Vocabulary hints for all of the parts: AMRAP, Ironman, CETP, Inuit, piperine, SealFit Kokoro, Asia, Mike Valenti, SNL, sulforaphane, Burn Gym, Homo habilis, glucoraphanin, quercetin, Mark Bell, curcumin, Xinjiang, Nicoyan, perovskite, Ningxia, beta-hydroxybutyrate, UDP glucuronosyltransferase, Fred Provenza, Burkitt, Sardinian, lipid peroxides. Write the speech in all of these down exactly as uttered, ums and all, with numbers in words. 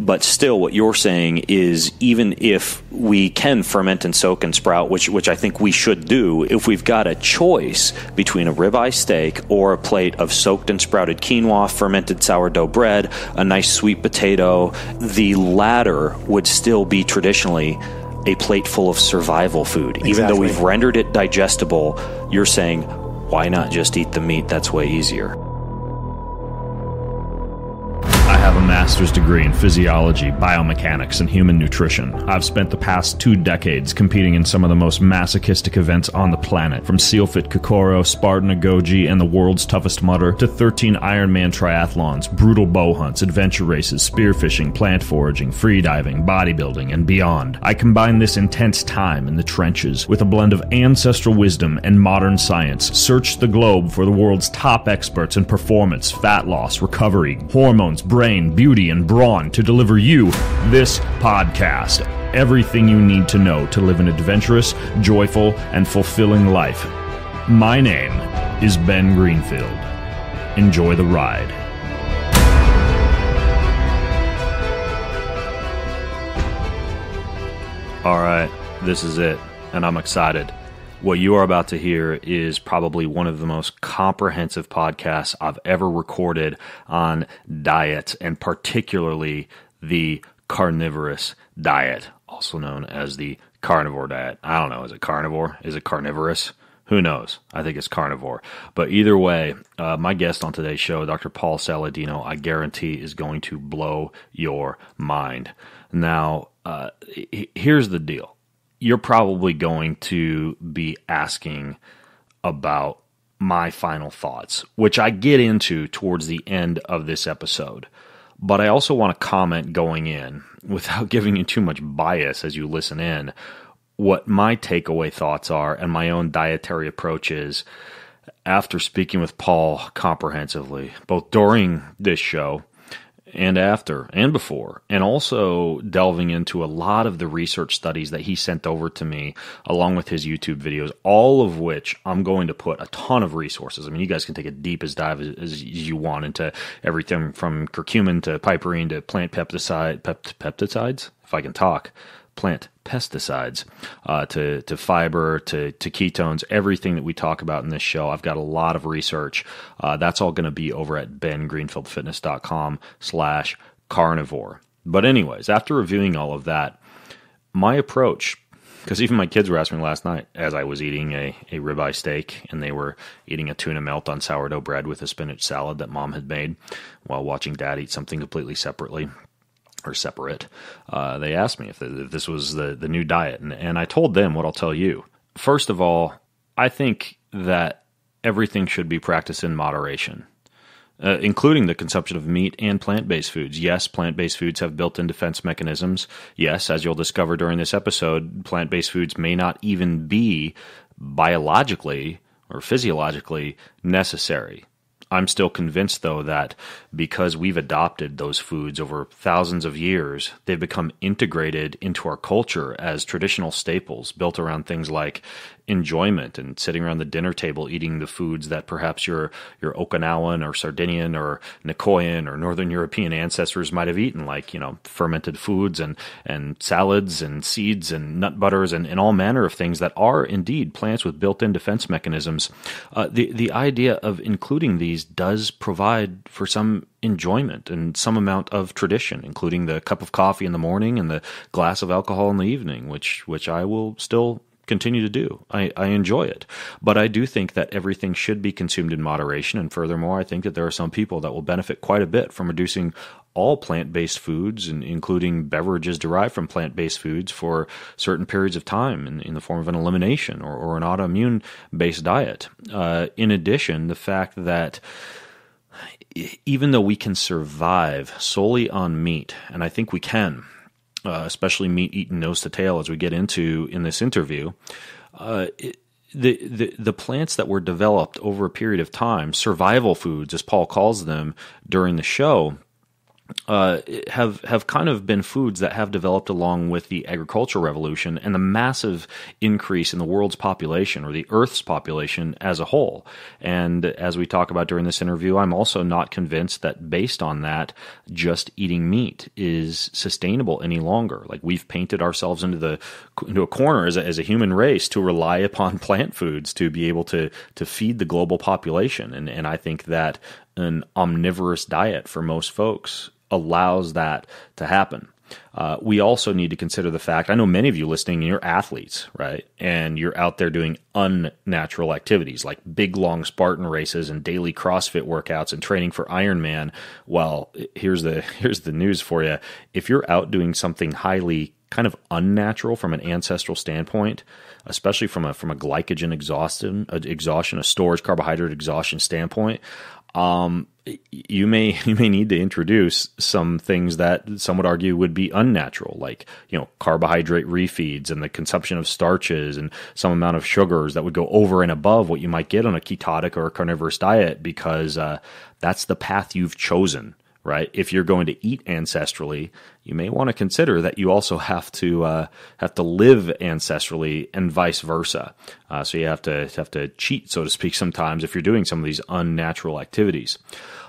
But still, what you're saying is, even if we can ferment and soak and sprout, which which I think we should do, if we've got a choice between a ribeye steak or a plate of soaked and sprouted quinoa, fermented sourdough bread, a nice sweet potato, the latter would still be traditionally a plate full of survival food. Exactly. Even though we've rendered it digestible, you're saying, why not just eat the meat? That's way easier. I have a master's degree in physiology, biomechanics, and human nutrition. I've spent the past two decades competing in some of the most masochistic events on the planet, from SealFit Kokoro, Spartan Agoge, and the world's toughest mudder, to thirteen Ironman triathlons, brutal bow hunts, adventure races, spearfishing, plant foraging, freediving, bodybuilding, and beyond. I combine this intense time in the trenches with a blend of ancestral wisdom and modern science, searched the globe for the world's top experts in performance, fat loss, recovery, hormones, brain, beauty, and brawn to deliver you this podcast. Everything you need to know to live an adventurous, joyful, and fulfilling life. My name is Ben Greenfield. Enjoy the ride. All right, this is it, and I'm excited. What you are about to hear is probably one of the most comprehensive podcasts I've ever recorded on diets, and particularly the carnivorous diet, also known as the carnivore diet. I don't know. Is it carnivore? Is it carnivorous? Who knows? I think it's carnivore. But either way, uh, my guest on today's show, Doctor Paul Saladino, I guarantee is going to blow your mind. Now, uh, here's the deal. You're probably going to be asking about my final thoughts, which I get into towards the end of this episode. But I also want to comment going in, without giving you too much bias as you listen in, what my takeaway thoughts are and my own dietary approach is after speaking with Paul comprehensively, both during this show and after and before, and also delving into a lot of the research studies that he sent over to me along with his YouTube videos, all of which I'm going to put a ton of resources. I mean, you guys can take a deepest dive as, as you want into everything from curcumin to piperine to plant pepticide, pept, peptides, if I can talk, plant pesticides, uh, to, to fiber, to, to ketones, everything that we talk about in this show. I've got a lot of research. Uh, that's all going to be over at bengreenfieldfitness.com slash carnivore. But anyways, after reviewing all of that, my approach, because even my kids were asking me last night as I was eating a, a ribeye steak and they were eating a tuna melt on sourdough bread with a spinach salad that mom had made while watching dad eat something completely separately. Or separate, uh, they asked me if, the, if this was the, the new diet, and, and I told them what I'll tell you. First of all, I think that everything should be practiced in moderation, uh, including the consumption of meat and plant-based foods. Yes, plant-based foods have built-in defense mechanisms. Yes, as you'll discover during this episode, plant-based foods may not even be biologically or physiologically necessary. I'm still convinced, though, that because we've adopted those foods over thousands of years, they've become integrated into our culture as traditional staples built around things like enjoyment and sitting around the dinner table eating the foods that perhaps your your Okinawan or Sardinian or Nicoyan or Northern European ancestors might have eaten, like, you know, fermented foods and, and salads and seeds and nut butters and, and all manner of things that are indeed plants with built-in defense mechanisms. Uh, the, the idea of including these does provide for some enjoyment and some amount of tradition, including the cup of coffee in the morning and the glass of alcohol in the evening, which which I will still continue to do. I, I enjoy it. But I do think that everything should be consumed in moderation. And furthermore, I think that there are some people that will benefit quite a bit from reducing all plant-based foods, and including beverages derived from plant-based foods, for certain periods of time in, in the form of an elimination or, or an autoimmune-based diet. Uh, in addition, the fact that even though we can survive solely on meat, and I think we can, Uh, especially meat eaten nose to tail, as we get into in this interview, uh, it, the, the the plants that were developed over a period of time, survival foods, as Paul calls them during the show, uh, have have kind of been foods that have developed along with the agricultural revolution and the massive increase in the world's population, or the Earth's population as a whole. And as we talk about during this interview, I'm also not convinced that based on that, just eating meat is sustainable any longer. Like, we've painted ourselves into the into a corner as a, as a human race to rely upon plant foods to be able to to feed the global population. And and I think that an omnivorous diet for most folks allows that to happen. Uh, we also need to consider the fact, I know many of you listening, you're athletes, right? And you're out there doing unnatural activities like big, long Spartan races and daily CrossFit workouts and training for Ironman. Well, here's the, here's the news for you. If you're out doing something highly kind of unnatural from an ancestral standpoint, especially from a, from a glycogen exhaustion, exhaustion, a storage carbohydrate exhaustion standpoint, um, you may you may need to introduce some things that some would argue would be unnatural, like, you know, carbohydrate refeeds and the consumption of starches and some amount of sugars that would go over and above what you might get on a ketotic or a carnivorous diet, because uh, that's the path you've chosen, right? If you're going to eat ancestrally, you may want to consider that you also have to uh, have to live ancestrally, and vice versa. Uh, so you have to have to cheat, so to speak, sometimes if you're doing some of these unnatural activities.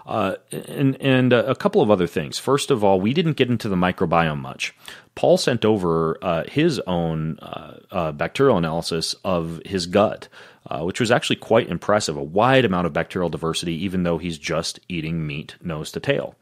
Uh, and and a couple of other things. First of all, we didn't get into the microbiome much. Paul sent over uh, his own uh, uh, bacterial analysis of his gut, uh, which was actually quite impressive, a wide amount of bacterial diversity, even though he's just eating meat nose to tail.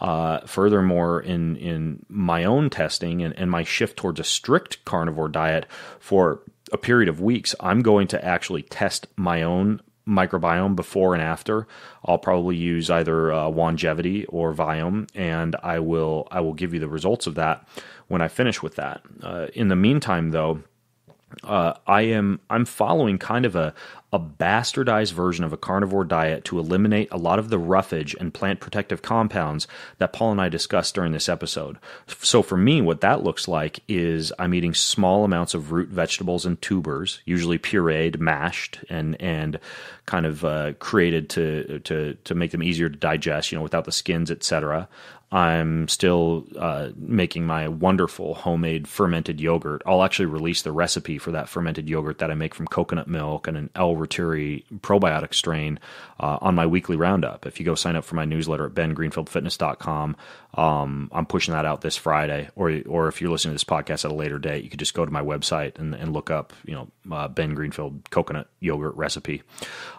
Uh, furthermore, in, in my own testing and, and my shift towards a strict carnivore diet for a period of weeks, I'm going to actually test my own microbiome before and after. I'll probably use either uh, Longevity or Viome, and I will I will give you the results of that when I finish with that. Uh, in the meantime, though, uh, I am I'm following kind of a a bastardized version of a carnivore diet to eliminate a lot of the roughage and plant protective compounds that Paul and I discussed during this episode. So for me, what that looks like is I'm eating small amounts of root vegetables and tubers, usually pureed, mashed, and and kind of uh, created to to to make them easier to digest, you know, without the skins, et cetera. I'm still uh, making my wonderful homemade fermented yogurt. I'll actually release the recipe for that fermented yogurt that I make from coconut milk and an L. Roturi probiotic strain uh, on my weekly roundup. If you go sign up for my newsletter at ben greenfield fitness dot com, um, I'm pushing that out this Friday. Or or if you're listening to this podcast at a later date, you could just go to my website and, and look up, you know, uh, Ben Greenfield coconut yogurt recipe.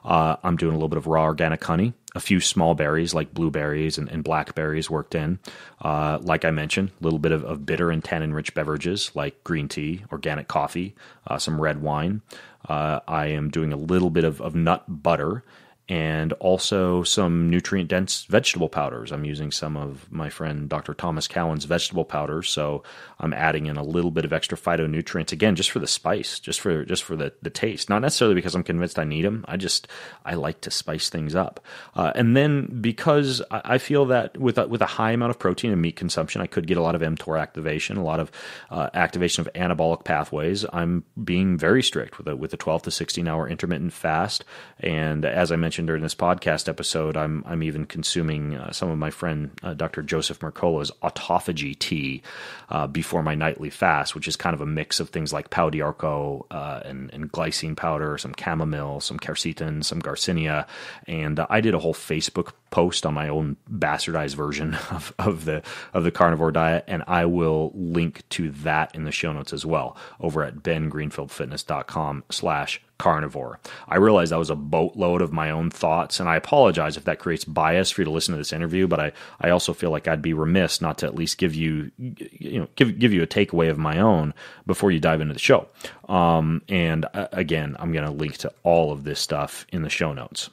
Uh, I'm doing a little bit of raw organic honey, a few small berries like blueberries and, and blackberries worked in. Uh, like I mentioned, a little bit of, of bitter and tannin-rich beverages like green tea, organic coffee, uh, some red wine. Uh, I am doing a little bit of, of nut butter, and also some nutrient-dense vegetable powders. I'm using some of my friend Doctor Thomas Cowan's vegetable powders, so I'm adding in a little bit of extra phytonutrients, again, just for the spice, just for just for the, the taste. Not necessarily because I'm convinced I need them. I just I like to spice things up. Uh, and then because I feel that with a, with a high amount of protein and meat consumption, I could get a lot of mTOR activation, a lot of uh, activation of anabolic pathways. I'm being very strict with a, with a twelve to sixteen hour intermittent fast, and as I mentioned during this podcast episode, I'm I'm even consuming uh, some of my friend uh, Doctor Joseph Mercola's autophagy tea uh, before my nightly fast, which is kind of a mix of things like Pau d'Arco uh, and, and glycine powder, some chamomile, some quercetin, some garcinia, and uh, I did a whole Facebook post on my own bastardized version of, of the of the carnivore diet, and I will link to that in the show notes as well over at ben greenfield fitness dot com slash carnivore. I realize that was a boatload of my own thoughts, and I apologize if that creates bias for you to listen to this interview, but I, I also feel like I'd be remiss not to at least give you, you know, give, give you a takeaway of my own before you dive into the show. Um, and uh, again, I'm going to link to all of this stuff in the show notes.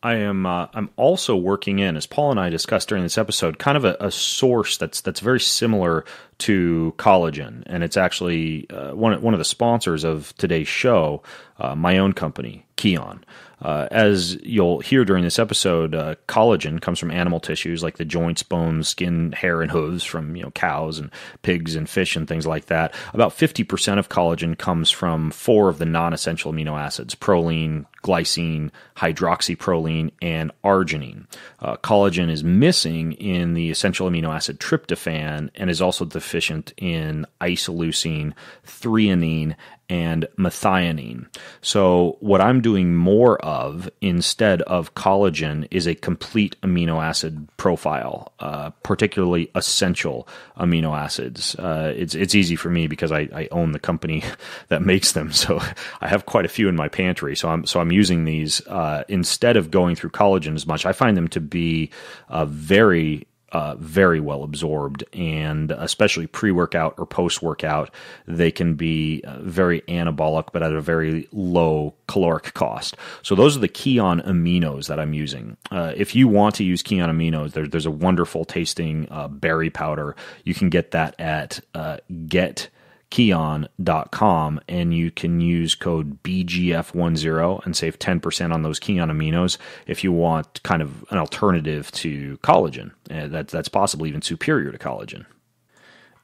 I am. Uh, I'm also working in, as Paul and I discussed during this episode, kind of a, a source that's that's very similar to collagen, and it's actually uh, one one of the sponsors of today's show. Uh, my own company, Kion. Uh, as you'll hear during this episode, uh, collagen comes from animal tissues like the joints, bones, skin, hair, and hooves from you know cows and pigs and fish and things like that. About fifty percent of collagen comes from four of the non-essential amino acids, proline, glycine, hydroxyproline, and arginine. Uh, collagen is missing in the essential amino acid tryptophan and is also deficient in isoleucine, threonine, and methionine. So what I'm doing more of instead of collagen is a complete amino acid profile, uh, particularly essential amino acids. Uh, it's it's easy for me because I, I own the company that makes them, so I have quite a few in my pantry. So I'm so I'm using these uh, instead of going through collagen as much. I find them to be uh, very Uh, very well absorbed, and especially pre-workout or post-workout, they can be uh, very anabolic, but at a very low caloric cost. So those are the Kion aminos that I'm using. Uh, if you want to use Kion aminos, there, there's a wonderful tasting uh, berry powder. You can get that at uh, get. Kion dot com, and you can use code B G F ten and save ten percent on those Kion aminos if you want kind of an alternative to collagen. Uh, that, that's possibly even superior to collagen.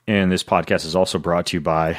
And this podcast is also brought to you by,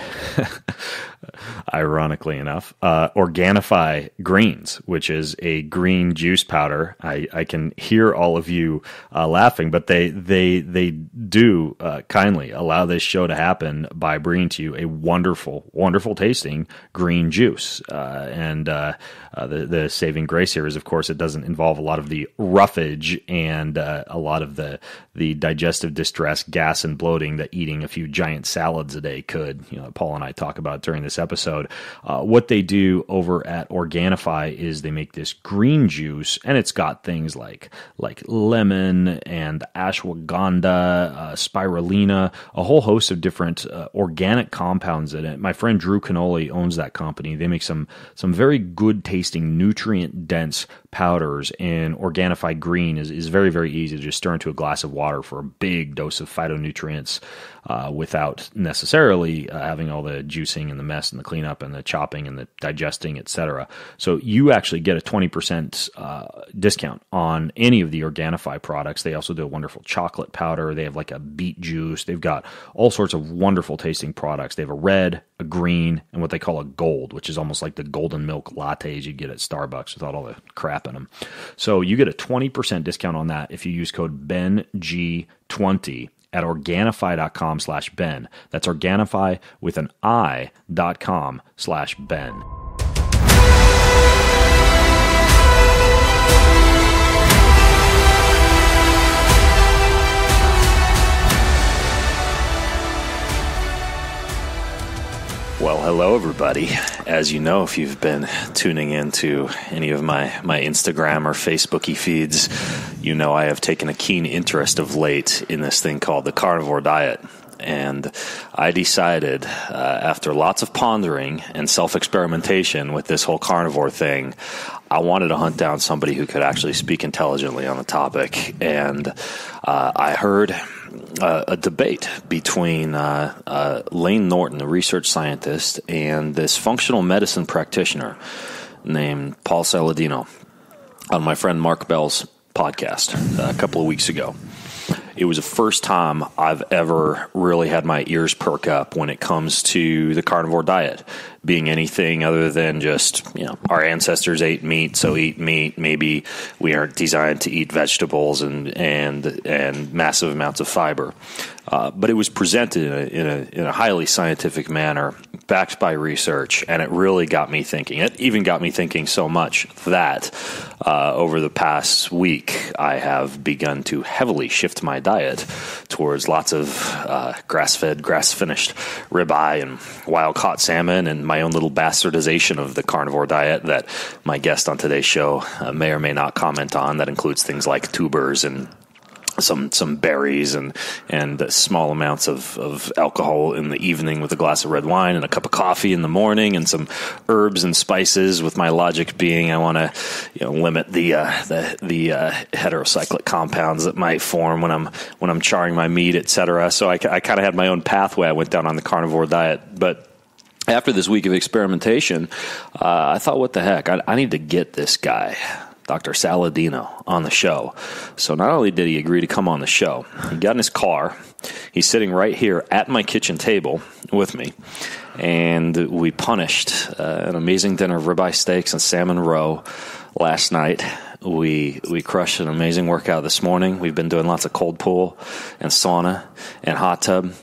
ironically enough, uh, Organifi Greens, which is a green juice powder. I, I can hear all of you uh, laughing, but they they they do uh, kindly allow this show to happen by bringing to you a wonderful, wonderful tasting green juice. Uh, and uh, uh, the, the saving grace here is, of course, it doesn't involve a lot of the roughage and uh, a lot of the the digestive distress, gas, and bloating that eating a few giant salads a day could, you know, Paul and I talk about during this episode. Uh, what they do over at Organifi is they make this green juice, and it's got things like like lemon and ashwagandha, uh, spirulina, a whole host of different uh, organic compounds in it. My friend Drew Cannoli owns that company. They make some some very good tasting, nutrient dense powders, and Organifi Green is, is very, very easy to just stir into a glass of water for a big dose of phytonutrients. Uh, without necessarily uh, having all the juicing and the mess and the cleanup and the chopping and the digesting, et cetera. So you actually get a twenty percent uh, discount on any of the Organifi products. They also do a wonderful chocolate powder. They have like a beet juice. They've got all sorts of wonderful tasting products. They have a red, a green, and what they call a gold, which is almost like the golden milk lattes you get at Starbucks without all the crap in them. So you get a twenty percent discount on that if you use code B E N G twenty at Organifi.com slash Ben. That's Organifi with an I dot com slash Ben. Well, hello, everybody. As you know, if you've been tuning into any of my, my Instagram or Facebooky feeds, you know I have taken a keen interest of late in this thing called the carnivore diet. And I decided, uh, after lots of pondering and self-experimentation with this whole carnivore thing, I wanted to hunt down somebody who could actually speak intelligently on the topic. And uh, I heard uh, a debate between uh, uh, Layne Norton, a research scientist, and this functional medicine practitioner named Paul Saladino on my friend Mark Bell's podcast a couple of weeks ago. It was the first time I've ever really had my ears perk up when it comes to the carnivore diet being anything other than just, you know, our ancestors ate meat, so eat meat. Maybe we aren't designed to eat vegetables and and and massive amounts of fiber. Uh, but it was presented in a, in a in a highly scientific manner, backed by research, and it really got me thinking. It even got me thinking so much that uh, over the past week, I have begun to heavily shift my diet towards lots of uh, grass-fed, grass-finished ribeye and wild-caught salmon, and my own little bastardization of the carnivore diet that my guest on today's show uh, may or may not comment on. That includes things like tubers and some some berries and and small amounts of, of alcohol in the evening with a glass of red wine and a cup of coffee in the morning and some herbs and spices, with my logic being I want to you know limit the uh, the the uh, heterocyclic compounds that might form when I'm when I'm charring my meat, et cetera. So I, I kind of had my own pathway I went down on the carnivore diet, but after this week of experimentation, uh, I thought, what the heck? I, I need to get this guy, Doctor Saladino, on the show. So not only did he agree to come on the show, he got in his car. He's sitting right here at my kitchen table with me. And we punished uh, an amazing dinner of ribeye steaks and salmon roe last night. We we crushed an amazing workout this morning. We've been doing lots of cold pool and sauna and hot tub.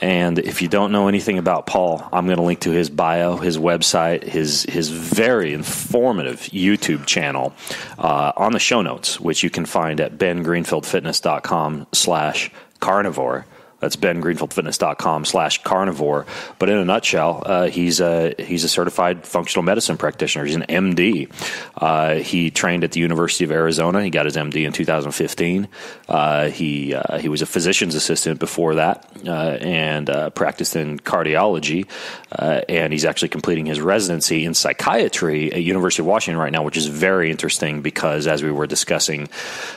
And if you don't know anything about Paul, I'm going to link to his bio, his website, his his very informative YouTube channel uh, on the show notes, which you can find at bengreenfieldfitness.com slash carnivore. That's bengreenfieldfitness.com slash carnivore. But in a nutshell, uh, he's, a, he's a certified functional medicine practitioner. He's an M D. Uh, he trained at the University of Arizona. He got his M D in two thousand fifteen. Uh, he, uh, he was a physician's assistant before that uh, and uh, practiced in cardiology. Uh, and he's actually completing his residency in psychiatry at University of Washington right now, which is very interesting because, as we were discussing,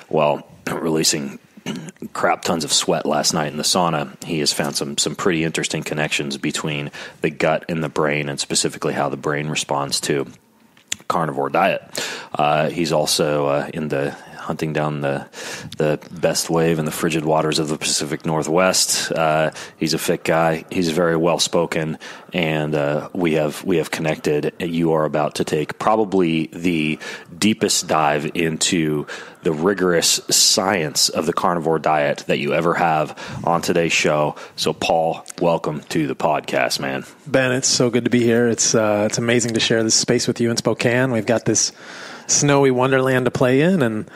well, releasing crap tons of sweat last night in the sauna, he has found some some pretty interesting connections between the gut and the brain, and specifically how the brain responds to carnivore diet. Uh, he's also uh, in the hunting down the the best wave in the frigid waters of the Pacific Northwest. Uh, he's a fit guy. He's very well spoken, and uh, we have we have connected. You are about to take probably the deepest dive into the rigorous science of the carnivore diet that you ever have on today's show. So, Paul, welcome to the podcast, man. Ben, it's so good to be here. It's uh, it's amazing to share this space with you in Spokane. We've got this snowy wonderland to play in, and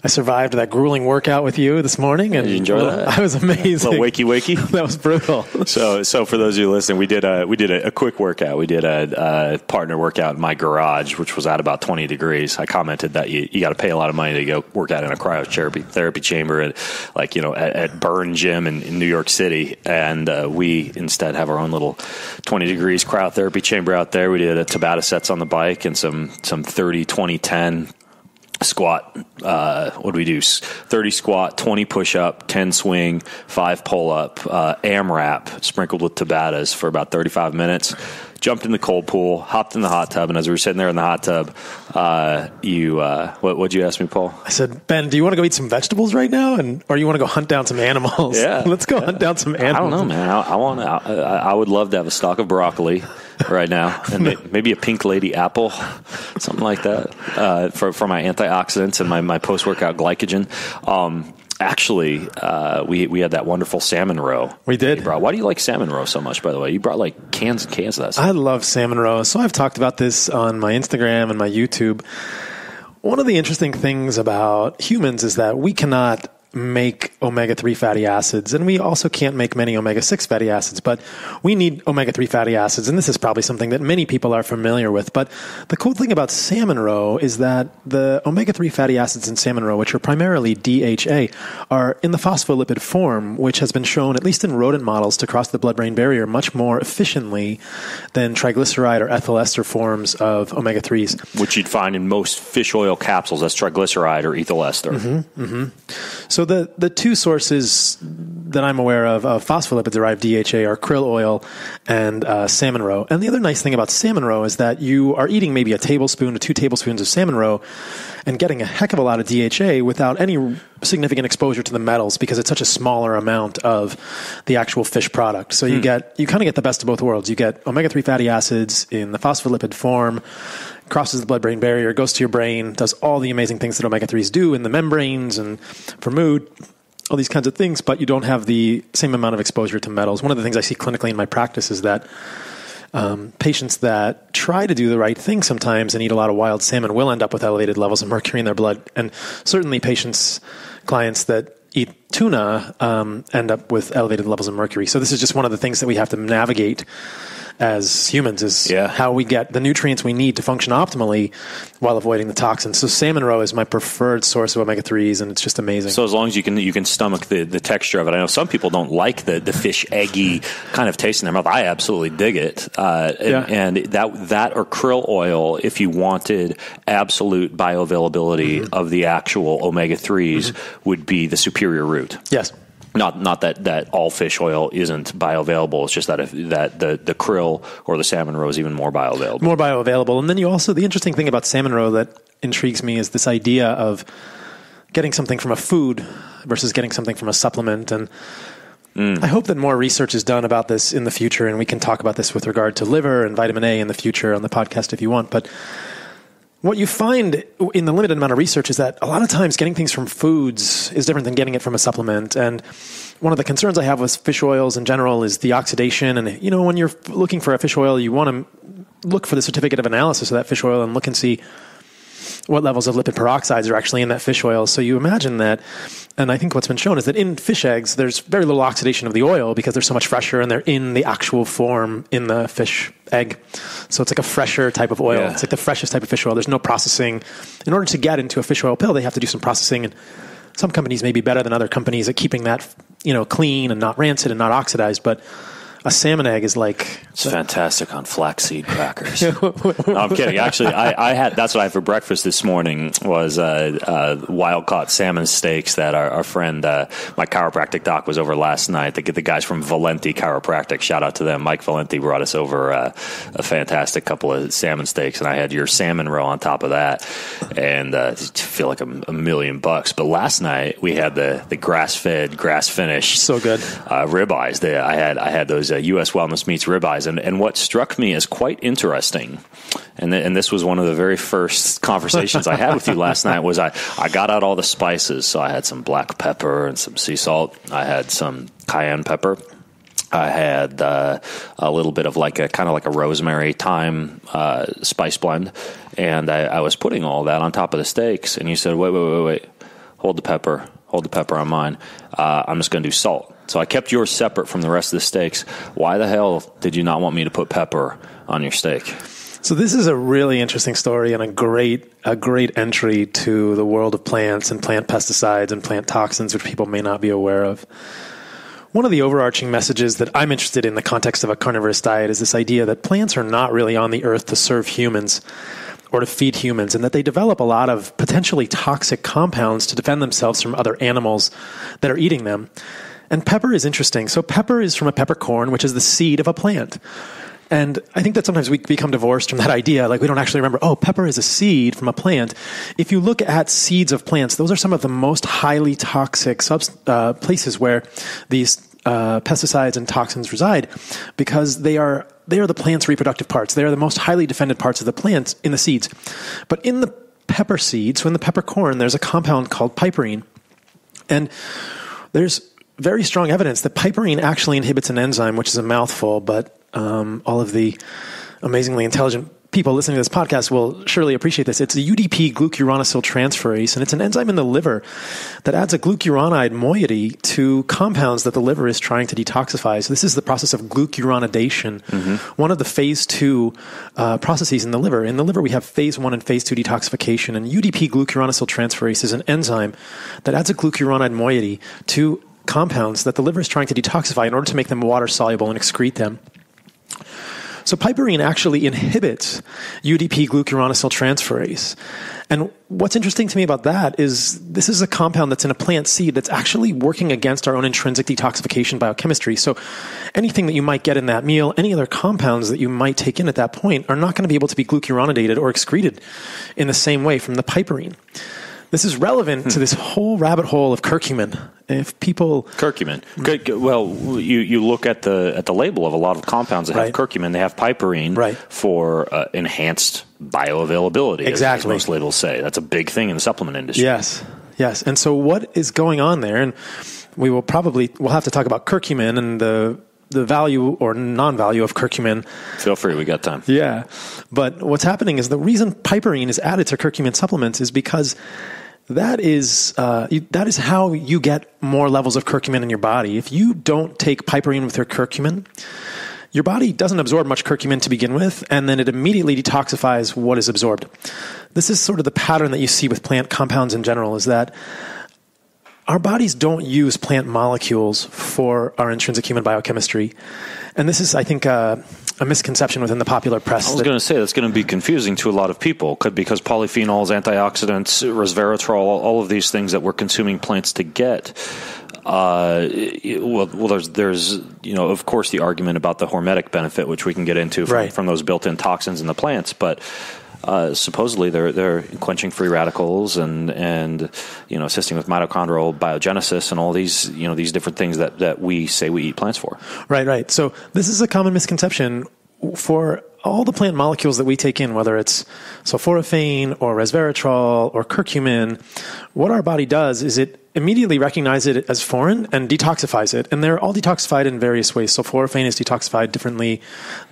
I survived that grueling workout with you this morning. And did you enjoy that? I was amazing. A wakey wakey. That was brutal. So, so for those of you listening, we did a we did a, a quick workout. We did a, a partner workout in my garage, which was at about twenty degrees. I commented that you, you got to pay a lot of money to go work out in a cryotherapy therapy chamber at, like, you know, at, at Burn Gym in, in New York City, and uh, we instead have our own little twenty degrees cryotherapy chamber out there. We did a Tabata sets on the bike and some some thirty, twenty, ten. Squat, uh, what do we do? thirty squat, twenty push up, ten swing, five pull up, uh, AMRAP sprinkled with Tabatas for about thirty-five minutes. Jumped in the cold pool, hopped in the hot tub, and as we were sitting there in the hot tub, uh, you uh, what what'd you ask me, Paul? I said, Ben, do you want to go eat some vegetables right now, and or you want to go hunt down some animals? Yeah, let's go yeah. hunt down some animals. I don't know, man. I, I want. I, I would love to have a stalk of broccoli right now, and no. maybe a pink lady apple, something like that, uh, for for my antioxidants and my my post workout glycogen. Um, Actually, uh, we we had that wonderful salmon roe. We did. Brought. Why do you like salmon roe so much, by the way? You brought like cans and cans of that. I love salmon roe. So I've talked about this on my Instagram and my YouTube. One of the interesting things about humans is that we cannot make omega three fatty acids, and we also can't make many omega six fatty acids, but we need omega three fatty acids, and this is probably something that many people are familiar with. But the cool thing about salmon roe is that the omega three fatty acids in salmon roe, which are primarily D H A, are in the phospholipid form, which has been shown, at least in rodent models, to cross the blood-brain barrier much more efficiently than triglyceride or ethyl ester forms of omega threes. Which you'd find in most fish oil capsules as triglyceride or ethyl ester. Mm-hmm, mm-hmm. So So the, the two sources that I'm aware of of phospholipid-derived D H A are krill oil and uh, salmon roe. And the other nice thing about salmon roe is that you are eating maybe a tablespoon to two tablespoons of salmon roe and getting a heck of a lot of D H A without any significant exposure to the metals because it's such a smaller amount of the actual fish product. So you mm. get you kind of get the best of both worlds. You get omega three fatty acids in the phospholipid form, crosses the blood-brain barrier, goes to your brain, does all the amazing things that omega threes do in the membranes and for mood, all these kinds of things, but you don't have the same amount of exposure to metals. One of the things I see clinically in my practice is that um, patients that try to do the right thing sometimes and eat a lot of wild salmon will end up with elevated levels of mercury in their blood. And certainly patients, clients that eat tuna um, end up with elevated levels of mercury. So this is just one of the things that we have to navigate as humans is yeah. how we get the nutrients we need to function optimally while avoiding the toxins. So salmon roe is my preferred source of omega threes, and it's just amazing. So as long as you can you can stomach the, the texture of it. I know some people don't like the, the fish eggy kind of taste in their mouth. I absolutely dig it. Uh, and, yeah. and that that or krill oil, if you wanted absolute bioavailability mm-hmm. of the actual omega threes, mm-hmm. would be the superior route. Yes. Not not that, that all fish oil isn't bioavailable. It's just that if, that the, the krill or the salmon roe is even more bioavailable. More bioavailable. And then you also, the interesting thing about salmon roe that intrigues me is this idea of getting something from a food versus getting something from a supplement. And mm. I hope that more research is done about this in the future, and we can talk about this with regard to liver and vitamin A in the future on the podcast if you want. But what you find in the limited amount of research is that a lot of times getting things from foods is different than getting it from a supplement. And one of the concerns I have with fish oils in general is the oxidation. And, you know, when you're looking for a fish oil, you want to look for the certificate of analysis of that fish oil and look and see what levels of lipid peroxides are actually in that fish oil. So you imagine that. And I think what's been shown is that in fish eggs, there's very little oxidation of the oil because they're so much fresher and they're in the actual form in the fish egg. So it's like a fresher type of oil. Yeah. It's like the freshest type of fish oil. There's no processing. In order to get into a fish oil pill, they have to do some processing. And some companies may be better than other companies at keeping that, you know, clean and not rancid and not oxidized. But a salmon egg is like... It's uh, fantastic on flaxseed crackers. No, I'm kidding. Actually, I, I had that's what I had for breakfast this morning was uh, uh, wild-caught salmon steaks that our, our friend, uh, my chiropractic doc, was over last night. The, the guys from Valenti Chiropractic, shout out to them. Mike Valenti brought us over uh, a fantastic couple of salmon steaks, and I had your salmon roe on top of that, and uh, I feel like a, a million bucks. But last night, we had the, the grass-fed, grass-finished so good. Uh, ribeyes. They, I had I had those uh, U S Wellness Meats ribeyes. And, and what struck me as quite interesting, and, th and this was one of the very first conversations I had with you last night, was I, I got out all the spices. So I had some black pepper and some sea salt. I had some cayenne pepper. I had uh, a little bit of like a kind of like a rosemary thyme uh, spice blend. And I, I was putting all that on top of the steaks. And you said, wait, wait, wait, wait, hold the pepper, hold the pepper on mine. Uh, I'm just going to do salt. So I kept yours separate from the rest of the steaks. Why the hell did you not want me to put pepper on your steak? So this is a really interesting story and a great a great entry to the world of plants and plant pesticides and plant toxins, which people may not be aware of. One of the overarching messages that I'm interested in the context of a carnivorous diet is this idea that plants are not really on the earth to serve humans or to feed humans, and that they develop a lot of potentially toxic compounds to defend themselves from other animals that are eating them. And pepper is interesting. So pepper is from a peppercorn, which is the seed of a plant. And I think that sometimes we become divorced from that idea. Like, we don't actually remember, oh, pepper is a seed from a plant. If you look at seeds of plants, those are some of the most highly toxic subs uh, places where these uh, pesticides and toxins reside, because they are they are the plant's reproductive parts. They are the most highly defended parts of the plant in the seeds. But in the pepper seed, so in the peppercorn, there's a compound called piperine. And there's very strong evidence that piperine actually inhibits an enzyme, which is a mouthful, but um, all of the amazingly intelligent people listening to this podcast will surely appreciate this. It's a U D P glucuronosyltransferase, and it's an enzyme in the liver that adds a glucuronide moiety to compounds that the liver is trying to detoxify. So this is the process of glucuronidation, mm-hmm. one of the phase two uh, processes in the liver. In the liver, we have phase one and phase two detoxification, and U D P glucuronosyltransferase is an enzyme that adds a glucuronide moiety to compounds that the liver is trying to detoxify in order to make them water soluble and excrete them. So piperine actually inhibits U D P glucuronosyltransferase. And what's interesting to me about that is this is a compound that's in a plant seed that's actually working against our own intrinsic detoxification biochemistry. So anything that you might get in that meal, any other compounds that you might take in at that point are not going to be able to be glucuronidated or excreted in the same way from the piperine. This is relevant hmm. to this whole rabbit hole of curcumin. If people curcumin, well, you you look at the at the label of a lot of compounds that right. have curcumin. They have piperine right. for uh, enhanced bioavailability. Exactly, as most labels say. That's a big thing in the supplement industry. Yes, yes. And so, what is going on there? And we will probably we'll have to talk about curcumin and the the value or non-value of curcumin. Feel free, we got time. Yeah, but what's happening is the reason piperine is added to curcumin supplements is because that is uh, you, that is how you get more levels of curcumin in your body. If you don't take piperine with your curcumin, your body doesn't absorb much curcumin to begin with, and then it immediately detoxifies what is absorbed. This is sort of the pattern that you see with plant compounds in general, is that our bodies don't use plant molecules for our intrinsic human biochemistry. And this is, I think, uh, a misconception within the popular press. I was going to say that's going to be confusing to a lot of people because polyphenols, antioxidants, resveratrol, all of these things that we're consuming plants to get. Uh, well, well, there's, there's, you know, of course, the argument about the hormetic benefit, which we can get into from, right. from those built-in toxins in the plants, but. Uh, supposedly, they're they're quenching free radicals and and you know assisting with mitochondrial biogenesis and all these you know these different things that that we say we eat plants for. Right, right. So this is a common misconception for all the plant molecules that we take in, whether it's sulforaphane or resveratrol or curcumin. What our body does is it immediately recognizes it as foreign and detoxifies it. And they're all detoxified in various ways. Sulforaphane is detoxified differently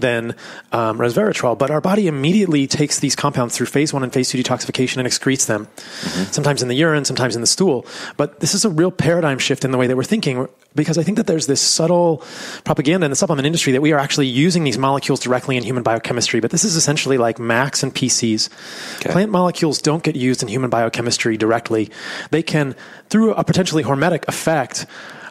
than um, resveratrol, but our body immediately takes these compounds through phase one and phase two detoxification and excretes them, mm-hmm. sometimes in the urine, sometimes in the stool. But this is a real paradigm shift in the way that we're thinking, because I think that there's this subtle propaganda in the supplement industry that we are actually using these molecules directly in human biochemistry. But this is essentially like M A Cs and P Cs. Okay. Plant molecules don't get used in human biochemistry directly. They can, through a potentially hormetic effect,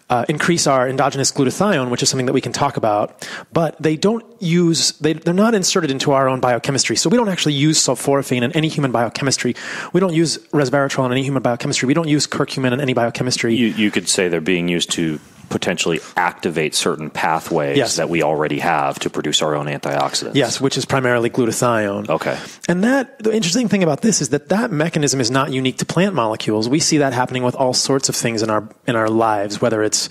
uh, increase our endogenous glutathione, which is something that we can talk about, but they don't use, they, they're not inserted into our own biochemistry. So we don't actually use sulforaphane in any human biochemistry. We don't use resveratrol in any human biochemistry. We don't use curcumin in any biochemistry. You, you could say they're being used to potentially activate certain pathways yes. that we already have to produce our own antioxidants. Yes, which is primarily glutathione. Okay. And that, the interesting thing about this is that that mechanism is not unique to plant molecules. We see that happening with all sorts of things in our in our lives, whether it's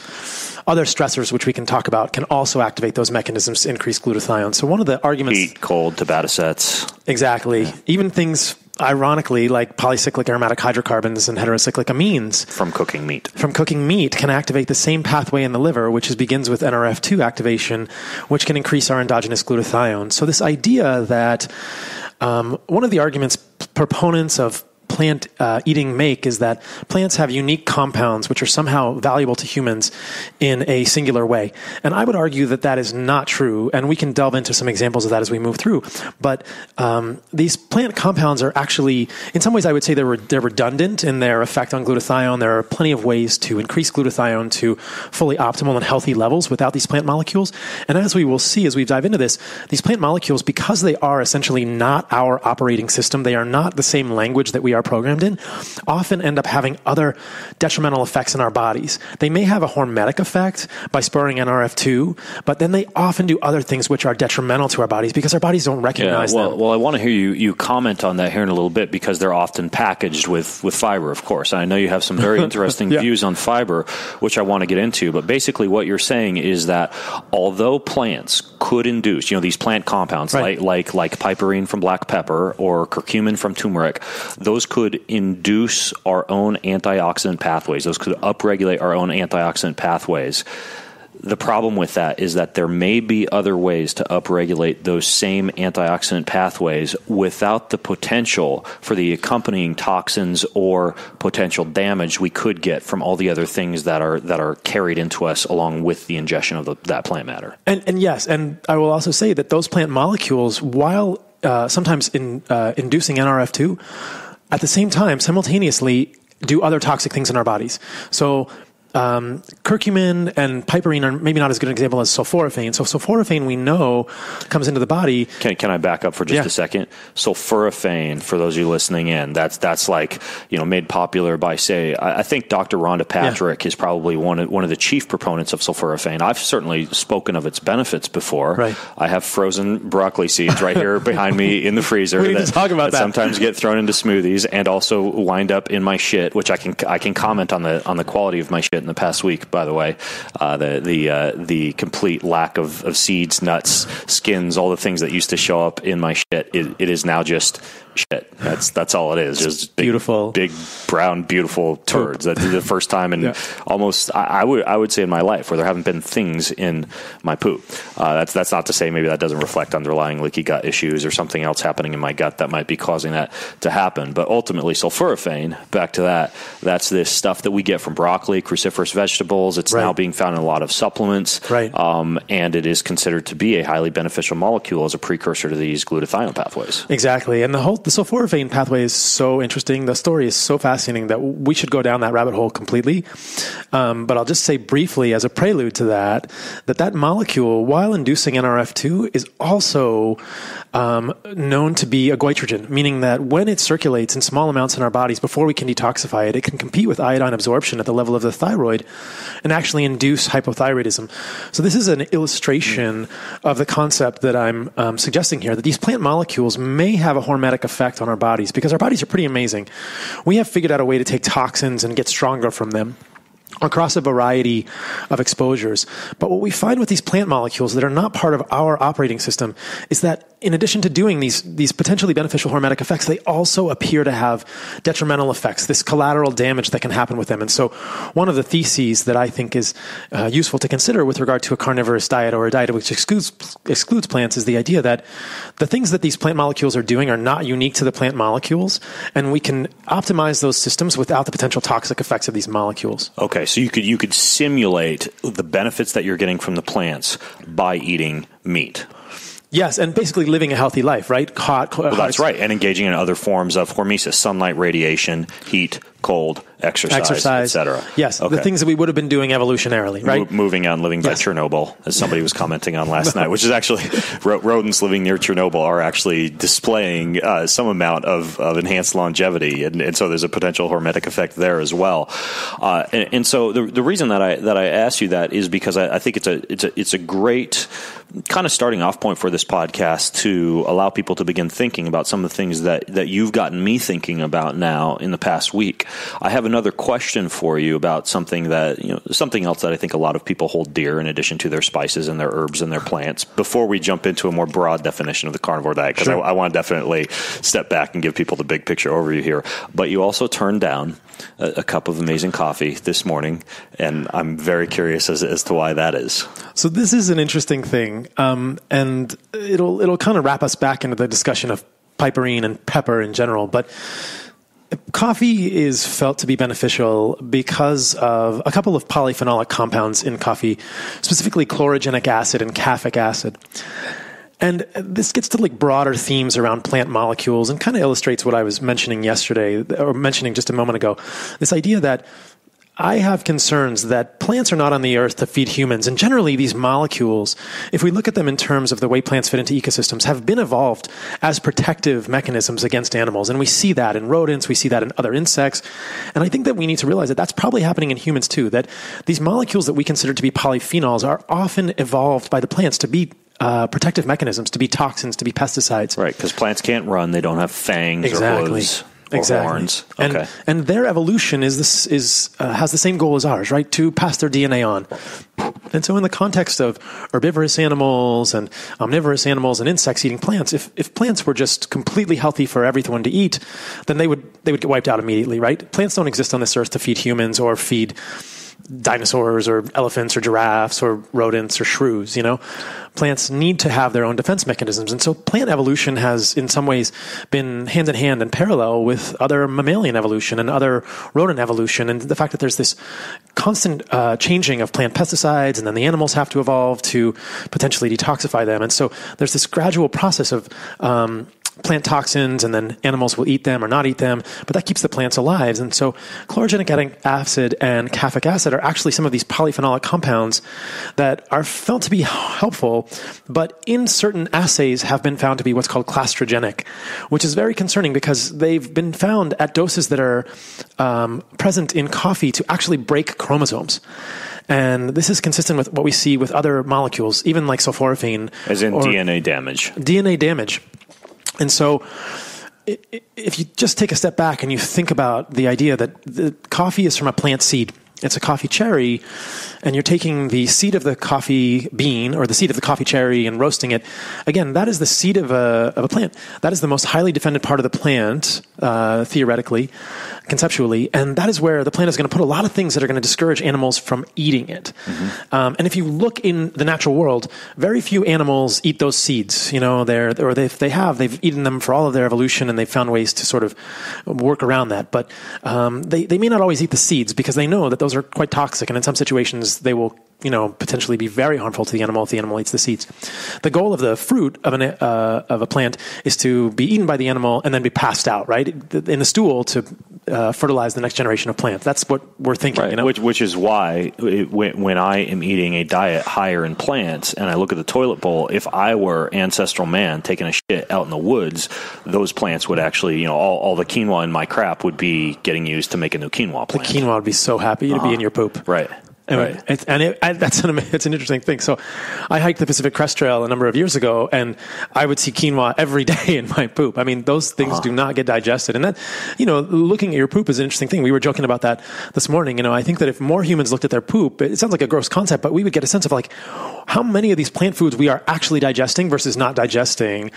other stressors, which we can talk about, can also activate those mechanisms to increase glutathione. So one of the arguments... Heat, cold, tobacocets. Exactly. Yeah. Even things... Ironically, like polycyclic aromatic hydrocarbons and heterocyclic amines from cooking meat, from cooking meat can activate the same pathway in the liver, which is, begins with N R F two activation, which can increase our endogenous glutathione. So this idea that um, one of the arguments proponents of plant uh, eating make is that plants have unique compounds which are somehow valuable to humans in a singular way. And I would argue that that is not true, and we can delve into some examples of that as we move through. But um, these plant compounds are actually, in some ways I would say they're, re they're redundant in their effect on glutathione. There are plenty of ways to increase glutathione to fully optimal and healthy levels without these plant molecules. And as we will see as we dive into this, these plant molecules, because they are essentially not our operating system, they are not the same language that we are programmed in, often end up having other detrimental effects in our bodies. They may have a hormetic effect by spurring N R F two, but then they often do other things which are detrimental to our bodies because our bodies don't recognize yeah, well, them. Well, I want to hear you, you comment on that here in a little bit, because they're often packaged with, with fiber, of course. And I know you have some very interesting yeah. views on fiber, which I want to get into. But basically what you're saying is that although plants could induce, you know, these plant compounds right. like, like, like piperine from black pepper or curcumin from turmeric, those could induce our own antioxidant pathways. Those could upregulate our own antioxidant pathways. The problem with that is that there may be other ways to upregulate those same antioxidant pathways without the potential for the accompanying toxins or potential damage we could get from all the other things that are that are carried into us along with the ingestion of the, that plant matter. And, and yes, and I will also say that those plant molecules, while uh, sometimes in, uh, inducing N R F two, at the same time, simultaneously, do other toxic things in our bodies. So um, curcumin and piperine are maybe not as good an example as sulforaphane. So sulforaphane, we know, comes into the body. Can, can I back up for just yeah. a second? Sulforaphane, for those of you listening in, that's that's like, you know, made popular by, say, I, I think Doctor Rhonda Patrick yeah. is probably one of, one of the chief proponents of sulforaphane. I've certainly spoken of its benefits before. Right. I have frozen broccoli seeds right here behind me in the freezer. We need that, to talk about that, that. Sometimes get thrown into smoothies and also wind up in my shit, which I can I can comment on the on the quality of my shit in the past week, by the way, uh, the the uh, the complete lack of, of seeds, nuts, skins, all the things that used to show up in my shit, it, it is now just shit. That's that's all it is. Just big, beautiful, big brown, beautiful turds. That's the first time in yeah. almost I, I would I would say in my life where there haven't been things in my poop. Uh, that's that's not to say maybe that doesn't reflect underlying leaky gut issues or something else happening in my gut that might be causing that to happen. But ultimately, sulforaphane, back to that, that's this stuff that we get from broccoli, cruciferous cruciferous vegetables. It's right. now being found in a lot of supplements. Right. Um, and it is considered to be a highly beneficial molecule as a precursor to these glutathione pathways. Exactly. And the whole the sulforaphane pathway is so interesting. The story is so fascinating that we should go down that rabbit hole completely. Um, but I'll just say briefly as a prelude to that, that that molecule, while inducing N R F two, is also um, known to be a goitrogen, meaning that when it circulates in small amounts in our bodies before we can detoxify it, it can compete with iodine absorption at the level of the thyroid and actually induce hypothyroidism. So this is an illustration mm. of the concept that I'm um, suggesting here, that these plant molecules may have a hormetic effect on our bodies, because our bodies are pretty amazing. We have figured out a way to take toxins and get stronger from them across a variety of exposures. But what we find with these plant molecules that are not part of our operating system is that in addition to doing these, these potentially beneficial hormetic effects, they also appear to have detrimental effects, this collateral damage that can happen with them. And so one of the theses that I think is uh, useful to consider with regard to a carnivorous diet or a diet which excludes, excludes plants is the idea that the things that these plant molecules are doing are not unique to the plant molecules, and we can optimize those systems without the potential toxic effects of these molecules. Okay, so you could, you could simulate the benefits that you're getting from the plants by eating meat. Yes, and basically living a healthy life, right? Hot, well, that's right, and engaging in other forms of hormesis, sunlight, radiation, heat, cold, exercise, exercise. et cetera. Yes, okay. The things that we would have been doing evolutionarily, right? Mo moving on, living yes. by Chernobyl, as somebody was commenting on last no. night, which is actually, rodents living near Chernobyl are actually displaying uh, some amount of, of enhanced longevity, and, and so there's a potential hormetic effect there as well. Uh, and, and so the, the reason that I that I asked you that is because I, I think it's a it's a it's a great kind of starting off point for this podcast to allow people to begin thinking about some of the things that, that you've gotten me thinking about now in the past week. I have another question for you about something that, you know, something else that I think a lot of people hold dear in addition to their spices and their herbs and their plants before we jump into a more broad definition of the carnivore diet, because sure. I, I want to definitely step back and give people the big picture overview here. But you also turned down a, a cup of amazing coffee this morning, and I'm very curious as, as to why that is. So this is an interesting thing. Um, and it'll, it'll kind of wrap us back into the discussion of piperine and pepper in general. But coffee is felt to be beneficial because of a couple of polyphenolic compounds in coffee, specifically chlorogenic acid and caffeic acid. And this gets to like broader themes around plant molecules and kind of illustrates what I was mentioning yesterday, or mentioning just a moment ago, this idea that I have concerns that plants are not on the earth to feed humans. And generally, these molecules, if we look at them in terms of the way plants fit into ecosystems, have been evolved as protective mechanisms against animals. And we see that in rodents. We see that in other insects. And I think that we need to realize that that's probably happening in humans too, that these molecules that we consider to be polyphenols are often evolved by the plants to be Uh, protective mechanisms, to be toxins, to be pesticides. Right, because plants can't run. They don't have fangs exactly. or hooves. Exactly. Horns. And, okay. and their evolution is this is uh, has the same goal as ours, right? To pass their D N A on. And so in the context of herbivorous animals and omnivorous animals and insects eating plants, if, if plants were just completely healthy for everyone to eat, then they would they would get wiped out immediately, right? Plants don't exist on this earth to feed humans or feed dinosaurs or elephants or giraffes or rodents or shrews, you know? Plants need to have their own defense mechanisms. And so plant evolution has in some ways been hand in hand and parallel with other mammalian evolution and other rodent evolution. And the fact that there's this constant uh, changing of plant pesticides, and then the animals have to evolve to potentially detoxify them. And so there's this gradual process of um, plant toxins, and then animals will eat them or not eat them, but that keeps the plants alive. And so chlorogenic acid and caffeic acid are actually some of these polyphenolic compounds that are felt to be helpful, but in certain assays have been found to be what's called clastrogenic, which is very concerning because they've been found at doses that are um, present in coffee to actually break chromosomes. And this is consistent with what we see with other molecules, even like sulforaphane. As in D N A damage. D N A damage. And so if you just take a step back and you think about the idea that the coffee is from a plant seed, it's a coffee cherry, and you're taking the seed of the coffee bean or the seed of the coffee cherry and roasting it. Again, that is the seed of a, of a plant. That is the most highly defended part of the plant, uh, theoretically, conceptually, and that is where the plant is going to put a lot of things that are going to discourage animals from eating it. Mm-hmm. um, and if you look in the natural world, very few animals eat those seeds, you know, they're, or if they, they have, they've eaten them for all of their evolution, and they've found ways to sort of work around that. But um, they, they may not always eat the seeds because they know that those are quite toxic, and in some situations they will, you know, potentially be very harmful to the animal if the animal eats the seeds. The goal of the fruit of an uh, of a plant is to be eaten by the animal and then be passed out, right, in the stool to uh, fertilize the next generation of plants. That's what we're thinking, right. You know? Which which is why it, when, when I am eating a diet higher in plants and I look at the toilet bowl, if I were ancestral man taking a shit out in the woods, those plants would actually, you know, all, all the quinoa in my crap would be getting used to make a new quinoa plant. The quinoa would be so happy uh-huh. to be in your poop, right? Anyway, right. It's, and it, I, that's an it's an interesting thing. So I hiked the Pacific Crest Trail a number of years ago, and I would see quinoa every day in my poop. I mean, those things uh-huh. do not get digested. And that, you know, looking at your poop is an interesting thing. We were joking about that this morning. You know, I think that if more humans looked at their poop, it sounds like a gross concept, but we would get a sense of like how many of these plant foods we are actually digesting versus not digesting.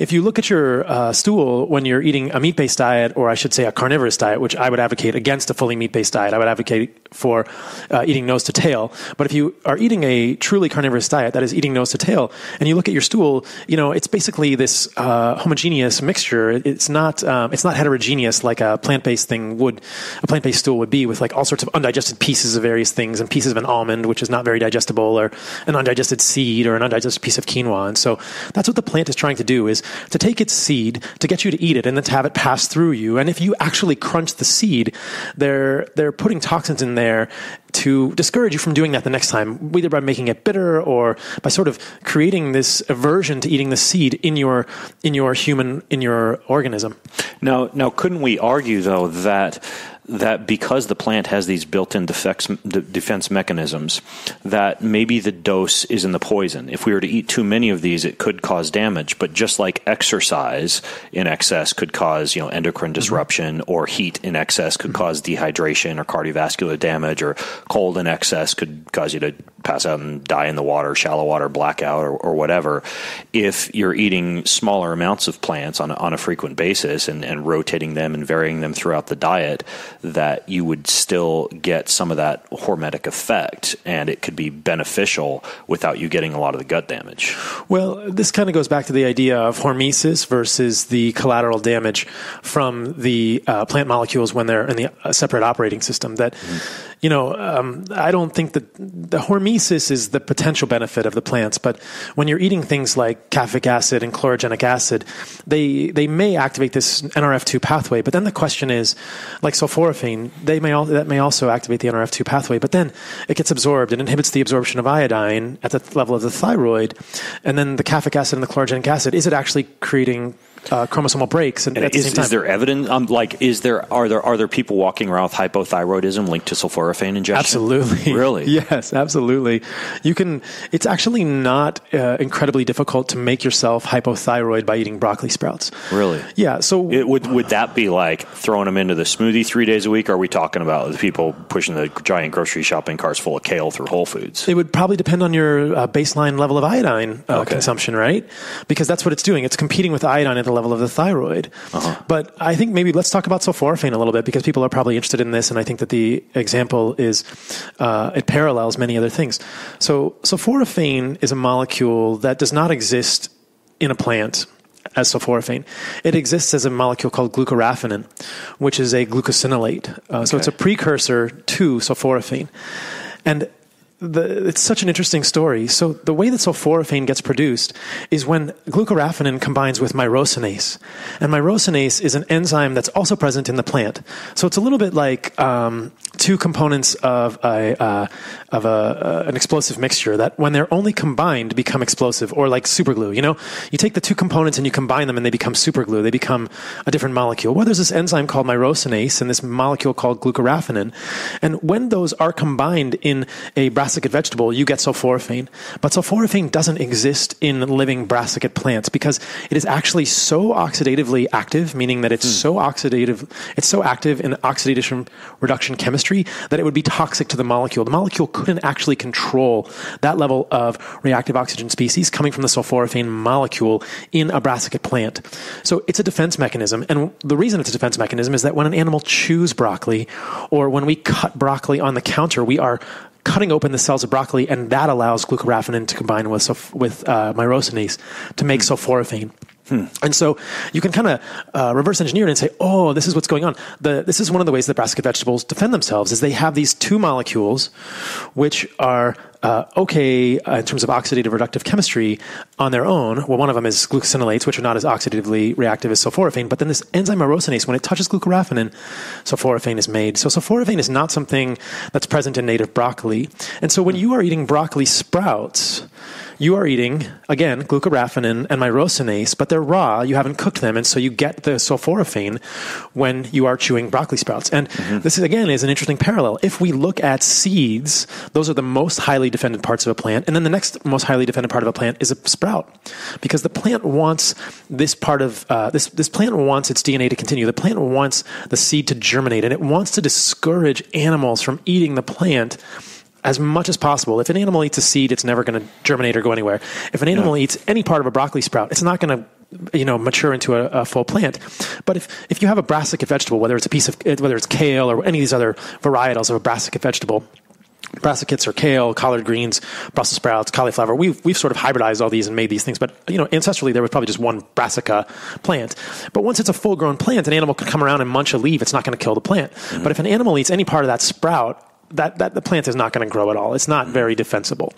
If you look at your uh, stool when you're eating a meat-based diet, or I should say a carnivorous diet, which I would advocate against a fully meat-based diet. I would advocate for uh, eating nose to tail. But if you are eating a truly carnivorous diet, that is eating nose to tail, and you look at your stool, you know, it's basically this uh, homogeneous mixture. It's not um, it's not heterogeneous like a plant-based thing would, a plant-based stool would be, with like all sorts of undigested pieces of various things, and pieces of an almond, which is not very digestible, or an undigested seed, or an undigested piece of quinoa. And so that's what the plant is trying to do, is to take its seed, to get you to eat it, and then to have it pass through you. And if you actually crunch the seed, they're they're putting toxins in there to discourage you from doing that the next time, either by making it bitter or by sort of creating this aversion to eating the seed in your in your human in your organism. Now, now, couldn't we argue though that that because the plant has these built-in defects, de- defense mechanisms, that maybe the dose is in the poison? If we were to eat too many of these, it could cause damage. But just like exercise in excess could cause, you know, endocrine disruption, mm-hmm. or heat in excess could mm-hmm. cause dehydration or cardiovascular damage, or cold in excess could cause you to pass out and die in the water, shallow water, blackout, or, or whatever. If you're eating smaller amounts of plants on, on a frequent basis and, and rotating them and varying them throughout the diet, that you would still get some of that hormetic effect, and it could be beneficial without you getting a lot of the gut damage. Well, this kind of goes back to the idea of hormesis versus the collateral damage from the uh, plant molecules when they're in the uh, separate operating system. That, mm-hmm. you know, um, I don't think that the hormesis is the potential benefit of the plants, but when you're eating things like caffeic acid and chlorogenic acid, they they may activate this N R F two pathway. But then the question is, like sulfur. They may all, that may also activate the N R F two pathway, but then it gets absorbed and inhibits the absorption of iodine at the level of the thyroid, and then the caffeic acid and the chlorogenic acid, is it actually creating uh, chromosomal breaks? And, and at is, the same time, is there evidence? Um, like, is there are there are there people walking around with hypothyroidism linked to sulforaphane ingestion? Absolutely, really? Yes, absolutely. You can. It's actually not uh, incredibly difficult to make yourself hypothyroid by eating broccoli sprouts. Really? Yeah. So it would would that be like throwing them into the smoothie three days a week, or are we talking about the people pushing the giant grocery shopping carts full of kale through Whole Foods? It would probably depend on your uh, baseline level of iodine uh, okay. consumption, right? Because that's what it's doing. It's competing with iodine at the level of the thyroid. Uh-huh. But I think maybe let's talk about sulforaphane a little bit, because people are probably interested in this, and I think that the example is, uh, it parallels many other things. So sulforaphane is a molecule that does not exist in a plant as sulforaphane. It exists as a molecule called glucoraphanin, which is a glucosinolate. Uh, okay. So it's a precursor to sulforaphane. And the, it's such an interesting story. So the way that sulforaphane gets produced is when glucoraphanin combines with myrosinase. And myrosinase is an enzyme that's also present in the plant. So it's a little bit like um, two components of a, uh, of a, uh, an explosive mixture that when they're only combined become explosive, or like superglue. You know, you take the two components and you combine them and they become superglue. They become a different molecule. Well, there's this enzyme called myrosinase and this molecule called glucoraphanin. And when those are combined in a brassica vegetable, you get sulforaphane. But sulforaphane doesn't exist in living brassicate plants because it is actually so oxidatively active, meaning that it's mm. so oxidative, it's so active in oxidation reduction chemistry that it would be toxic to the molecule. The molecule couldn't actually control that level of reactive oxygen species coming from the sulforaphane molecule in a brassicate plant. So it's a defense mechanism. And the reason it's a defense mechanism is that when an animal chews broccoli, or when we cut broccoli on the counter, we are cutting open the cells of broccoli, and that allows glucoraphanin to combine with with uh, myrosinase to make mm. sulforaphane. Hmm. And so you can kind of uh, reverse engineer it and say, oh, this is what's going on. The, this is one of the ways that brassica vegetables defend themselves, is they have these two molecules which are uh, okay uh, in terms of oxidative reductive chemistry on their own. Well, one of them is glucosinolates, which are not as oxidatively reactive as sulforaphane, but then this enzyme arosinase, when it touches glucoraphanin, sulforaphane is made. So sulforaphane is not something that's present in native broccoli. And so when you are eating broccoli sprouts, you are eating, again, glucoraphanin and myrosinase, but they're raw. You haven't cooked them, and so you get the sulforaphane when you are chewing broccoli sprouts. And mm-hmm. this, is, again, is an interesting parallel. If we look at seeds, those are the most highly defended parts of a plant, and then the next most highly defended part of a plant is a sprout, because the plant wants this part of uh, this. This plant wants its D N A to continue. The plant wants the seed to germinate, and it wants to discourage animals from eating the plant as much as possible. If an animal eats a seed, it's never going to germinate or go anywhere. If an animal yeah. eats any part of a broccoli sprout, it's not going to, you know, mature into a, a full plant. But if, if you have a brassica vegetable, whether it's a piece of, whether it's kale or any of these other varietals of a brassica vegetable, brassicas or kale, collard greens, Brussels sprouts, cauliflower. We've, we've sort of hybridized all these and made these things, but you know, ancestrally there was probably just one brassica plant. But once it's a full-grown plant, an animal can come around and munch a leaf. It's not going to kill the plant. Mm-hmm. But if an animal eats any part of that sprout, That, that the plant is not going to grow at all. It's not very defensible.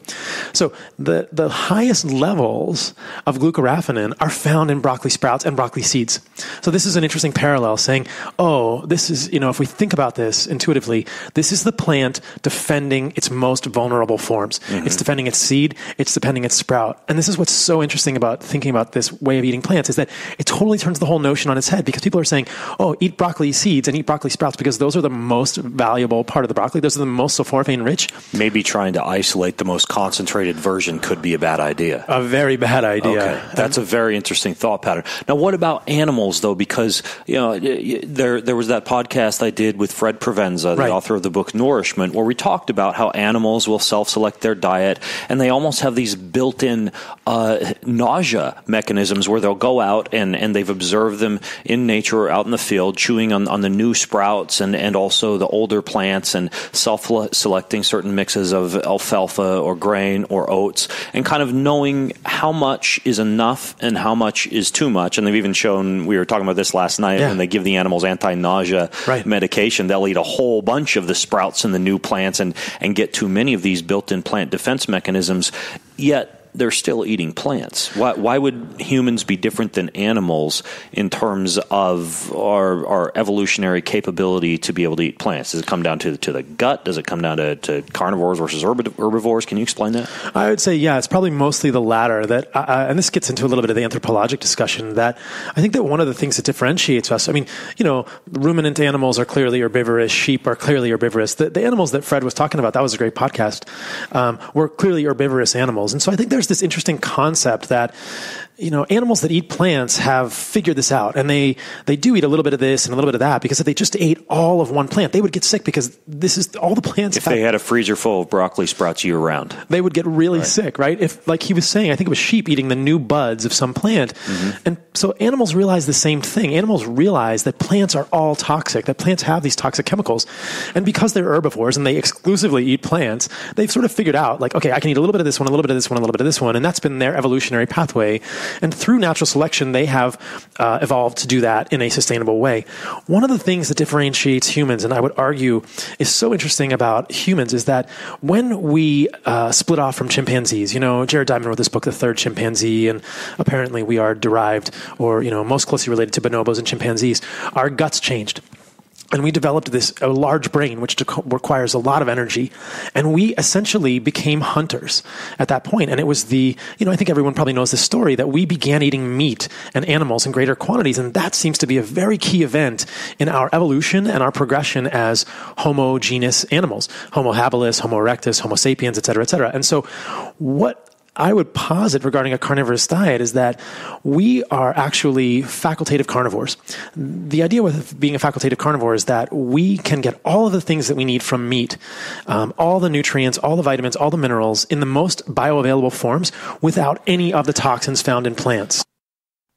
So the, the highest levels of glucoraphanin are found in broccoli sprouts and broccoli seeds. So this is an interesting parallel saying, oh, this is, you know, if we think about this intuitively, this is the plant defending its most vulnerable forms. Mm-hmm. It's defending its seed. It's defending its sprout. And this is what's so interesting about thinking about this way of eating plants, is that it totally turns the whole notion on its head, because people are saying, oh, eat broccoli seeds and eat broccoli sprouts because those are the most valuable part of the broccoli. Those are the most sulforaphane rich. Maybe trying to isolate the most concentrated version could be a bad idea. A very bad idea. Okay. That's a very interesting thought pattern. Now, what about animals, though? Because, you know, there there was that podcast I did with Fred Provenza, the right. author of the book Nourishment, where we talked about how animals will self-select their diet, and they almost have these built-in uh, nausea mechanisms where they'll go out and, and they've observed them in nature or out in the field chewing on, on the new sprouts and, and also the older plants and self selecting certain mixes of alfalfa or grain or oats, and kind of knowing how much is enough and how much is too much. And they've even shown, we were talking about this last night, yeah. when they give the animals anti-nausea right. medication, they'll eat a whole bunch of the sprouts and the new plants and, and get too many of these built-in plant defense mechanisms, yet they're still eating plants. Why, why would humans be different than animals in terms of our, our evolutionary capability to be able to eat plants? Does it come down to, to the gut? Does it come down to, to carnivores versus herbivores? Can you explain that? I would say, yeah, it's probably mostly the latter. That, uh, and this gets into a little bit of the anthropologic discussion, that I think that one of the things that differentiates us, I mean, you know, ruminant animals are clearly herbivorous, sheep are clearly herbivorous. The, the animals that Fred was talking about, that was a great podcast, um, were clearly herbivorous animals. And so I think there's this interesting concept that, you know, animals that eat plants have figured this out, and they, they do eat a little bit of this and a little bit of that, because if they just ate all of one plant, they would get sick, because this is all the plants. If they had a freezer full of broccoli sprouts year round, they would get really right. sick, right? If, like he was saying, I think it was sheep eating the new buds of some plant. Mm-hmm. And so animals realize the same thing. Animals realize that plants are all toxic, that plants have these toxic chemicals. And because they're herbivores and they exclusively eat plants, they've sort of figured out, like, okay, I can eat a little bit of this one, a little bit of this one, a little bit of this one. And that's been their evolutionary pathway. And through natural selection, they have uh, evolved to do that in a sustainable way. One of the things that differentiates humans, and I would argue is so interesting about humans, is that when we uh, split off from chimpanzees, you know, Jared Diamond wrote this book, The Third Chimpanzee, and apparently we are derived, or, you know, most closely related to bonobos and chimpanzees. Our guts changed. And we developed this a large brain, which requires a lot of energy. And we essentially became hunters at that point. And it was the, you know, I think everyone probably knows this story, that we began eating meat and animals in greater quantities. And that seems to be a very key event in our evolution and our progression as homogenous animals, Homo habilis, Homo erectus, Homo sapiens, et cetera, et cetera. And so what I would posit regarding a carnivorous diet is that we are actually facultative carnivores. The idea with being a facultative carnivore is that we can get all of the things that we need from meat, um, all the nutrients, all the vitamins, all the minerals in the most bioavailable forms without any of the toxins found in plants.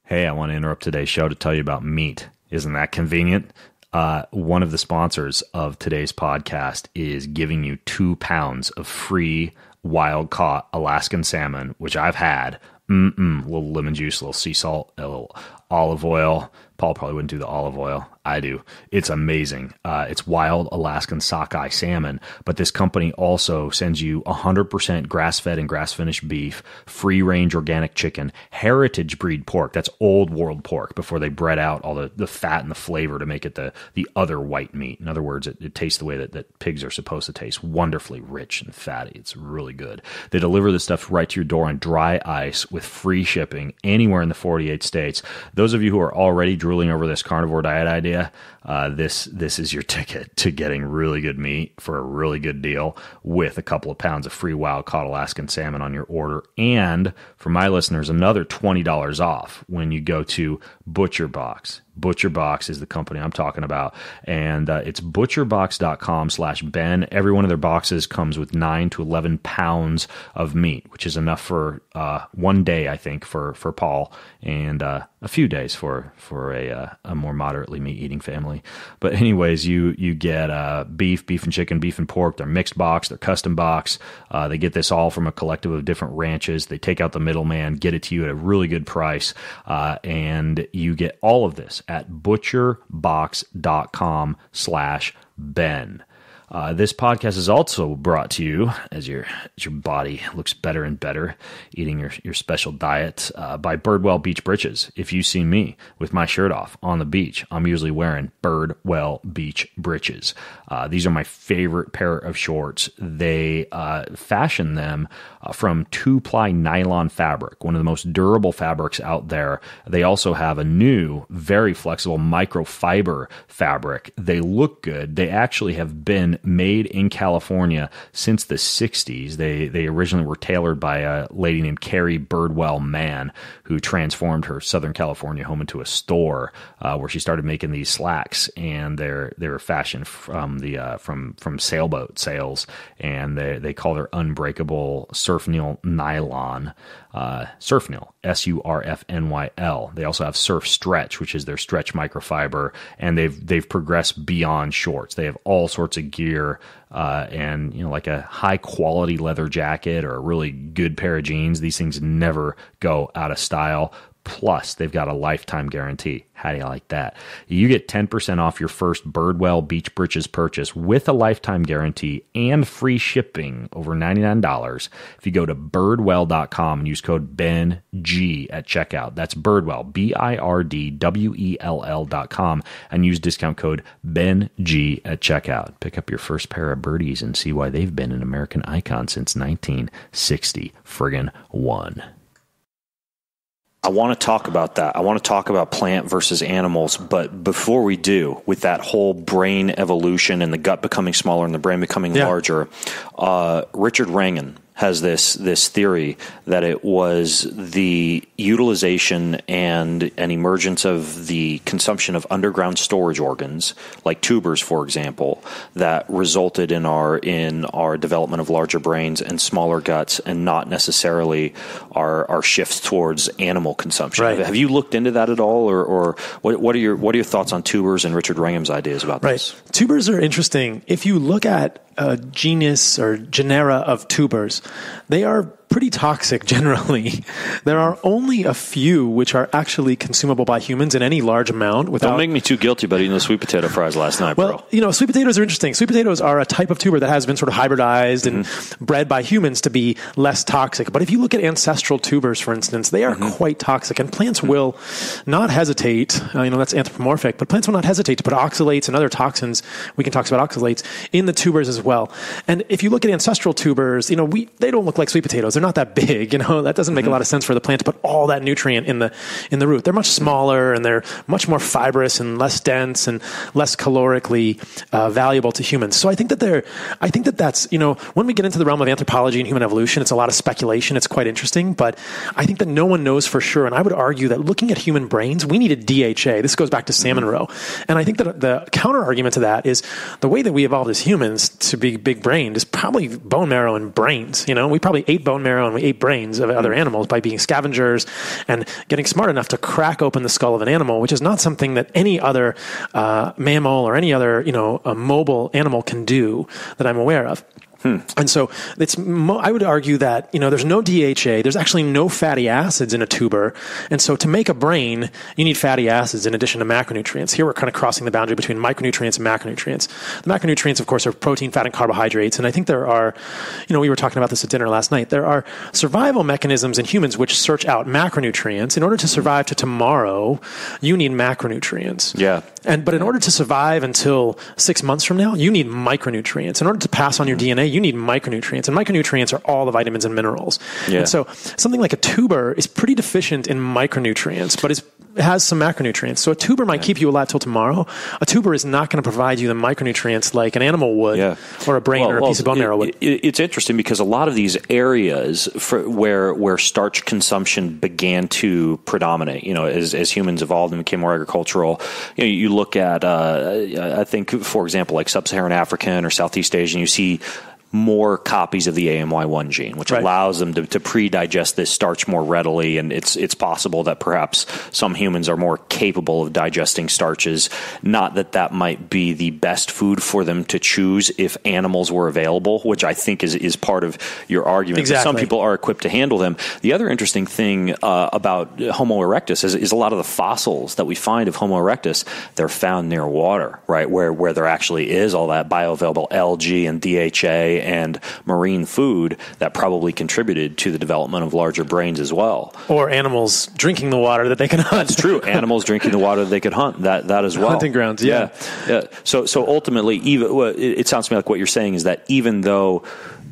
Hey, I want to interrupt today's show to tell you about meat. Isn't that convenient? Uh, one of the sponsors of today's podcast is giving you two pounds of free wild caught Alaskan salmon, which I've had Mm-mm. A little lemon juice, a little sea salt, a little olive oil. Paul probably wouldn't do the olive oil. I do. It's amazing. Uh, it's wild Alaskan sockeye salmon, but this company also sends you one hundred percent grass-fed and grass-finished beef, free-range organic chicken, heritage breed pork. That's old world pork before they bred out all the, the fat and the flavor to make it the, the other white meat. In other words, it, it tastes the way that, that pigs are supposed to taste, wonderfully rich and fatty. It's really good. They deliver this stuff right to your door on dry ice with free shipping anywhere in the forty-eight states. Those of you who are already drooling over this carnivore diet idea, uh, this this is your ticket to getting really good meat for a really good deal with a couple of pounds of free wild-caught Alaskan salmon on your order. And for my listeners, another twenty dollars off when you go to ButcherBox. ButcherBox is the company I'm talking about, and uh, it's butcher box dot com slash Ben. Every one of their boxes comes with nine to eleven pounds of meat, which is enough for uh, one day, I think, for for Paul, and uh, a few days for for a, uh, a more moderately meat-eating family. But anyways, you you get uh, beef, beef and chicken, beef and pork, their mixed box, their custom box. Uh, they get this all from a collective of different ranches. They take out the middleman, get it to you at a really good price, uh, and you get all of this at butcher box dot com slash Ben. Uh, this podcast is also brought to you, as your as your body looks better and better, eating your, your special diet, uh, by Birdwell Beach Britches. If you see me with my shirt off on the beach, I'm usually wearing Birdwell Beach Britches. Uh, these are my favorite pair of shorts. They uh, fashion them uh, from two-ply nylon fabric, one of the most durable fabrics out there. They also have a new, very flexible microfiber fabric. They look good. They actually have been made in California since the sixties. They they originally were tailored by a lady named Carrie Birdwell Mann, who transformed her Southern California home into a store uh, where she started making these slacks, and they're they were fashioned from the uh, from from sailboat sails, and they they call their unbreakable surfnyl nylon. Uh, surfnyl, S U R F N Y L. They also have Surf Stretch, which is their stretch microfiber, and they've they've progressed beyond shorts. They have all sorts of gear, uh, and you know, like a high quality leather jacket or a really good pair of jeans. These things never go out of style. Plus, they've got a lifetime guarantee. How do you like that? You get ten percent off your first Birdwell Beach Britches purchase with a lifetime guarantee and free shipping over ninety-nine dollars if you go to birdwell dot com and use code BENG at checkout. That's Birdwell, B I R D W E L L dot com, and use discount code BENG at checkout. Pick up your first pair of birdies and see why they've been an American icon since nineteen sixty friggin' one. I want to talk about that. I want to talk about plant versus animals. But before we do, with that whole brain evolution and the gut becoming smaller and the brain becoming yeah. larger, uh, Richard Rangan has this this theory that it was the utilization and an emergence of the consumption of underground storage organs, like tubers, for example, that resulted in our in our development of larger brains and smaller guts, and not necessarily our our shifts towards animal consumption. Right. Have you looked into that at all, or, or what, what are your what are your thoughts on tubers and Richard Wrangham's ideas about right. this? Tubers are interesting. If you look at a genus or genera of tubers, they are pretty toxic generally. There are only a few which are actually consumable by humans in any large amount. Without... Don't make me too guilty about eating those sweet potato fries last night, well, bro. You know, sweet potatoes are interesting. Sweet potatoes are a type of tuber that has been sort of hybridized mm-hmm. and bred by humans to be less toxic. But if you look at ancestral tubers, for instance, they are mm-hmm. quite toxic, and plants mm-hmm. will not hesitate. Uh, you know, that's anthropomorphic, but plants will not hesitate to put oxalates and other toxins. We can talk about oxalates in the tubers as well. And if you look at ancestral tubers, you know, we they don't look like sweet potatoes. They're not that big, you know, that doesn't make mm-hmm. a lot of sense for the plant to put all that nutrient in the, in the root. They're much smaller, and they're much more fibrous and less dense and less calorically uh, valuable to humans. So I think that they're, I think that that's, you know, when we get into the realm of anthropology and human evolution, it's a lot of speculation. It's quite interesting, but I think that no one knows for sure. And I would argue that looking at human brains, we need a D H A. This goes back to salmon mm-hmm. roe. And I think that the counter argument to that is the way that we evolved as humans to be big brained is probably bone marrow and brains. You know, we probably ate bone marrow and we ate brains of other animals by being scavengers and getting smart enough to crack open the skull of an animal, which is not something that any other uh, mammal or any other, you know, a mobile animal can do that I'm aware of. Hmm. And so it's, mo- I would argue that, you know, there's no D H A, there's actually no fatty acids in a tuber. And so to make a brain, you need fatty acids in addition to macronutrients. Here we're kind of crossing the boundary between micronutrients and macronutrients. The macronutrients, of course, are protein, fat, and carbohydrates. And I think there are, you know, we were talking about this at dinner last night. There are survival mechanisms in humans which search out macronutrients. In order to survive to tomorrow, you need macronutrients. Yeah. And, but in order to survive until six months from now, you need micronutrients. In order to pass on your D N A, you need micronutrients. And micronutrients are all the vitamins and minerals. Yeah. And so something like a tuber is pretty deficient in micronutrients, but it's, it has some macronutrients. So a tuber might yeah. keep you alive till tomorrow. A tuber is not going to provide you the micronutrients like an animal would yeah. or a brain well, or a well, piece of bone it, marrow would. It, it's interesting because a lot of these areas for where where starch consumption began to predominate, you know, as, as humans evolved and became more agricultural, you know, you look at, uh, I think, for example, like sub-Saharan African or Southeast Asian, you see more copies of the A M Y one gene, which right. allows them to, to pre-digest this starch more readily, and it's it's possible that perhaps some humans are more capable of digesting starches. Not that that might be the best food for them to choose if animals were available, which I think is is part of your argument. Exactly. Some people are equipped to handle them. The other interesting thing uh, about Homo erectus is, is a lot of the fossils that we find of Homo erectus, they're found near water, right, where where there actually is all that bioavailable algae and D H A and marine food that probably contributed to the development of larger brains as well. Or animals drinking the water that they can hunt. That's true. Animals drinking the water that they could hunt. That that as well. Hunting grounds. Yeah. Yeah. yeah. So so ultimately, even it sounds to me like what you're saying is that even though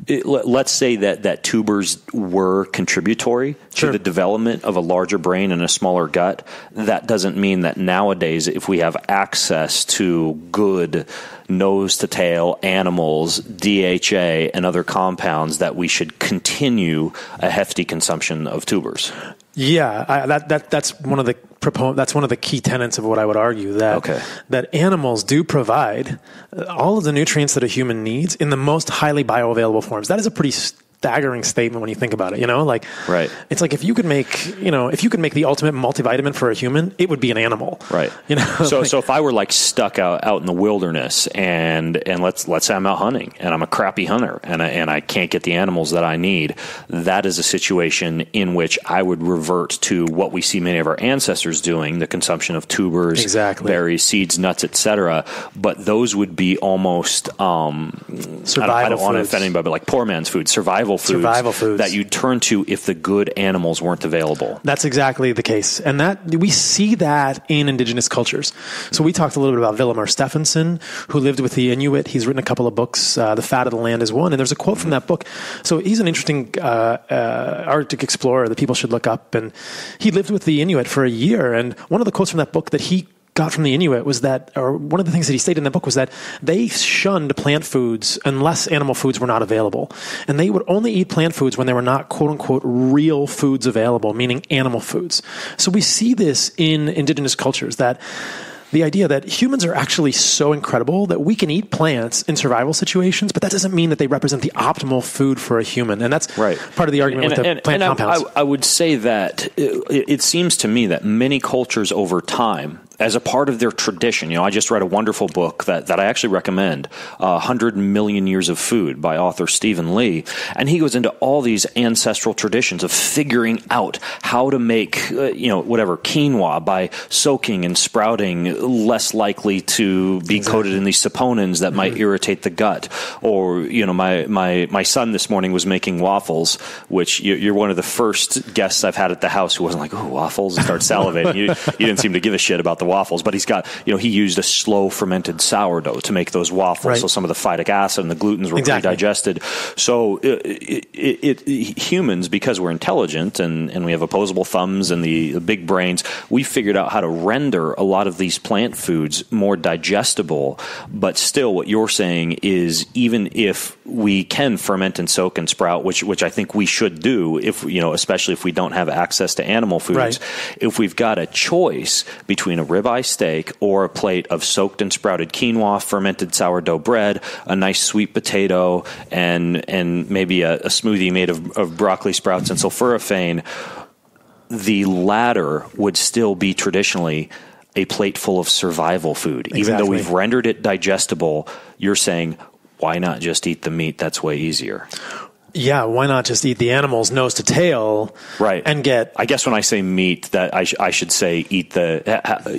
It, let's say that, that tubers were contributory sure. to the development of a larger brain and a smaller gut. That doesn't mean that nowadays, if we have access to good nose-to-tail animals, D H A, and other compounds, that we should continue a hefty consumption of tubers. Yeah, I, that that that's one of the propon- that's one of the key tenets of what I would argue, that okay. that animals do provide all of the nutrients that a human needs in the most highly bioavailable forms. That is a pretty staggering statement when you think about it. You know, like right. it's like if you could make you know if you could make the ultimate multivitamin for a human, it would be an animal. Right. You know. So like, so if I were like stuck out, out in the wilderness and and let's let's say I'm out hunting and I'm a crappy hunter and I, and I can't get the animals that I need, that is a situation in which I would revert to what we see many of our ancestors doing: the consumption of tubers, exactly. berries, seeds, nuts, et cetera. But those would be almost um, survival. I don't, I don't want to offend anybody, but like poor man's food, survival. Foods survival foods that you'd turn to if the good animals weren't available. That's exactly the case. And that we see that in indigenous cultures. So we talked a little bit about Villemar Stephenson, who lived with the Inuit. He's written a couple of books. Uh, the Fat of the Land is one. And there's a quote from that book. So he's an interesting uh, uh, Arctic explorer that people should look up. And he lived with the Inuit for a year. And one of the quotes from that book that he got from the Inuit was that, or one of the things that he stated in that book was that they shunned plant foods unless animal foods were not available. And they would only eat plant foods when there were not, quote unquote, real foods available, meaning animal foods. So we see this in indigenous cultures, that the idea that humans are actually so incredible that we can eat plants in survival situations, but that doesn't mean that they represent the optimal food for a human. And that's right. part of the argument and, with the and, plant and compounds. I, I would say that it, it seems to me that many cultures over time, as a part of their tradition, you know, I just read a wonderful book that, that I actually recommend, uh, one hundred million years of Food by author Stephen Lee. And he goes into all these ancestral traditions of figuring out how to make, uh, you know, whatever, quinoa by soaking and sprouting, less likely to be exactly. coated in these saponins that mm-hmm. might irritate the gut. Or, you know, my, my, my son this morning was making waffles, which you, you're one of the first guests I've had at the house who wasn't like, ooh, waffles, and start salivating. you, you didn't seem to give a shit about the waffles, but he's got, you know, he used a slow fermented sourdough to make those waffles. Right. So some of the phytic acid and the glutens were exactly. pre-digested. So it, it, it, humans, because we're intelligent and, and we have opposable thumbs and the, the big brains, we figured out how to render a lot of these plant foods more digestible. But still, what you're saying is, even if we can ferment and soak and sprout, which, which I think we should do, if, you know, especially if we don't have access to animal foods, right. if we've got a choice between a ribeye steak or a plate of soaked and sprouted quinoa, fermented sourdough bread, a nice sweet potato, and and maybe a, a smoothie made of, of broccoli sprouts and sulforaphane, the latter would still be traditionally a plate full of survival food. Exactly. Even though we've rendered it digestible, you're saying why not just eat the meat? That's way easier. Yeah, why not just eat the animals nose to tail? Right. And get... I guess when I say meat, that I, sh I should say eat the...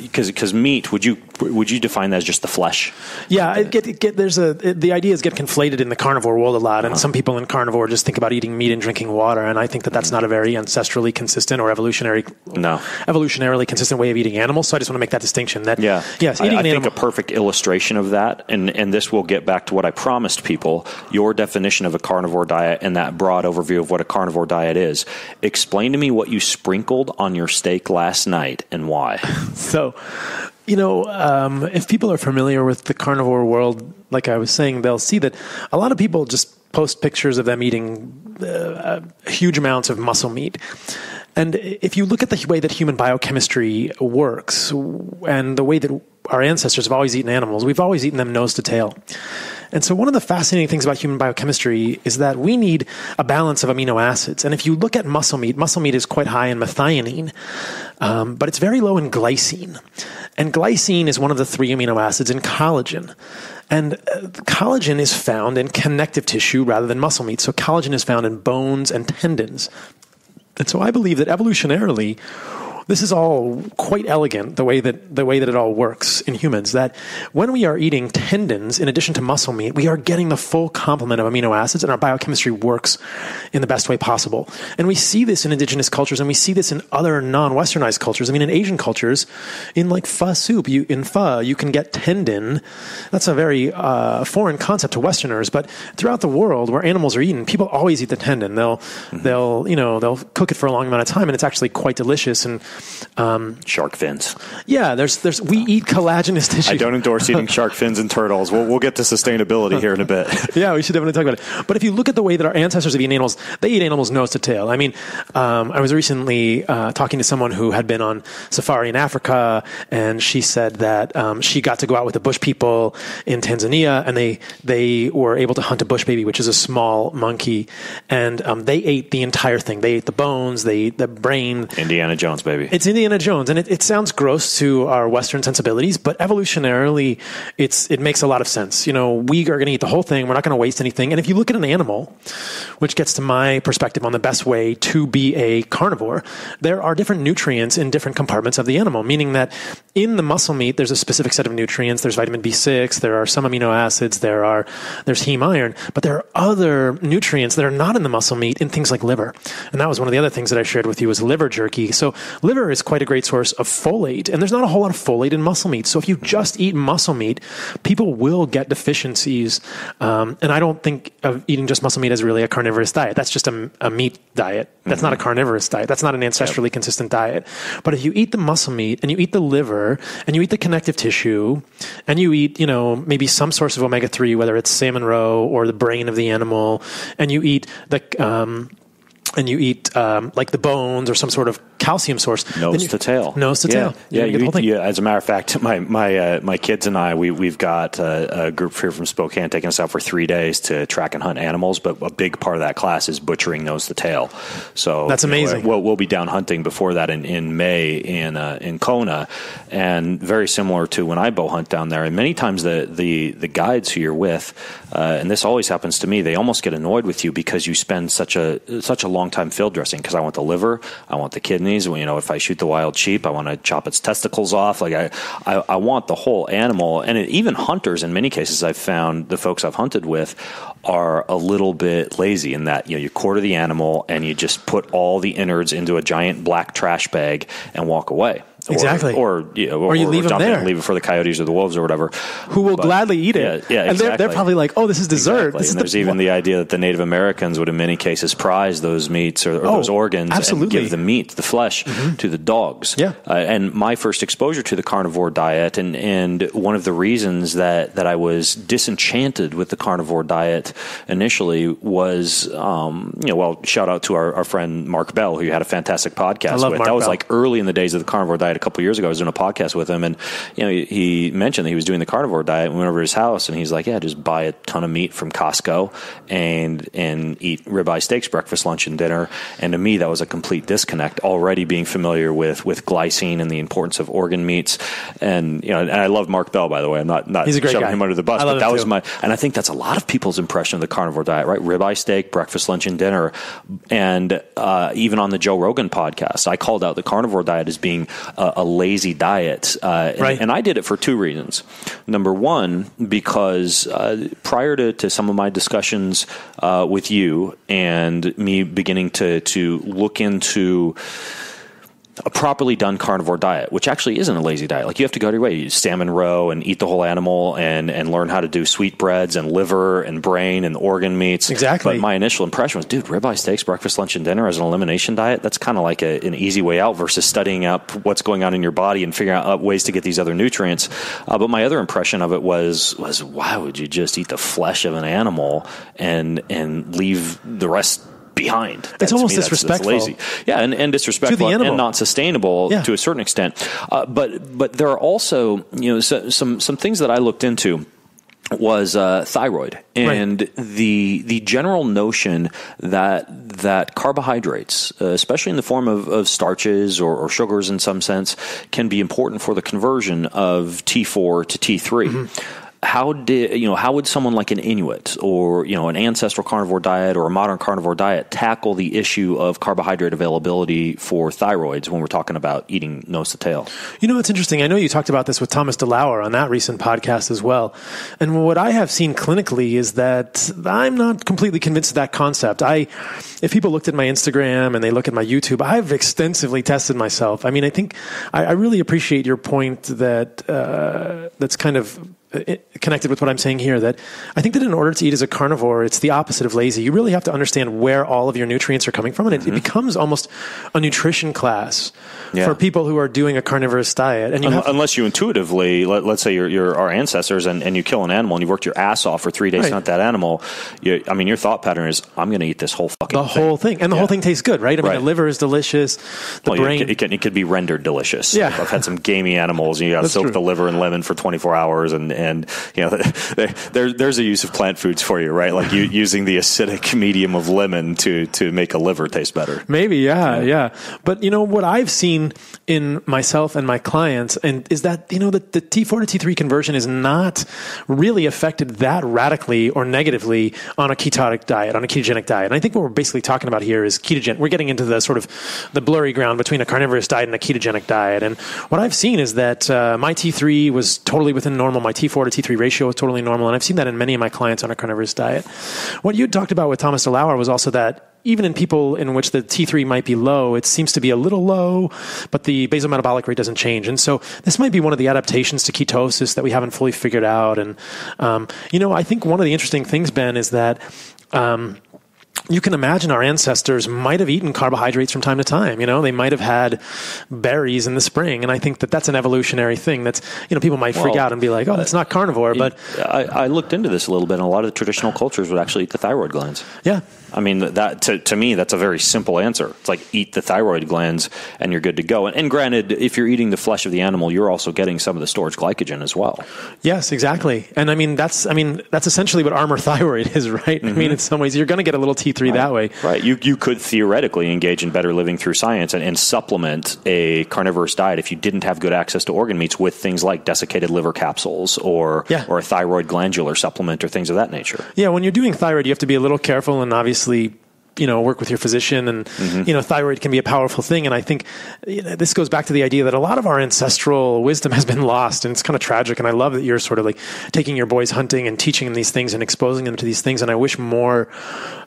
Because because meat, would you would you define that as just the flesh? Yeah, it get, it get, there's a... It, the ideas get conflated in the carnivore world a lot, and uh-huh. some people in carnivore just think about eating meat and drinking water, and I think that that's not a very ancestrally consistent or evolutionary... No. Evolutionarily consistent way of eating animals, so I just want to make that distinction. That, yeah. Yes, eating I, I an think animal a perfect illustration of that, and, and this will get back to what I promised people, your definition of a carnivore diet and that broad overview of what a carnivore diet is. Explain to me what you sprinkled on your steak last night and why. So, you know, um, if people are familiar with the carnivore world, like I was saying, they'll see that a lot of people just post pictures of them eating uh, huge amounts of muscle meat. And if you look at the way that human biochemistry works and the way that our ancestors have always eaten animals, we've always eaten them nose to tail. And so one of the fascinating things about human biochemistry is that we need a balance of amino acids. And if you look at muscle meat, muscle meat is quite high in methionine, um, but it's very low in glycine. And glycine is one of the three amino acids in collagen. And uh, collagen is found in connective tissue rather than muscle meat. So collagen is found in bones and tendons. And so I believe that evolutionarily, this is all quite elegant, the way that the way that it all works in humans, that when we are eating tendons in addition to muscle meat, we are getting the full complement of amino acids, and our biochemistry works in the best way possible. And we see this in indigenous cultures, and we see this in other non-westernized cultures. I mean, in Asian cultures, in like pho soup, you, in pho, you can get tendon. That's a very uh, foreign concept to Westerners, but throughout the world where animals are eaten, people always eat the tendon. They'll, mm-hmm. they'll, you know, they'll cook it for a long amount of time, and it's actually quite delicious. And Um, shark fins. Yeah, there's, there's, we eat collagenous tissue. I don't endorse eating shark fins and turtles. We'll, we'll get to sustainability here in a bit. Yeah, we should definitely talk about it. But if you look at the way that our ancestors have eaten animals, they eat animals nose to tail. I mean, um, I was recently uh, talking to someone who had been on safari in Africa, and she said that um, she got to go out with the bush people in Tanzania, and they, they were able to hunt a bush baby, which is a small monkey, and um, they ate the entire thing. They ate the bones, they ate the brain. Indiana Jones, baby. It's Indiana Jones, and it, it sounds gross to our Western sensibilities, but evolutionarily, it's it makes a lot of sense. You know, we are going to eat the whole thing. We're not going to waste anything. And if you look at an animal, which gets to my perspective on the best way to be a carnivore, there are different nutrients in different compartments of the animal, meaning that in the muscle meat, there's a specific set of nutrients. There's vitamin B six. There are some amino acids. There are there's heme iron, but there are other nutrients that are not in the muscle meat in things like liver. And that was one of the other things that I shared with you was liver jerky. So liver Liver is quite a great source of folate, and there's not a whole lot of folate in muscle meat. So if you just eat muscle meat, people will get deficiencies. Um, and I don't think of eating just muscle meat as really a carnivorous diet. That's just a, a meat diet. That's mm-hmm. not a carnivorous diet. That's not an ancestrally yep. consistent diet. But if you eat the muscle meat and you eat the liver and you eat the connective tissue and you eat, you know, maybe some source of omega three, whether it's salmon roe or the brain of the animal, and you eat the um, and you eat um, like the bones or some sort of calcium source. Nose you, to tail. Nose to yeah. tail. Yeah, you you eat, yeah. As a matter of fact, my my uh, my kids and I, we we've got a, a group here from Spokane taking us out for three days to track and hunt animals. But a big part of that class is butchering nose to tail. So that's amazing. You know, we'll we'll be down hunting before that in, in May in uh, in Kona, and very similar to when I bow hunt down there. And many times the the the guides who you're with, uh, and this always happens to me, they almost get annoyed with you because you spend such a such a long time field dressing, because I want the liver, I want the kidneys. Well, you know, if I shoot the wild sheep, I want to chop its testicles off. Like I, I, I want the whole animal. And it, even hunters, in many cases, I've found the folks I've hunted with are a little bit lazy in that, you know, you quarter the animal and you just put all the innards into a giant black trash bag and walk away. Exactly, or, or you know, or, or you leave or them there, leave it for the coyotes or the wolves or whatever, who will but, gladly eat it. Yeah, yeah and exactly. they're, they're probably like, "Oh, this is dessert." Exactly. This and is there's the even the idea that the Native Americans would, in many cases, prize those meats or, or oh, those organs absolutely. and give the meat, the flesh, mm-hmm. to the dogs. Yeah. Uh, and my first exposure to the carnivore diet, and and one of the reasons that that I was disenchanted with the carnivore diet initially was, um, you know, well, shout out to our, our friend Mark Bell, who you had a fantastic podcast I love with. Mark that was Bell. Like early in the days of the carnivore diet. diet a couple years ago. I was doing a podcast with him, and you know, he mentioned that he was doing the carnivore diet. We went over to his house, and he's like, "Yeah, just buy a ton of meat from Costco and and eat ribeye steaks, breakfast, lunch, and dinner." And to me, that was a complete disconnect. Already being familiar with with glycine and the importance of organ meats, and you know, and I love Mark Bell, by the way. I'm not not shoving guy. him under the bus, I but that was too. my, and I think that's a lot of people's impression of the carnivore diet, right? Ribeye steak, breakfast, lunch, and dinner, and uh, even on the Joe Rogan podcast, I called out the carnivore diet as being a, a lazy diet, uh, right. and, and I did it for two reasons. Number one, because uh, prior to, to some of my discussions uh, with you and me beginning to to look into a properly done carnivore diet, which actually isn't a lazy diet. Like, you have to go to your way. You salmon roe and eat the whole animal and, and learn how to do sweetbreads and liver and brain and organ meats. Exactly. But my initial impression was, dude, ribeye steaks, breakfast, lunch, and dinner as an elimination diet, that's kind of like a, an easy way out versus studying up what's going on in your body and figuring out ways to get these other nutrients. Uh, but my other impression of it was, was why would you just eat the flesh of an animal and and leave the rest behind? That's, it's almost me, that's, disrespectful. That's lazy. Yeah, and, and disrespectful and not sustainable yeah. to a certain extent. Uh, but but there are also, you know, so, some some things that I looked into was uh, thyroid and right. the the general notion that that carbohydrates, uh, especially in the form of, of starches or, or sugars in some sense, can be important for the conversion of T four to T three. Mm-hmm. How did you know? How would someone like an Inuit or you know an ancestral carnivore diet or a modern carnivore diet tackle the issue of carbohydrate availability for thyroids when we're talking about eating nose to tail? You know, it's interesting. I know you talked about this with Thomas DeLauer on that recent podcast as well. And what I have seen clinically is that I'm not completely convinced of that concept. I, if people looked at my Instagram and they look at my YouTube, I've extensively tested myself. I mean, I think I, I really appreciate your point that uh, that's kind of connected with what I'm saying here, that I think that in order to eat as a carnivore, it's the opposite of lazy. You really have to understand where all of your nutrients are coming from, and mm-hmm. it, it becomes almost a nutrition class yeah. for people who are doing a carnivorous diet. And you Un- unless you intuitively, let, let's say you're, you're our ancestors, and, and you kill an animal, and you've worked your ass off for three days right. to hunt that animal. You, I mean, your thought pattern is, I'm going to eat this whole fucking the thing. The whole thing. And the yeah. whole thing tastes good, right? I mean, right. the liver is delicious. The well, brain. It, it, can, it could be rendered delicious. Yeah. I've had some gamey animals, and you got to soak true. the liver in lemon for twenty-four hours, and And, you know, there, there's a use of plant foods for you, right? Like you, using the acidic medium of lemon to, to make a liver taste better. Maybe. Yeah, yeah. Yeah. But you know, what I've seen in myself and my clients and is that, you know, the, the T four to T three conversion is not really affected that radically or negatively on a ketotic diet, on a ketogenic diet. And I think what we're basically talking about here is ketogenic. We're getting into the sort of the blurry ground between a carnivorous diet and a ketogenic diet. And what I've seen is that uh, my T three was totally within normal. My T four to T three ratio is totally normal. And I've seen that in many of my clients on a carnivorous diet. What you talked about with Thomas DeLauer was also that even in people in which the T three might be low, it seems to be a little low, but the basal metabolic rate doesn't change. And so this might be one of the adaptations to ketosis that we haven't fully figured out. And, um, you know, I think one of the interesting things, Ben, is that, um, you can imagine our ancestors might have eaten carbohydrates from time to time. You know, they might have had berries in the spring. And I think that that's an evolutionary thing that's, you know, people might freak well, out and be like, oh, that's not carnivore. It, but I, I looked into this a little bit, and a lot of the traditional cultures would actually eat the thyroid glands. Yeah. I mean, that to, to me, that's a very simple answer. It's like, eat the thyroid glands and you're good to go. And, and granted, if you're eating the flesh of the animal, you're also getting some of the storage glycogen as well. Yes, exactly. And I mean, that's, I mean, that's essentially what armor thyroid is, right? Mm-hmm. I mean, in some ways, you're going to get a little T three right. that way. Right. You, you could theoretically engage in better living through science and, and supplement a carnivorous diet if you didn't have good access to organ meats with things like desiccated liver capsules or, yeah. or a thyroid glandular supplement or things of that nature. Yeah. When you're doing thyroid, you have to be a little careful and obviously Obviously, you know, work with your physician and, mm-hmm. you know, thyroid can be a powerful thing. And I think you know, this goes back to the idea that a lot of our ancestral wisdom has been lost, and it's kind of tragic. And I love that you're sort of like taking your boys hunting and teaching them these things and exposing them to these things. And I wish more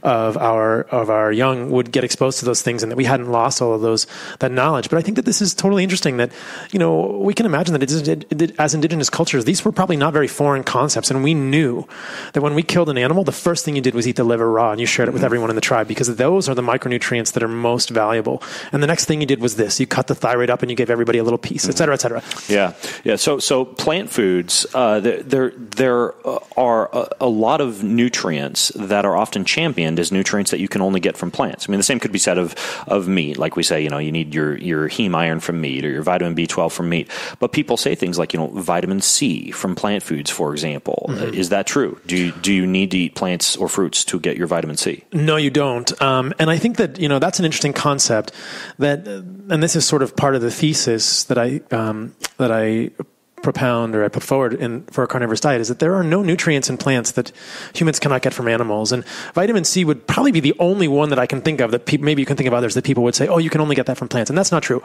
of our, of our young would get exposed to those things, and that we hadn't lost all of those, that knowledge. But I think that this is totally interesting that, you know, we can imagine that it is, it, it, as indigenous cultures, these were probably not very foreign concepts. And we knew that when we killed an animal, the first thing you did was eat the liver raw, and you shared it with everyone in the tribe because because those are the micronutrients that are most valuable. And the next thing you did was this: you cut the thyroid up and you gave everybody a little piece, et cetera, et cetera. Yeah, yeah. So, so plant foods, uh, there, there, there are a, a lot of nutrients that are often championed as nutrients that you can only get from plants. I mean, the same could be said of of meat. Like we say, you know, you need your your heme iron from meat, or your vitamin B twelve from meat. But people say things like, you know, vitamin C from plant foods, for example. Mm-hmm. Is that true? Do you, do you need to eat plants or fruits to get your vitamin C? No, you don't. Um, and I think that, you know, that's an interesting concept that, and this is sort of part of the thesis that I, um, that I propound or I put forward in, for a carnivorous diet, is that there are no nutrients in plants that humans cannot get from animals. And vitamin C would probably be the only one that I can think of that pe- maybe you can think of others that people would say, oh, you can only get that from plants. And that's not true.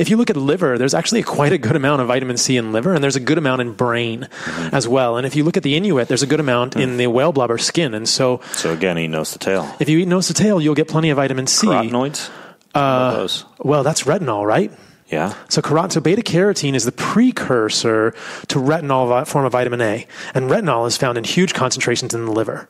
If you look at liver, there's actually quite a good amount of vitamin C in liver, and there's a good amount in brain as well. And if you look at the Inuit, there's a good amount mm. in the whale blubber skin. And so, so again, eat nose to tail. If you eat nose to tail, you'll get plenty of vitamin C. Carotenoids? Uh, those. Well, that's retinol, right? Yeah. So, so beta carotene is the precursor to retinol, form of vitamin A, and retinol is found in huge concentrations in the liver.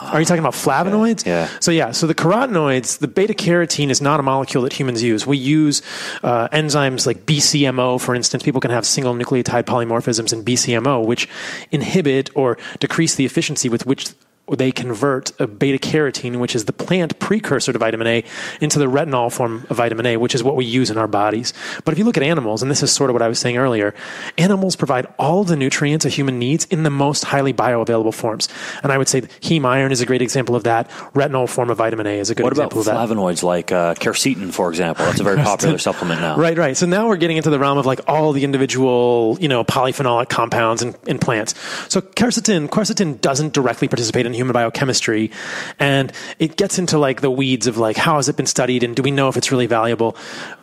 Are you talking about flavonoids? Okay. Yeah. So yeah, so the carotenoids, the beta carotene is not a molecule that humans use. We use uh, enzymes like B C M O, for instance. People can have single nucleotide polymorphisms in B C M O, which inhibit or decrease the efficiency with which they convert a beta carotene, which is the plant precursor to vitamin A, into the retinol form of vitamin A, which is what we use in our bodies. But if you look at animals, and this is sort of what I was saying earlier, animals provide all the nutrients a human needs in the most highly bioavailable forms. And I would say heme iron is a great example of that. Retinol form of vitamin A is a good example of that. What about flavonoids like uh, quercetin, for example? That's a very popular supplement now. Right, right. So now we're getting into the realm of like all the individual, you know, polyphenolic compounds in, in plants. So quercetin, quercetin doesn't directly participate in human biochemistry, and it gets into like the weeds of like how has it been studied and do we know if it's really valuable.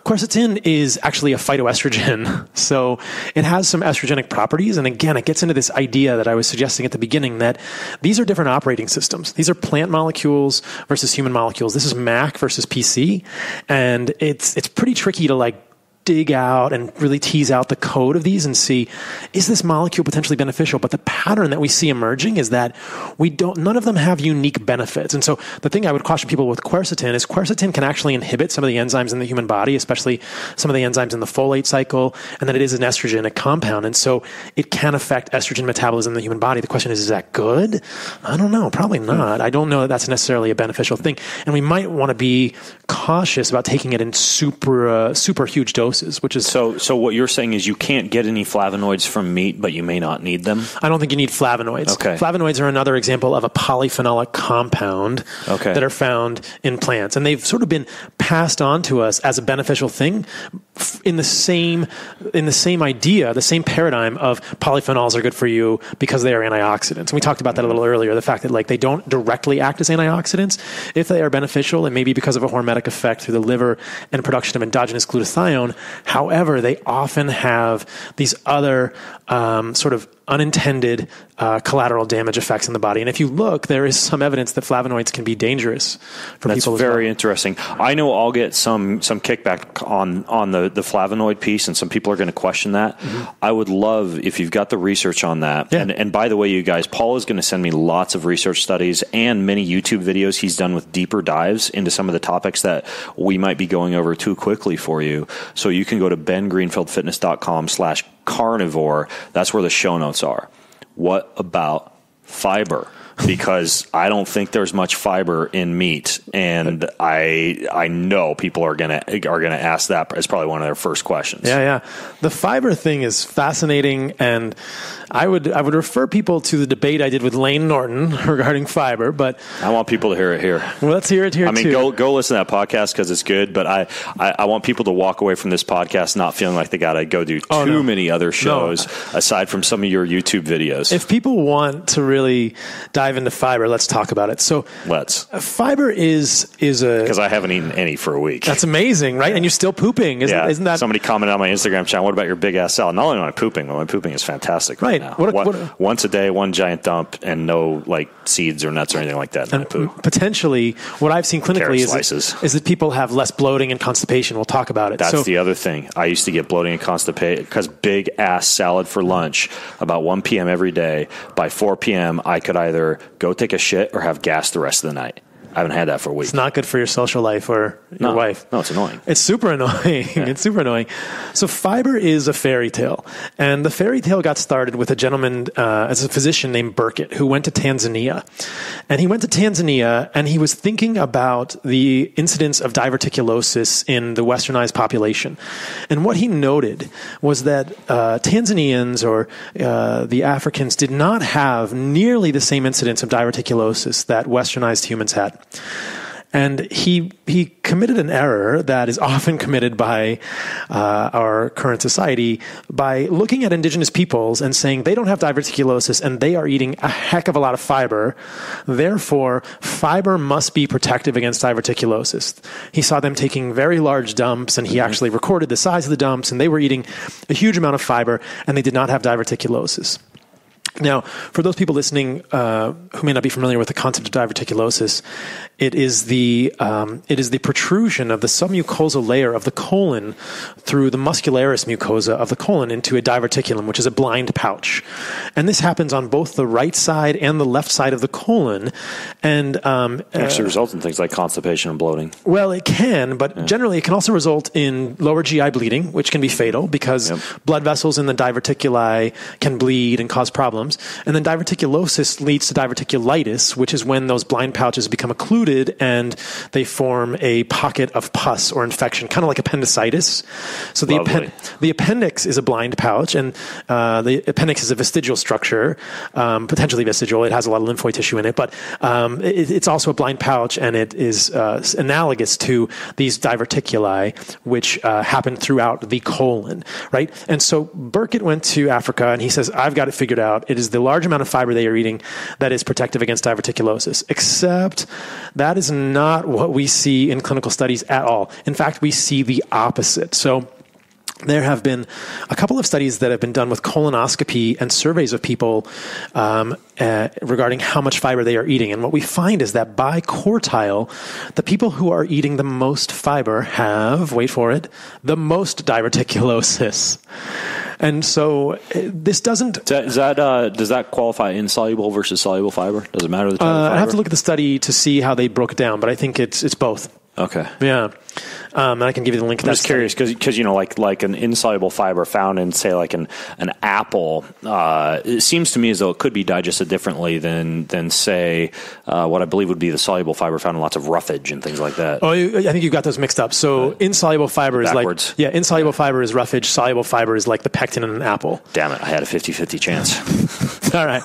Quercetin is actually a phytoestrogen, so it has some estrogenic properties, and again it gets into this idea that I was suggesting at the beginning that these are different operating systems. These are plant molecules versus human molecules. This is M A C versus P C, and it's it's pretty tricky to like dig out and really tease out the code of these and see, is this molecule potentially beneficial? But the pattern that we see emerging is that we don't, none of them have unique benefits. And so the thing I would caution people with quercetin is quercetin can actually inhibit some of the enzymes in the human body, especially some of the enzymes in the folate cycle, and that it is an estrogenic compound. And so it can affect estrogen metabolism in the human body. The question is, is that good? I don't know. Probably not. I don't know that that's necessarily a beneficial thing. And we might want to be cautious about taking it in super, uh, super huge doses. Which is so. So what you're saying is you can't get any flavonoids from meat, but you may not need them. I don't think you need flavonoids. Okay. Flavonoids are another example of a polyphenolic compound okay. that are found in plants, and they've sort of been passed on to us as a beneficial thing in the same in the same idea, the same paradigm of polyphenols are good for you because they are antioxidants. And we talked about that a little earlier. The fact that like they don't directly act as antioxidants, if they are beneficial, it may be because of a hormetic effect through the liver and production of endogenous glutathione. However, they often have these other um, sort of unintended uh, collateral damage effects in the body. And if you look, there is some evidence that flavonoids can be dangerous for That's people. That's very well. Interesting. I know I'll get some some kickback on, on the, the flavonoid piece, and some people are going to question that. Mm-hmm. I would love if you've got the research on that. Yeah. And, and by the way, you guys, Paul is going to send me lots of research studies and many YouTube videos he's done with deeper dives into some of the topics that we might be going over too quickly for you. So you can go to bengreenfieldfitness.com slash carnivore. That's where the show notes are. What about fiber? Because I don't think there's much fiber in meat, and I I know people are gonna are gonna ask that as probably one of their first questions. Yeah, yeah. The fiber thing is fascinating, and I would I would refer people to the debate I did with Layne Norton regarding fiber. But I want people to hear it here. Well, let's hear it here. I mean, too. go go listen to that podcast because it's good. But I, I I want people to walk away from this podcast not feeling like they got to go do too oh, no. many other shows no. aside from some of your YouTube videos. If people want to really dive Dive into fiber. Let's talk about it. So, let's. Fiber is is a because I haven't eaten any for a week. That's amazing, right? Yeah. And you're still pooping, isn't, yeah. isn't that? Somebody commented on my Instagram channel. What about your big ass salad? Not only am I pooping, but my pooping is fantastic right, right now. What a, one, what a, once a day, one giant dump, and no like seeds or nuts or anything like that. And poop. Potentially, what I've seen clinically is that, is that people have less bloating and constipation. We'll talk about it. That's so, the other thing. I used to get bloating and constipation because big ass salad for lunch about one p.m. every day. By four p.m., I could either go take a shit or have gas the rest of the night. I haven't had that for a week. It's not good for your social life or your no, wife. No, it's annoying. It's super annoying. Yeah. It's super annoying. So fiber is a fairy tale. And the fairy tale got started with a gentleman, uh, as a physician named Burkitt, who went to Tanzania. And he went to Tanzania and he was thinking about the incidence of diverticulosis in the westernized population. And what he noted was that uh, Tanzanians or uh, the Africans did not have nearly the same incidence of diverticulosis that westernized humans had. And he he committed an error that is often committed by uh, our current society by looking at indigenous peoples and saying they don't have diverticulosis and they are eating a heck of a lot of fiber. Therefore, fiber must be protective against diverticulosis. He saw them taking very large dumps, and he actually recorded the size of the dumps, and they were eating a huge amount of fiber, and they did not have diverticulosis. Now, for those people listening uh, who may not be familiar with the concept of diverticulosis, it is the um, it is the protrusion of the submucosal layer of the colon through the muscularis mucosa of the colon into a diverticulum, which is a blind pouch, and this happens on both the right side and the left side of the colon, and um, it actually uh, results in things like constipation and bloating. Well, it can, but yeah. generally it can also result in lower G I bleeding, which can be fatal because yep. blood vessels in the diverticuli can bleed and cause problems. And then diverticulosis leads to diverticulitis, which is when those blind pouches become occluded and they form a pocket of pus or infection, kind of like appendicitis. So the, appen the appendix is a blind pouch, and uh, the appendix is a vestigial structure, um, potentially vestigial. It has a lot of lymphoid tissue in it, but um, it, it's also a blind pouch, and it is uh, analogous to these diverticuli, which uh, happen throughout the colon, right? And so Burkitt went to Africa, and he says, I've got it figured out. It is the large amount of fiber they are eating that is protective against diverticulosis, except that is not what we see in clinical studies at all. In fact, we see the opposite. So there have been a couple of studies that have been done with colonoscopy and surveys of people um, uh, regarding how much fiber they are eating. And what we find is that by quartile, the people who are eating the most fiber have, wait for it, the most diverticulosis. And so uh, this doesn't... Is that, uh, does that qualify insoluble versus soluble fiber? Does it matter the type uh, of fiber? I have to look at the study to see how they broke it down, but I think it's, it's both. Okay. Yeah. Um, and I can give you the link. I'm just curious because, you know, like like an insoluble fiber found in, say, like an, an apple, uh, it seems to me as though it could be digested differently than, than say, uh, what I believe would be the soluble fiber found in lots of roughage and things like that. Oh, I think you've got those mixed up. So uh, insoluble fiber is backwards. like... Yeah, insoluble fiber is roughage. Soluble fiber is like the pectin in an apple. Damn it. I had a fifty fifty chance. All right.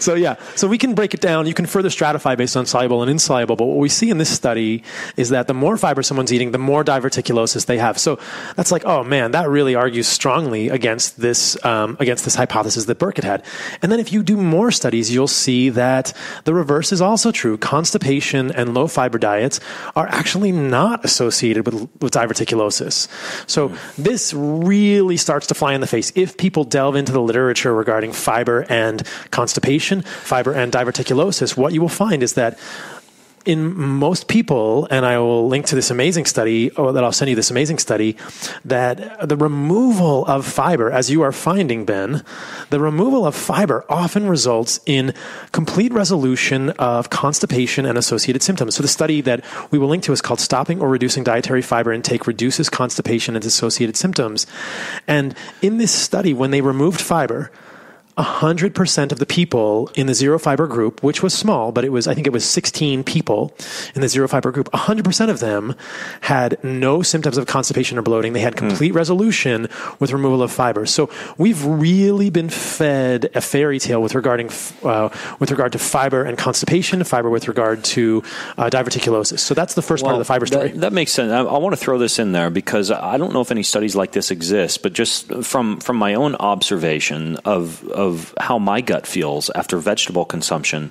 So, yeah. So we can break it down. You can further stratify based on soluble and insoluble. But what we see in this study is that the more fiber someone's eating, the more diverticulosis they have. So that's like, oh man, that really argues strongly against this um, against this hypothesis that Burkitt had. And then if you do more studies, you'll see that the reverse is also true. Constipation and low fiber diets are actually not associated with, with diverticulosis. So mm-hmm. this really starts to fly in the face. If people delve into the literature regarding fiber and constipation, fiber and diverticulosis, what you will find is that in most people, and I will link to this amazing study, or that I'll send you this amazing study, that the removal of fiber, as you are finding, Ben, the removal of fiber often results in complete resolution of constipation and associated symptoms. So the study that we will link to is called Stopping or Reducing Dietary Fiber Intake Reduces Constipation and Associated Symptoms. And in this study, when they removed fiber, one hundred percent of the people in the zero fiber group, which was small, but it was, I think it was sixteen people in the zero fiber group, one hundred percent of them had no symptoms of constipation or bloating. They had complete mm. resolution with removal of fiber. So we've really been fed a fairy tale with regarding, uh, with regard to fiber and constipation, fiber with regard to uh, diverticulosis. So that's the first well, part of the fiber story. That, that makes sense. I, I want to throw this in there because I don't know if any studies like this exist, but just from, from my own observation of, of of how my gut feels after vegetable consumption.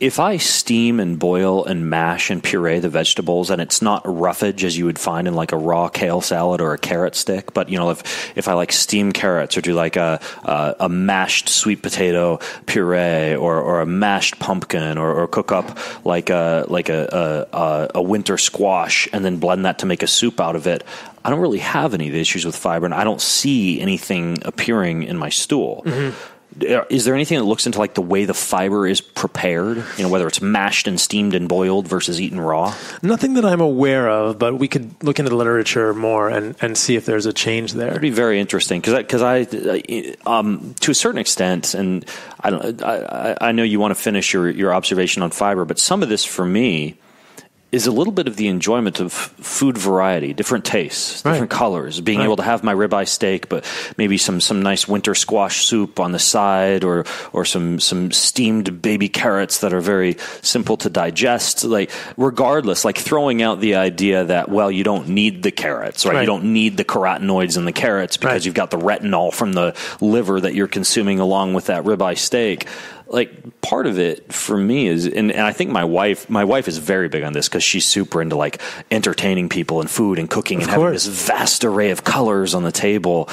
If I steam and boil and mash and puree the vegetables, and it's not roughage as you would find in like a raw kale salad or a carrot stick, but you know, if, if I like steam carrots or do like a, a, a mashed sweet potato puree or, or a mashed pumpkin or, or cook up like a, like a, a, a winter squash and then blend that to make a soup out of it, I don't really have any of the issues with fiber, and I don't see anything appearing in my stool. Mm-hmm. Is there anything that looks into like the way the fiber is prepared? You know, whether it's mashed and steamed and boiled versus eaten raw? Nothing that I'm aware of, but we could look into the literature more and, and see if there's a change there. It'd be very interesting because because I, I um, to a certain extent, and I don't I, I know you want to finish your your observation on fiber, but some of this for me is a little bit of the enjoyment of food variety, different tastes, different right. colors, being right. able to have my ribeye steak, but maybe some, some nice winter squash soup on the side, or or some some steamed baby carrots that are very simple to digest. Like regardless, like throwing out the idea that, well, you don't need the carrots, right? right. You don't need the carotenoids in the carrots because right. you've got the retinol from the liver that you're consuming along with that ribeye steak. Like part of it for me is, and, and I think my wife, my wife is very big on this because she's super into like entertaining people and food and cooking and having this vast array of colors on the table.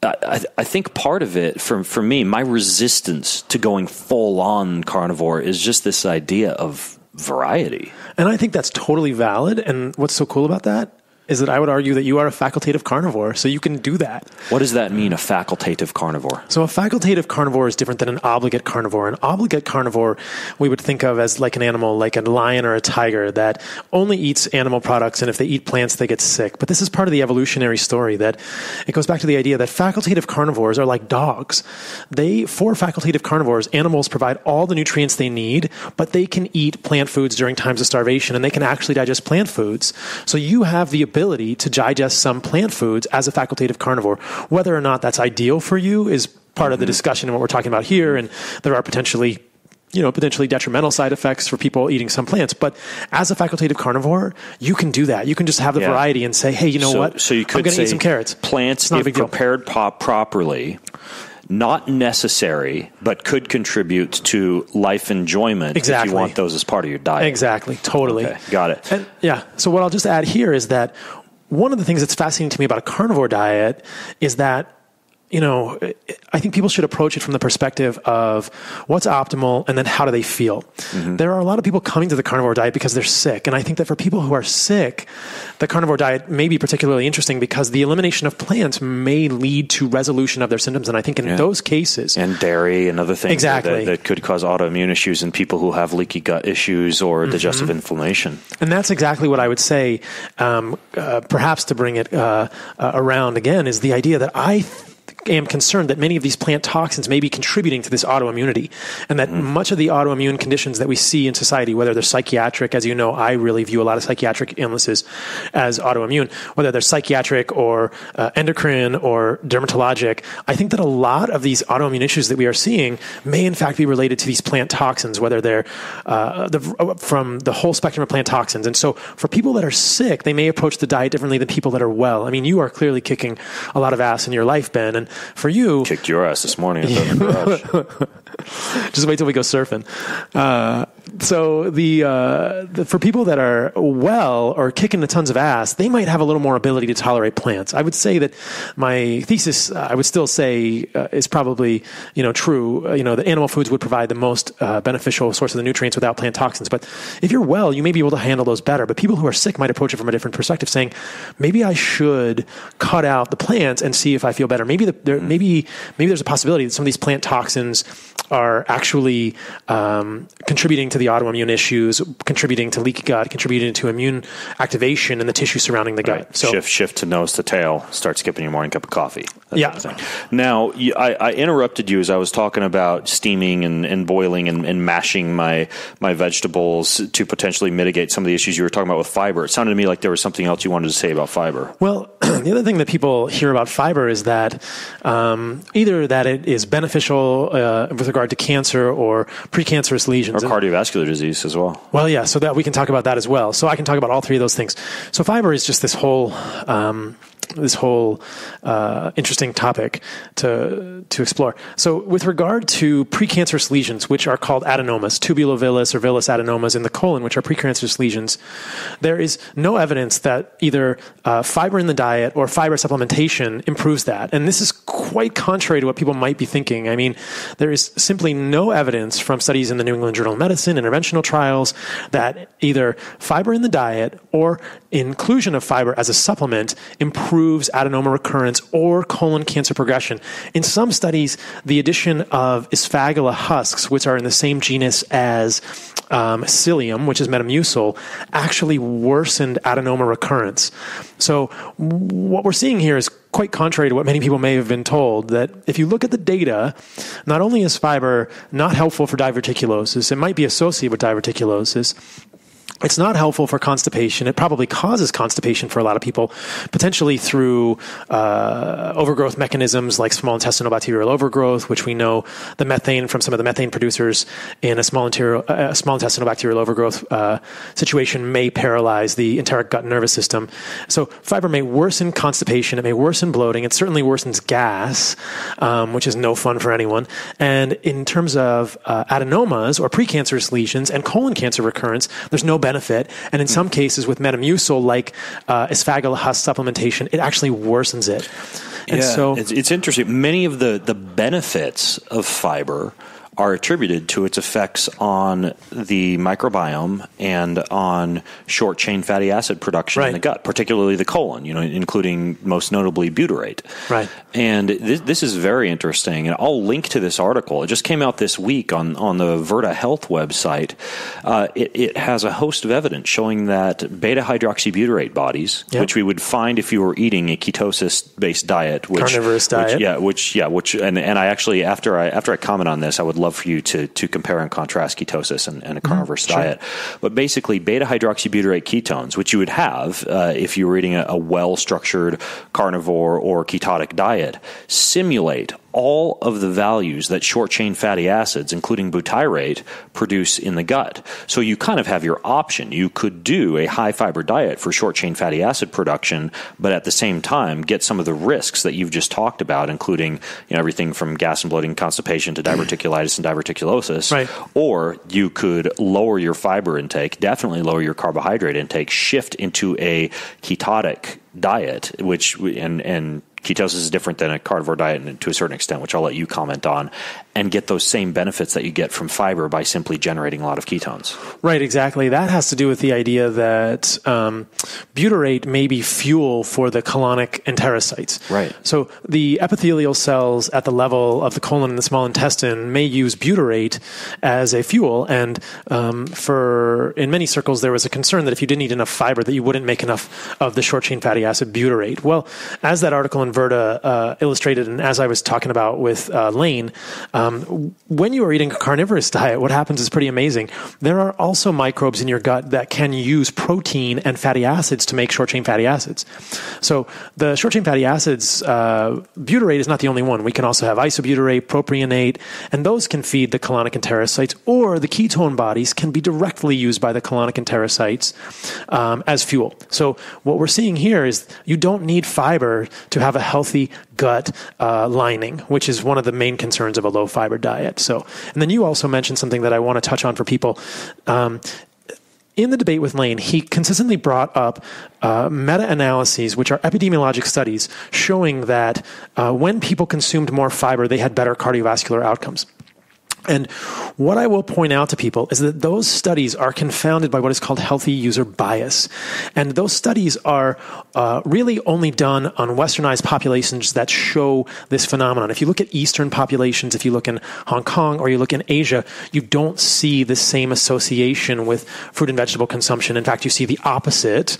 I, I think part of it for, for me, my resistance to going full on carnivore is just this idea of variety. And I think that's totally valid. And what's so cool about that is that I would argue that you are a facultative carnivore, so you can do that. What does that mean, a facultative carnivore? So a facultative carnivore is different than an obligate carnivore. An obligate carnivore we would think of as like an animal, like a lion or a tiger, that only eats animal products, and if they eat plants, they get sick. But this is part of the evolutionary story, that it goes back to the idea that facultative carnivores are like dogs. They, for facultative carnivores, animals provide all the nutrients they need, but they can eat plant foods during times of starvation, and they can actually digest plant foods. So you have the ability to digest some plant foods as a facultative carnivore. Whether or not that's ideal for you is part of the discussion and what we're talking about here, and there are potentially, you know, potentially detrimental side effects for people eating some plants. But as a facultative carnivore, you can do that. You can just have the yeah. variety and say, hey, you know so, what? So you could I'm going to eat some carrots. Plants, if prepared po- properly, not necessary, but could contribute to life enjoyment exactly. if you want those as part of your diet. Exactly. Totally. Okay, got it. And yeah. So what I'll just add here is that one of the things that's fascinating to me about a carnivore diet is that, you know, I think people should approach it from the perspective of what's optimal and then how do they feel. Mm-hmm. There are a lot of people coming to the carnivore diet because they're sick. And I think that for people who are sick, the carnivore diet may be particularly interesting because the elimination of plants may lead to resolution of their symptoms. And I think in yeah. those cases... And dairy and other things exactly. that, that could cause autoimmune issues in people who have leaky gut issues or mm-hmm. digestive inflammation. And that's exactly what I would say, um, uh, perhaps to bring it uh, uh, around again, is the idea that I... Th- I am concerned that many of these plant toxins may be contributing to this autoimmunity, and that mm-hmm. much of the autoimmune conditions that we see in society, whether they're psychiatric, as you know, I really view a lot of psychiatric illnesses as autoimmune, whether they're psychiatric or uh, endocrine or dermatologic, I think that a lot of these autoimmune issues that we are seeing may in fact be related to these plant toxins, whether they're uh, the, from the whole spectrum of plant toxins. And so for people that are sick, they may approach the diet differently than people that are well. I mean, you are clearly kicking a lot of ass in your life, Ben, and for you, kicked your ass this morning at the garage. Just wait till we go surfing. Uh, so the, uh, the for people that are well or kicking the tons of ass, they might have a little more ability to tolerate plants. I would say that my thesis, uh, I would still say, uh, is probably you know true. Uh, you know that animal foods would provide the most uh, beneficial source of the nutrients without plant toxins. But if you're well, you may be able to handle those better. But people who are sick might approach it from a different perspective, saying maybe I should cut out the plants and see if I feel better. Maybe the There, maybe maybe there's a possibility that some of these plant toxins are actually um, contributing to the autoimmune issues, contributing to leaky gut, contributing to immune activation in the tissue surrounding the right. gut. So shift, shift to nose to tail. Start skipping your morning cup of coffee. That's yeah. Kind of now you, I, I interrupted you as I was talking about steaming and, and boiling and, and mashing my my vegetables to potentially mitigate some of the issues you were talking about with fiber. It sounded to me like there was something else you wanted to say about fiber. Well, the other thing that people hear about fiber is that. Um, either that it is beneficial uh, with regard to cancer or precancerous lesions. Or cardiovascular disease as well. Well, yeah, so that we can talk about that as well. So I can talk about all three of those things. So fiber is just this whole... Um, this whole uh, interesting topic to to explore. So with regard to precancerous lesions, which are called adenomas, tubulovillis or villus adenomas in the colon, which are precancerous lesions, there is no evidence that either uh, fiber in the diet or fiber supplementation improves that. And this is quite contrary to what people might be thinking. I mean, there is simply no evidence from studies in the New England Journal of Medicine, interventional trials, that either fiber in the diet or inclusion of fiber as a supplement improves improves adenoma recurrence or colon cancer progression. In some studies, the addition of Asphagella husks, which are in the same genus as um, psyllium, which is Metamucil, actually worsened adenoma recurrence. So what we're seeing here is quite contrary to what many people may have been told, that if you look at the data, not only is fiber not helpful for diverticulosis, it might be associated with diverticulosis, it's not helpful for constipation. It probably causes constipation for a lot of people, potentially through uh, overgrowth mechanisms like small intestinal bacterial overgrowth, which we know the methane from some of the methane producers in a small, interior, uh, small intestinal bacterial overgrowth uh, situation may paralyze the enteric gut nervous system. So fiber may worsen constipation. It may worsen bloating. It certainly worsens gas, um, which is no fun for anyone. And in terms of uh, adenomas or precancerous lesions and colon cancer recurrence, there's no benefit. benefit. And in some cases with Metamucil, like uh, Asphagella husk supplementation, it actually worsens it. And yeah, so it's, it's interesting. Many of the, the benefits of fiber are attributed to its effects on the microbiome and on short-chain fatty acid production right. in the gut, particularly the colon, you know, including most notably butyrate. Right. And this, this is very interesting, and I'll link to this article. It just came out this week on, on the Verta Health website. Uh, it, it has a host of evidence showing that beta-hydroxybutyrate bodies, yep. which we would find if you were eating a ketosis-based diet. Which, Carnivorous diet. Which, yeah, which, yeah, which, and, and I actually, after I, after I comment on this, I would love for you to to compare and contrast ketosis and, and a carnivorous mm-hmm. diet. Sure. But basically, beta-hydroxybutyrate ketones, which you would have uh, if you were eating a, a well-structured carnivore or ketotic diet, simulate all of the values that short-chain fatty acids, including butyrate, produce in the gut. So you kind of have your option. You could do a high-fiber diet for short-chain fatty acid production, but at the same time get some of the risks that you've just talked about, including you know, everything from gas and bloating, constipation, to diverticulitis and diverticulosis. Right. Or you could lower your fiber intake, definitely lower your carbohydrate intake, shift into a ketotic diet, which and and ketosis is different than a carnivore diet and to a certain extent, which I'll let you comment on, and get those same benefits that you get from fiber by simply generating a lot of ketones. Right, exactly. That has to do with the idea that um, butyrate may be fuel for the colonic enterocytes. Right. So the epithelial cells at the level of the colon and the small intestine may use butyrate as a fuel. And um, for in many circles, there was a concern that if you didn't eat enough fiber, that you wouldn't make enough of the short-chain fatty acid butyrate. Well, as that article in Verta uh, illustrated, and as I was talking about with uh, Layne, um, when you are eating a carnivorous diet, what happens is pretty amazing. There are also microbes in your gut that can use protein and fatty acids to make short-chain fatty acids. So the short-chain fatty acids, uh, butyrate is not the only one. We can also have isobutyrate, propionate, and those can feed the colonic enterocytes, or the ketone bodies can be directly used by the colonic enterocytes um, as fuel. So what we're seeing here is you don't need fiber to have a healthy gut uh, lining, which is one of the main concerns of a low fiber diet. So, and then you also mentioned something that I want to touch on for people. Um, in the debate with Layne, he consistently brought up uh, meta-analyses, which are epidemiologic studies showing that uh, when people consumed more fiber, they had better cardiovascular outcomes. And what I will point out to people is that those studies are confounded by what is called healthy user bias. And those studies are uh, really only done on westernized populations that show this phenomenon. If you look at Eastern populations, if you look in Hong Kong or you look in Asia, you don't see the same association with fruit and vegetable consumption. In fact, you see the opposite.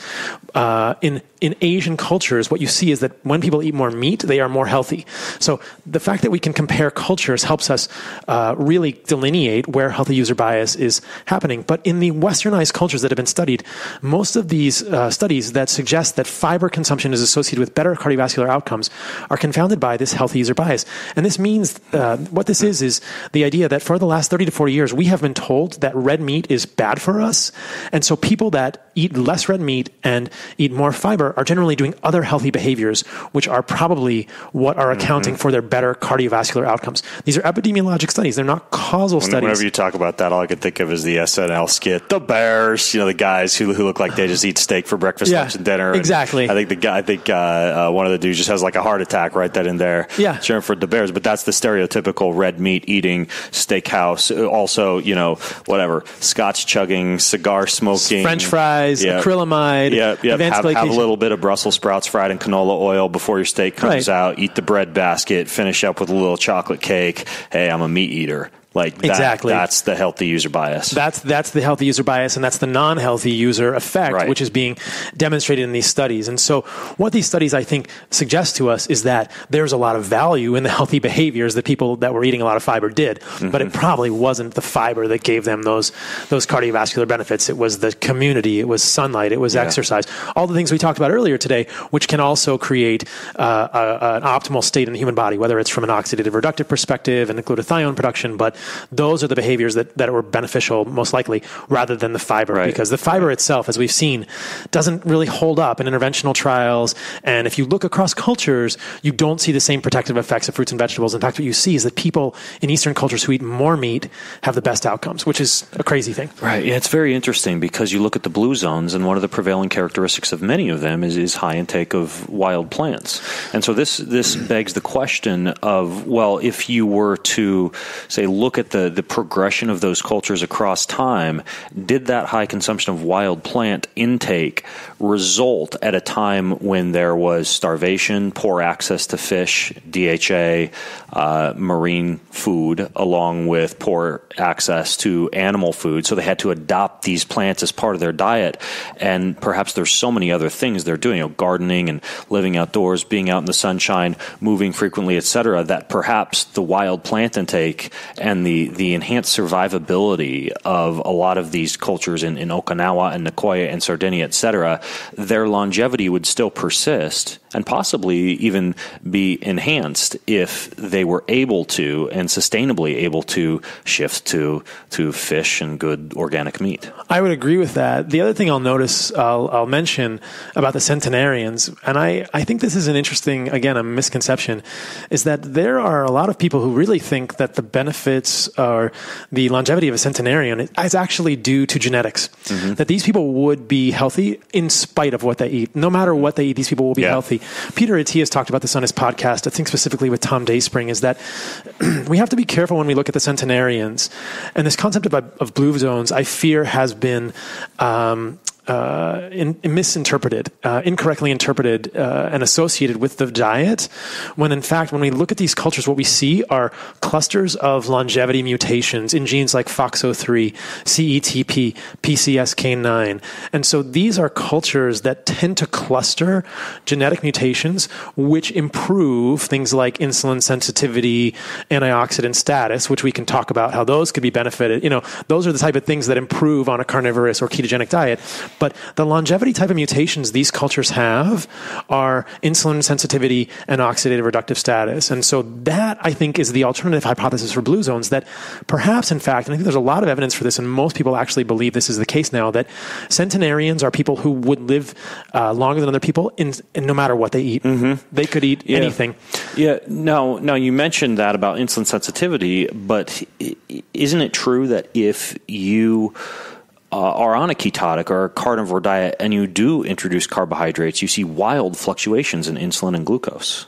Uh, in in Asian cultures, what you see is that when people eat more meat, they are more healthy. So the fact that we can compare cultures helps us uh, really delineate where healthy user bias is happening. But in the westernized cultures that have been studied, most of these uh, studies that suggest that fiber consumption is associated with better cardiovascular outcomes are confounded by this healthy user bias. And this means, uh, what this is, is the idea that for the last thirty to forty years, we have been told that red meat is bad for us. And so people that eat less red meat and eat more fiber are generally doing other healthy behaviors, which are probably what are accounting mm-hmm. for their better cardiovascular outcomes. These are epidemiologic studies. They're not not causal when, studies. Whenever you talk about that, all I could think of is the S N L skit, the Bears, you know, the guys who who look like they just eat steak for breakfast, yeah, lunch, and dinner. Exactly. And I think the guy, I think uh, uh, one of the dudes just has like a heart attack right then and there. Yeah. Cheering for the Bears, but that's the stereotypical red meat eating steakhouse. Also, you know, whatever, scotch chugging, cigar smoking, French fries, yeah, acrylamide. Yeah, yeah. Have, have a little bit of Brussels sprouts fried in canola oil before your steak comes right out. Eat the bread basket. Finish up with a little chocolate cake. Hey, I'm a meat eater. Like that, exactly, that's the healthy user bias. That's that's the healthy user bias, and that's the non-healthy user effect, right, which is being demonstrated in these studies. And so what these studies, I think, suggest to us is that there's a lot of value in the healthy behaviors that people that were eating a lot of fiber did, mm-hmm, but it probably wasn't the fiber that gave them those those cardiovascular benefits. It was the community, it was sunlight, it was, yeah, exercise, all the things we talked about earlier today, which can also create uh, a, an optimal state in the human body, whether it's from an oxidative reductive perspective and glutathione production, but those are the behaviors that, that were beneficial most likely rather than the fiber, right, because the fiber, right, itself, as we've seen, doesn't really hold up in interventional trials. And if you look across cultures, you don't see the same protective effects of fruits and vegetables. In fact, what you see is that people in Eastern cultures who eat more meat have the best outcomes, which is a crazy thing. Right. Yeah, it's very interesting because you look at the blue zones, and one of the prevailing characteristics of many of them is, is high intake of wild plants. And so this, this begs the question of, well, if you were to, say, look Look at the, the progression of those cultures across time, did that high consumption of wild plant intake result at a time when there was starvation, poor access to fish, D H A, uh, marine food, along with poor access to animal food? So they had to adopt these plants as part of their diet. And perhaps there's so many other things they're doing, you know, gardening and living outdoors, being out in the sunshine, moving frequently, et cetera, that perhaps the wild plant intake and the, the enhanced survivability of a lot of these cultures in, in Okinawa and Nicoya and Sardinia, et cetera, their longevity would still persist and possibly even be enhanced if they were able to and sustainably able to shift to to fish and good organic meat. I would agree with that. The other thing I'll notice, I'll, I'll mention about the centenarians, and I, I think this is an interesting, again, a misconception, is that there are a lot of people who really think that the benefits or the longevity of a centenarian is actually due to genetics, mm-hmm, that these people would be healthy in spite of what they eat. No matter what they eat, these people will be, yeah, healthy. Peter Attia has talked about this on his podcast, I think specifically with Tom Dayspring, is that we have to be careful when we look at the centenarians. And this concept of, of blue zones, I fear, has been um, uh, in, misinterpreted, uh, incorrectly interpreted, uh, and associated with the diet, when in fact, when we look at these cultures, what we see are clusters of longevity mutations in genes like F O X O three, C E T P, P C S K nine. And so these are cultures that tend to cluster genetic mutations, which improve things like insulin sensitivity, antioxidant status, which we can talk about how those could be benefited. You know, those are the type of things that improve on a carnivorous or ketogenic diet. But the longevity type of mutations these cultures have are insulin sensitivity and oxidative reductive status. And so that, I think, is the alternative hypothesis for blue zones, that perhaps, in fact, and I think there's a lot of evidence for this, and most people actually believe this is the case now, that centenarians are people who would live uh, longer than other people in, in no matter what they eat. Mm-hmm. They could eat, yeah, anything. Yeah. Now, now, you mentioned that about insulin sensitivity, but isn't it true that if you Uh, are on a ketotic or a carnivore diet and you do introduce carbohydrates, you see wild fluctuations in insulin and glucose?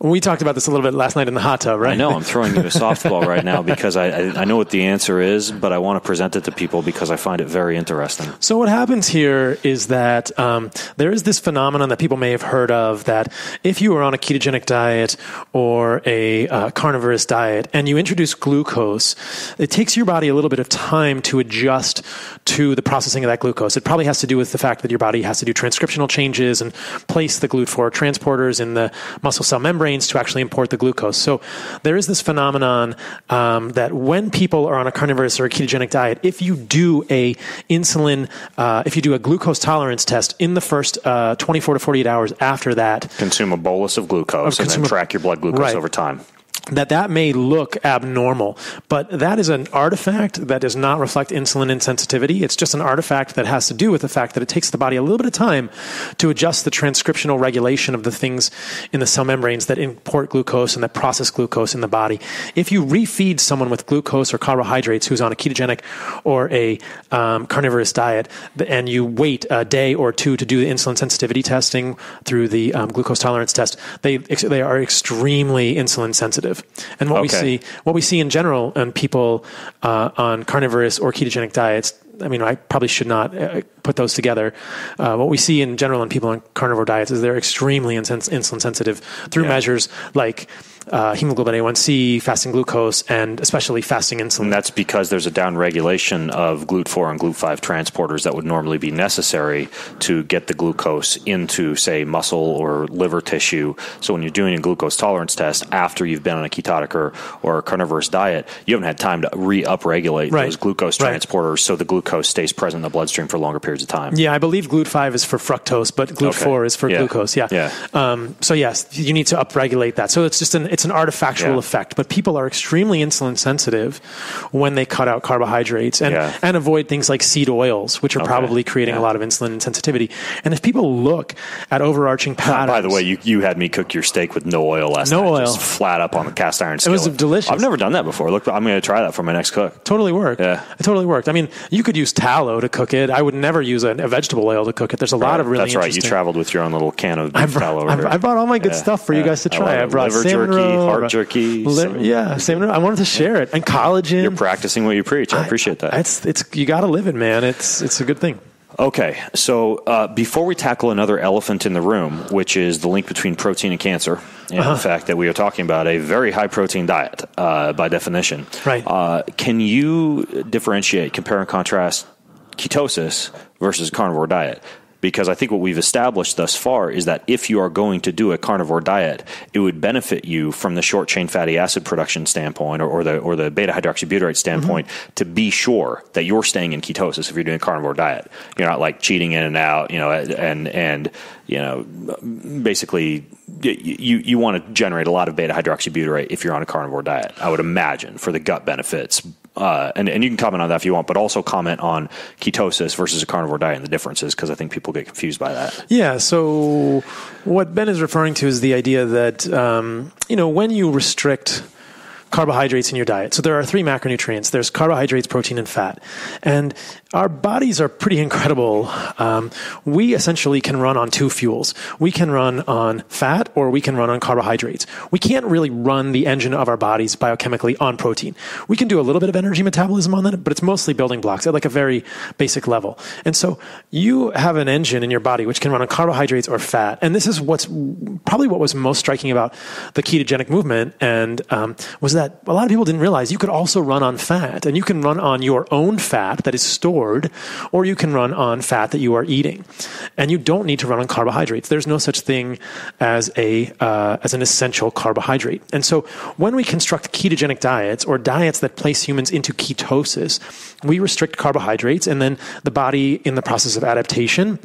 We talked about this a little bit last night in the hot tub, right? I know. I'm throwing you a softball right now because I, I, I know what the answer is, but I want to present it to people because I find it very interesting. So what happens here is that um, there is this phenomenon that people may have heard of, that if you are on a ketogenic diet or a uh, carnivorous diet and you introduce glucose, it takes your body a little bit of time to adjust to the processing of that glucose. It probably has to do with the fact that your body has to do transcriptional changes and place the glut four transporters in the muscle cell membrane to actually import the glucose. So there is this phenomenon um, that when people are on a carnivorous or a ketogenic diet, if you do a insulin, uh, if you do a glucose tolerance test in the first uh, twenty-four to forty-eight hours after that, consume a bolus of glucose and then track your blood glucose over time. that that may look abnormal, but that is an artifact that does not reflect insulin insensitivity. It's just an artifact that has to do with the fact that it takes the body a little bit of time to adjust the transcriptional regulation of the things in the cell membranes that import glucose and that process glucose in the body. If you refeed someone with glucose or carbohydrates who's on a ketogenic or a um, carnivorous diet, and you wait a day or two to do the insulin sensitivity testing through the um, glucose tolerance test, they, they are extremely insulin sensitive. And what okay. we see, what we see in general in people uh, on carnivorous or ketogenic diets, I mean, I probably should not uh, put those together. Uh, what we see in general in people on carnivore diets is they're extremely insens- insulin sensitive through yeah. measures like uh, hemoglobin A one C, fasting glucose, and especially fasting insulin. And that's because there's a downregulation of glut four and glut five transporters that would normally be necessary to get the glucose into, say, muscle or liver tissue. So when you're doing a glucose tolerance test after you've been on a ketotic or, or a carnivorous diet, you haven't had time to re-upregulate right. those glucose right. transporters, so the glucose glucose stays present in the bloodstream for longer periods of time. Yeah, I believe glut five is for fructose, but glut four okay. is for yeah. glucose. Yeah. yeah. Um, so yes, you need to upregulate that. So it's just an it's an artifactual yeah. effect. But people are extremely insulin sensitive when they cut out carbohydrates and, yeah. and avoid things like seed oils, which are okay. probably creating yeah. a lot of insulin insensitivity. And if people look at overarching patterns... By the way, you, you had me cook your steak with no oil last no night. No oil. Just flat up on the cast iron skillet. It was delicious. I've never done that before. Look, I'm going to try that for my next cook. Totally worked. Yeah. It totally worked. I mean, you could use tallow to cook it. I would never use a, a vegetable oil to cook it. There's a lot right. of really That's right. interesting... You traveled with your own little can of beef tallow. Right? I brought all my good yeah. stuff for yeah. you guys to try. I, I brought liver jerky, roll, heart jerky. Li- some, yeah, salmon. I wanted to share yeah. it. And collagen. You're practicing what you preach. I, I appreciate that. It's it's you got to live it, man. It's it's a good thing. Okay, so uh, before we tackle another elephant in the room, which is the link between protein and cancer, and uh-huh. the fact that we are talking about a very high-protein diet uh, by definition, right? Uh, can you differentiate, compare and contrast ketosis versus carnivore diet? Because I think what we've established thus far is that if you are going to do a carnivore diet, it would benefit you from the short-chain fatty acid production standpoint or, or the or the beta-hydroxybutyrate standpoint mm-hmm. to be sure that you're staying in ketosis if you're doing a carnivore diet. You're not, like, cheating in and out, you know, and, and you know, basically you, you want to generate a lot of beta-hydroxybutyrate if you're on a carnivore diet, I would imagine, for the gut benefits. Uh, and, and you can comment on that if you want, but also comment on ketosis versus a carnivore diet and the differences, because I think people get confused by that. Yeah, so what Ben is referring to is the idea that, um, you know, when you restrict carbohydrates in your diet. So there are three macronutrients. There's carbohydrates, protein, and fat. And our bodies are pretty incredible. Um, we essentially can run on two fuels. We can run on fat or we can run on carbohydrates. We can't really run the engine of our bodies biochemically on protein. We can do a little bit of energy metabolism on that, but it's mostly building blocks at like a very basic level. And so you have an engine in your body which can run on carbohydrates or fat. And this is what's probably what was most striking about the ketogenic movement and um, was that a lot of people didn't realize you could also run on fat, and you can run on your own fat that is stored, or you can run on fat that you are eating, and you don't need to run on carbohydrates. There's no such thing as a uh, as an essential carbohydrate. And so when we construct ketogenic diets or diets that place humans into ketosis, we restrict carbohydrates, and then the body in the process of adaptation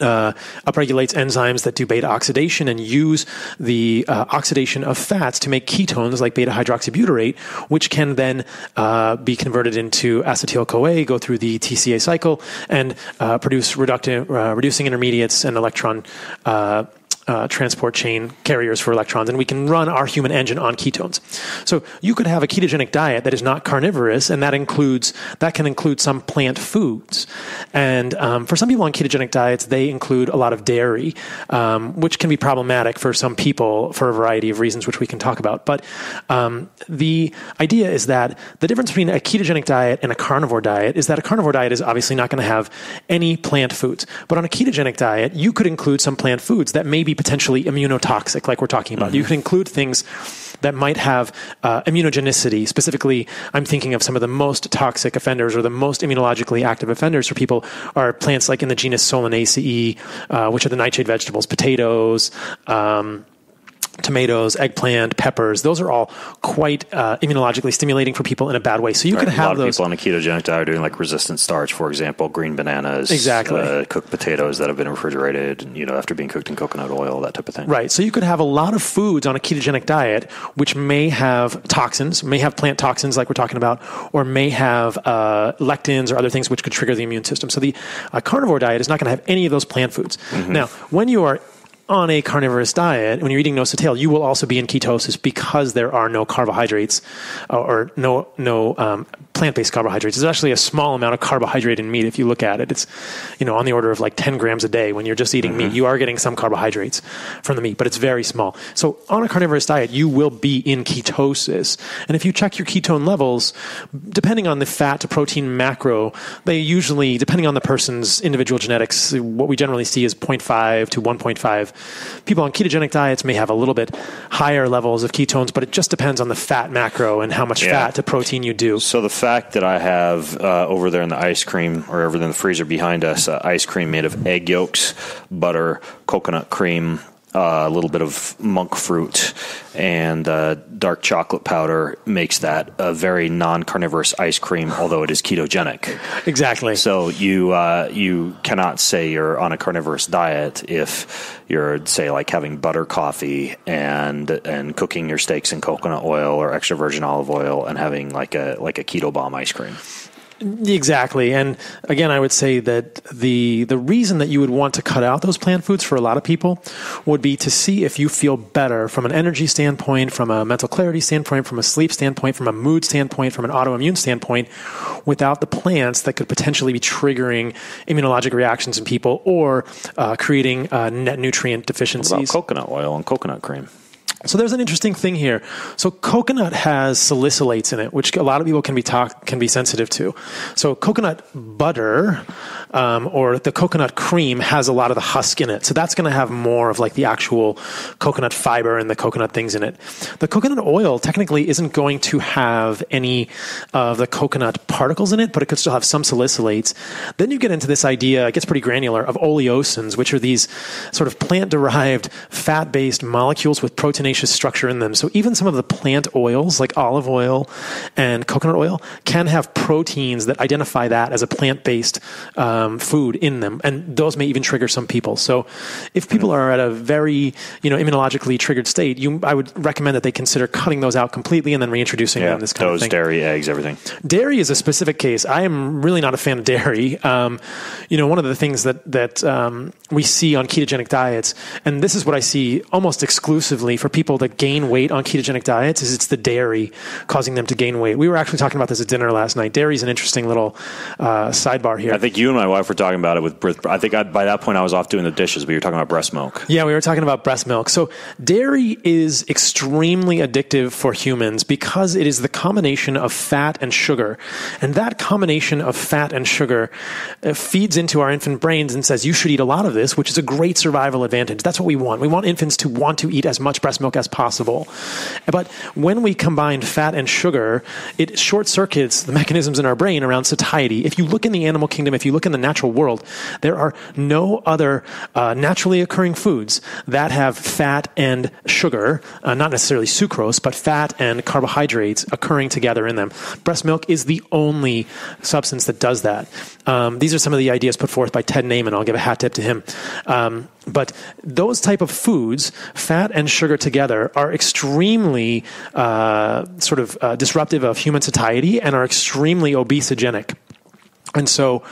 Uh, upregulates enzymes that do beta oxidation and use the uh, oxidation of fats to make ketones like beta hydroxybutyrate, which can then uh, be converted into acetyl-CoA, go through the T C A cycle, and uh, produce reducti- uh, reducing intermediates and electron uh, Uh, transport chain carriers for electrons, and we can run our human engine on ketones. So you could have a ketogenic diet that is not carnivorous, and that includes that can include some plant foods. And um, for some people on ketogenic diets, they include a lot of dairy, um, which can be problematic for some people for a variety of reasons, which we can talk about. But um, the idea is that the difference between a ketogenic diet and a carnivore diet is that a carnivore diet is obviously not going to have any plant foods. But on a ketogenic diet, you could include some plant foods that may be potentially immunotoxic, like we're talking about. Mm-hmm. You can include things that might have uh, immunogenicity. Specifically, I'm thinking of some of the most toxic offenders or the most immunologically active offenders for people are plants like in the genus Solanaceae, uh, which are the nightshade vegetables, potatoes, um, tomatoes, eggplant, peppers, those are all quite uh, immunologically stimulating for people in a bad way. So you right. can have a lot those. Of people on a ketogenic diet doing like resistant starch, for example, green bananas, exactly, uh, cooked potatoes that have been refrigerated, you know, after being cooked in coconut oil, that type of thing. Right. So you could have a lot of foods on a ketogenic diet which may have toxins, may have plant toxins like we're talking about, or may have uh, lectins or other things which could trigger the immune system. So the uh, carnivore diet is not going to have any of those plant foods. Mm-hmm. Now, when you are on a carnivorous diet, when you're eating nose-to-tail, you will also be in ketosis because there are no carbohydrates uh, or no no um, plant-based carbohydrates. There's actually a small amount of carbohydrate in meat if you look at it. It's, you know, on the order of like ten grams a day. When you're just eating mm-hmm. meat, you are getting some carbohydrates from the meat, but it's very small. So on a carnivorous diet, you will be in ketosis. And if you check your ketone levels, depending on the fat to protein macro, they usually, depending on the person's individual genetics, what we generally see is zero point five to one point five. People on ketogenic diets may have a little bit higher levels of ketones, but it just depends on the fat macro and how much yeah. fat to protein you do. So the fact that I have uh, over there in the ice cream, or over in the freezer behind us, uh, ice cream made of egg yolks, butter, coconut cream, uh, a little bit of monk fruit, and uh, dark chocolate powder makes that a very non-carnivorous ice cream, although it is ketogenic. Exactly. So you uh, you cannot say you're on a carnivorous diet if you're, say, like having butter coffee and and cooking your steaks in coconut oil or extra virgin olive oil and having like a like a keto bomb ice cream. Exactly. And again, I would say that the the reason that you would want to cut out those plant foods for a lot of people would be to see if you feel better from an energy standpoint, from a mental clarity standpoint, from a sleep standpoint, from a mood standpoint, from an autoimmune standpoint, without the plants that could potentially be triggering immunologic reactions in people or uh, creating uh, net nutrient deficiencies. What about coconut oil and coconut cream? So there's an interesting thing here. So coconut has salicylates in it, which a lot of people can be talk, can be sensitive to. So coconut butter um, or the coconut cream has a lot of the husk in it. So that's going to have more of like the actual coconut fiber and the coconut things in it. The coconut oil technically isn't going to have any of the coconut particles in it, but it could still have some salicylates. Then you get into this idea, it gets pretty granular, of oleosins, which are these sort of plant-derived fat-based molecules with proteination structure in them. So even some of the plant oils like olive oil and coconut oil can have proteins that identify that as a plant-based um, food in them. And those may even trigger some people. So if people are at a very, you know, immunologically triggered state, you, I would recommend that they consider cutting those out completely and then reintroducing yeah, them. This kind those, of thing. Dairy, eggs, everything. Dairy is a specific case. I am really not a fan of dairy. Um, you know, one of the things that, that um, we see on ketogenic diets, and this is what I see almost exclusively for people people that gain weight on ketogenic diets, is it's the dairy causing them to gain weight. We were actually talking about this at dinner last night. Dairy is an interesting little uh, sidebar here. I think you and my wife were talking about it with, I think I, by that point I was off doing the dishes, but you were talking about breast milk. Yeah, we were talking about breast milk. So dairy is extremely addictive for humans because it is the combination of fat and sugar. And that combination of fat and sugar feeds into our infant brains and says, you should eat a lot of this, which is a great survival advantage. That's what we want. We want infants to want to eat as much breast milk milk as possible. But when we combine fat and sugar, it short circuits the mechanisms in our brain around satiety. If you look in the animal kingdom, if you look in the natural world, there are no other uh, naturally occurring foods that have fat and sugar, uh, not necessarily sucrose, but fat and carbohydrates occurring together in them. Breast milk is the only substance that does that. Um, these are some of the ideas put forth by Ted Naiman. I'll give a hat tip to him. Um, But those type of foods, fat and sugar together, are extremely uh, sort of uh, disruptive of human satiety and are extremely obesogenic. And so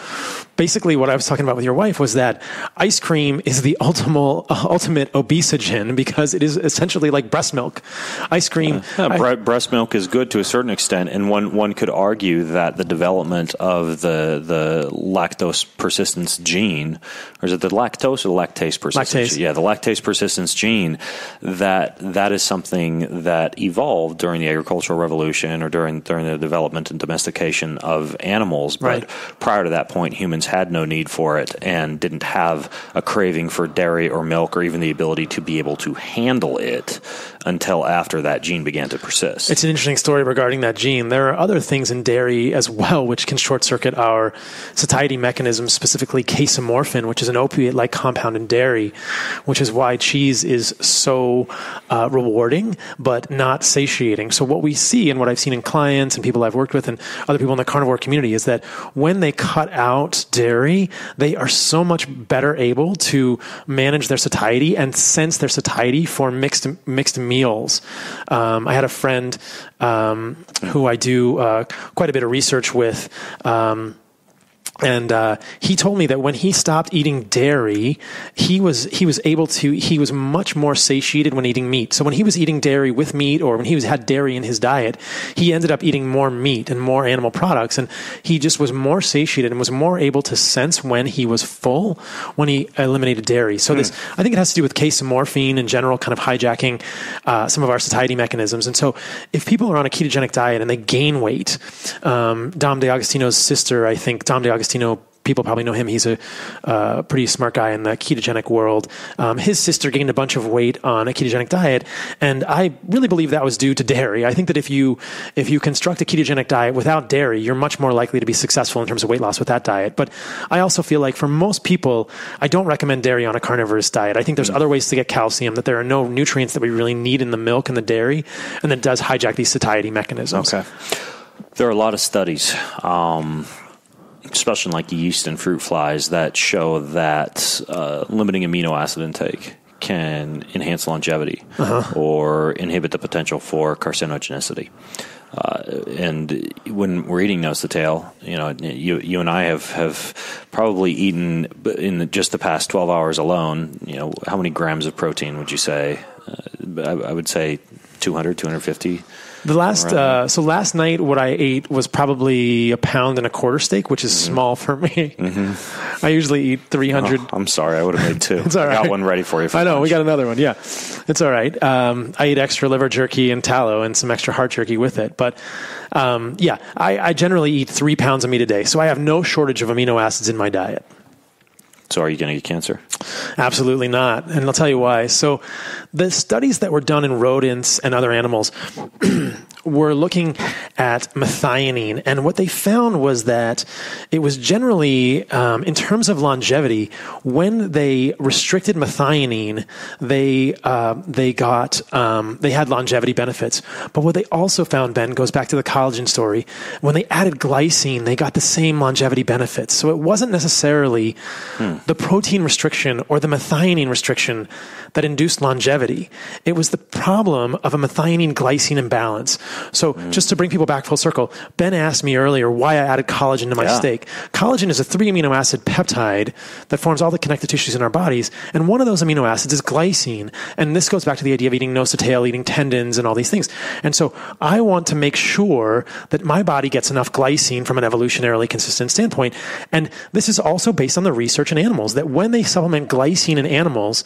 basically what I was talking about with your wife was that ice cream is the ultimate, uh, ultimate obesogen because it is essentially like breast milk. Ice cream. Yeah. Yeah, I, breast milk is good to a certain extent. And one, one could argue that the development of the, the lactose persistence gene, or is it the lactose or the lactase persistence? Lactase. Yeah, the lactase persistence gene, that that is something that evolved during the agricultural revolution or during, during the development and domestication of animals. But right. prior to that point, humans had no need for it and didn't have a craving for dairy or milk or even the ability to be able to handle it until after that gene began to persist. It's an interesting story regarding that gene. There are other things in dairy as well which can short-circuit our satiety mechanism, specifically casomorphin, which is an opiate-like compound in dairy, which is why cheese is so uh, rewarding but not satiating. So what we see and what I've seen in clients and people I've worked with and other people in the carnivore community is that when they cut out dairy, they are so much better able to manage their satiety and sense their satiety for mixed mixed meals. Um, I had a friend um, who I do uh, quite a bit of research with, um, and uh, he told me that when he stopped eating dairy, he was he was able to he was much more satiated when eating meat. So when he was eating dairy with meat, or when he was had dairy in his diet, he ended up eating more meat and more animal products, and he just was more satiated and was more able to sense when he was full when he eliminated dairy. So mm. this I think it has to do with casomorphine in general, kind of hijacking uh, some of our satiety mechanisms. And so if people are on a ketogenic diet and they gain weight, um, Dom DeAgostino's sister, I think Dom DeAgostino. You know, people probably know him. He's a uh, pretty smart guy in the ketogenic world. Um, his sister gained a bunch of weight on a ketogenic diet, and I really believe that was due to dairy. I think that if you if you construct a ketogenic diet without dairy, you're much more likely to be successful in terms of weight loss with that diet. But I also feel like for most people, I don't recommend dairy on a carnivorous diet. I think there's other ways to get calcium, that there are no nutrients that we really need in the milk and the dairy, and that does hijack these satiety mechanisms. Okay. There are a lot of studies, Um especially in like yeast and fruit flies, that show that uh, limiting amino acid intake can enhance longevity uh-huh. or inhibit the potential for carcinogenicity. Uh, and when we're eating nose to tail, you know, you you and I have, have probably eaten in the, just the past twelve hours alone, you know, how many grams of protein would you say? Uh, I, I would say two hundred, two hundred fifty. The last, uh, so last night what I ate was probably a pound and a quarter steak, which is mm-hmm. small for me. Mm-hmm. I usually eat three hundred. Oh, I'm sorry. I would have made two. It's all right. I got one ready for you. For I know. Lunch. We got another one. Yeah. It's all right. Um, I eat extra liver jerky and tallow and some extra heart jerky with it. But, um, yeah, I, I generally eat three pounds of meat a day. So I have no shortage of amino acids in my diet. So are you going to get cancer? Absolutely not. And I'll tell you why. So the studies that were done in rodents and other animals were looking at methionine. And what they found was that it was generally, um, in terms of longevity, when they restricted methionine, they uh, they got um, they had longevity benefits. But what they also found, Ben, goes back to the collagen story. When they added glycine, they got the same longevity benefits. So it wasn't necessarily hmm. the protein restriction or the methionine restriction that induced longevity. It was the problem of a methionine-glycine imbalance. So mm. just to bring people back full circle, Ben asked me earlier why I added collagen to my yeah. steak. Collagen is a three amino acid peptide that forms all the connective tissues in our bodies. And one of those amino acids is glycine. And this goes back to the idea of eating nose to tail, eating tendons and all these things. And so I want to make sure that my body gets enough glycine from an evolutionarily consistent standpoint. And this is also based on the research in animals, that when they supplement glycine in animals,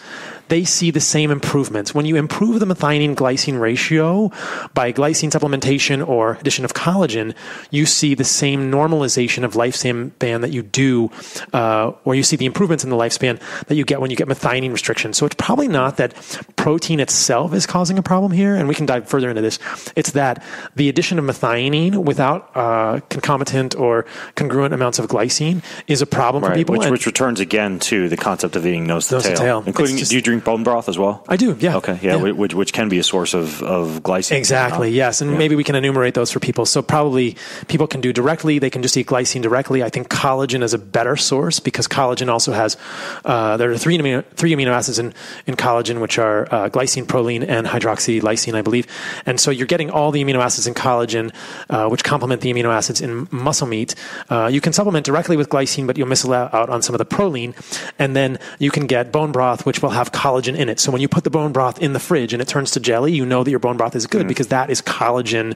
they see the same improvements. When you improve the methionine-glycine ratio by glycine supplementation or addition of collagen, you see the same normalization of lifespan that you do, uh, or you see the improvements in the lifespan that you get when you get methionine restriction. So it's probably not that protein itself is causing a problem here, and we can dive further into this. It's that the addition of methionine without uh, concomitant or congruent amounts of glycine is a problem right, for people. Which, and, which returns again to the concept of eating nose to nose tail. tail. Including, just, do you drink bone broth as well? I do, yeah. Okay, yeah, yeah. Which, which can be a source of, of glycine. Exactly, you know? Yes. And yeah. maybe we can enumerate those for people. So probably people can do directly. They can just eat glycine directly. I think collagen is a better source because collagen also has, uh, there are three amino, three amino acids in, in collagen, which are uh, glycine, proline, and hydroxylysine, I believe. And so you're getting all the amino acids in collagen, uh, which complement the amino acids in muscle meat. Uh, you can supplement directly with glycine, but you'll miss out on some of the proline. And then you can get bone broth, which will have collagen in it. So when you put the bone broth in the fridge and it turns to jelly, you know that your bone broth is good mm. because that is collagen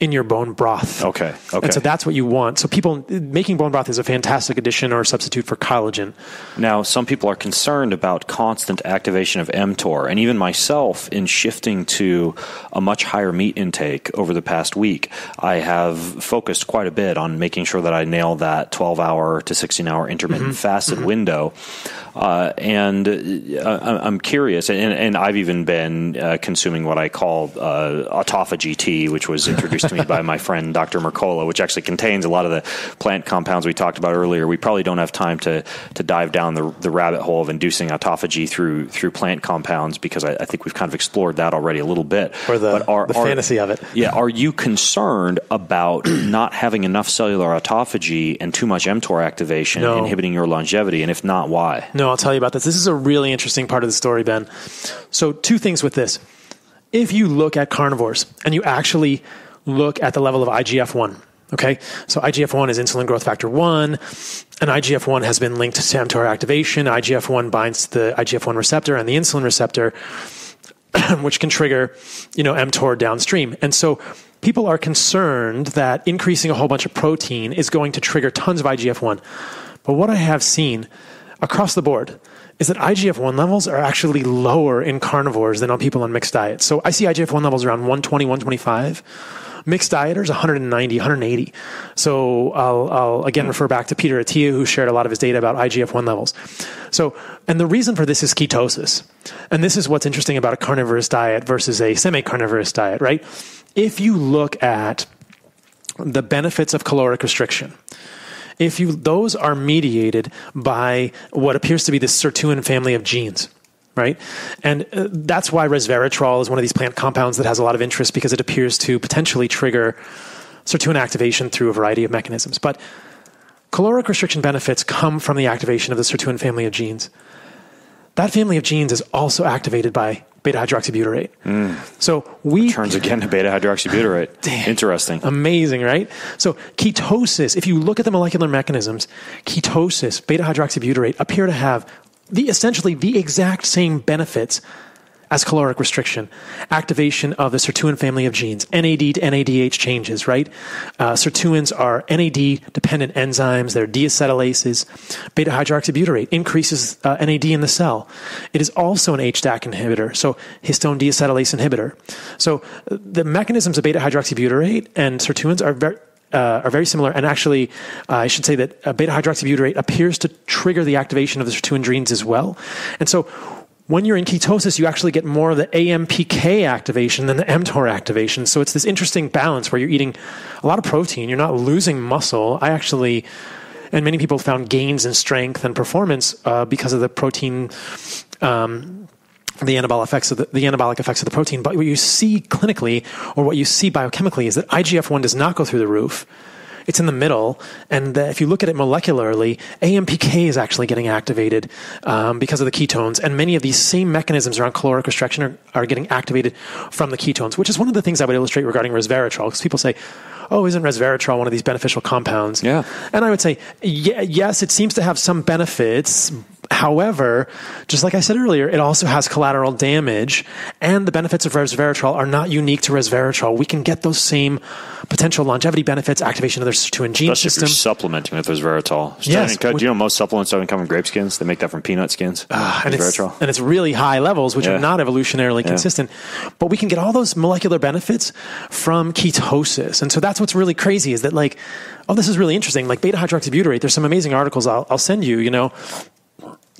in your bone broth. Okay. Okay. And so that's what you want. So people making bone broth is a fantastic addition or substitute for collagen. Now, some people are concerned about constant activation of mTOR, and even myself, in shifting to a much higher meat intake over the past week, I have focused quite a bit on making sure that I nail that twelve hour to sixteen hour intermittent mm-hmm. fasted mm-hmm. window. Uh, and uh, I'm curious, and, and I've even been uh, consuming what I call uh, autophagy tea, which was introduced to me by my friend Doctor Mercola, which actually contains a lot of the plant compounds we talked about earlier. We probably don't have time to to dive down the, the rabbit hole of inducing autophagy through through plant compounds, because I, I think we've kind of explored that already a little bit. Or the, but are, the fantasy are, of it. Yeah. Are you concerned about not having enough cellular autophagy and too much mTOR activation no. inhibiting your longevity? And if not, why? No. I'll tell you about this. This is a really interesting part of the story, Ben. So two things with this. If you look at carnivores and you actually look at the level of I G F one, okay? So I G F one is insulin growth factor one, and I G F one has been linked to mTOR activation. I G F one binds to the I G F one receptor and the insulin receptor, which can trigger, you know, mTOR downstream. And so people are concerned that increasing a whole bunch of protein is going to trigger tons of I G F one. But what I have seen across the board is that I G F one levels are actually lower in carnivores than on people on mixed diets. So I see I G F one levels around one twenty, one twenty-five. Mixed dieters, one ninety, one eighty. So I'll, I'll again refer back to Peter Attia, who shared a lot of his data about I G F one levels. So, and the reason for this is ketosis. And this is what's interesting about a carnivorous diet versus a semi-carnivorous diet, right? If you look at the benefits of caloric restriction, If you, those are mediated by what appears to be the sirtuin family of genes, right? And uh, that's why resveratrol is one of these plant compounds that has a lot of interest, because it appears to potentially trigger sirtuin activation through a variety of mechanisms. But caloric restriction benefits come from the activation of the sirtuin family of genes. That family of genes is also activated by beta-hydroxybutyrate. Mm. So we... It turns again to beta-hydroxybutyrate. Damn. Interesting. Amazing, right? So ketosis, if you look at the molecular mechanisms, ketosis, beta-hydroxybutyrate appear to have the essentially the exact same benefits as caloric restriction, activation of the sirtuin family of genes, N A D to N A D H changes, right? Uh, sirtuins are N A D-dependent enzymes. They're deacetylases. Beta-hydroxybutyrate increases uh, N A D in the cell. It is also an H D A C inhibitor, so histone deacetylase inhibitor. So uh, the mechanisms of beta-hydroxybutyrate and sirtuins are very... Uh, are very similar, and actually, uh, I should say that uh, beta-hydroxybutyrate appears to trigger the activation of the sirtuin genes as well. And so, when you're in ketosis, you actually get more of the A M P K activation than the mTOR activation. So it's this interesting balance where you're eating a lot of protein, you're not losing muscle. I actually, and many people found gains in strength and performance uh, because of the protein. Um, The anabolic effects of the, the anabolic effects of the protein, but what you see clinically, or what you see biochemically, is that I G F one does not go through the roof; it's in the middle. And the, if you look at it molecularly, A M P K is actually getting activated um, because of the ketones, and many of these same mechanisms around caloric restriction are, are getting activated from the ketones, which is one of the things I would illustrate regarding resveratrol, because people say, "Oh, isn't resveratrol one of these beneficial compounds?" Yeah, and I would say, yeah, yes, it seems to have some benefits. However, just like I said earlier, it also has collateral damage, and the benefits of resveratrol are not unique to resveratrol. We can get those same potential longevity benefits, activation of their sirtuin gene Especially system. If you're supplementing with resveratrol. Yes. Do you know most supplements don't come from grape skins? They make that from peanut skins. Uh, and, it's, and it's really high levels, which yeah. are not evolutionarily yeah. consistent. But we can get all those molecular benefits from ketosis. And so that's what's really crazy is that, like, oh, this is really interesting. Like beta-hydroxybutyrate, there's some amazing articles I'll, I'll send you, you know,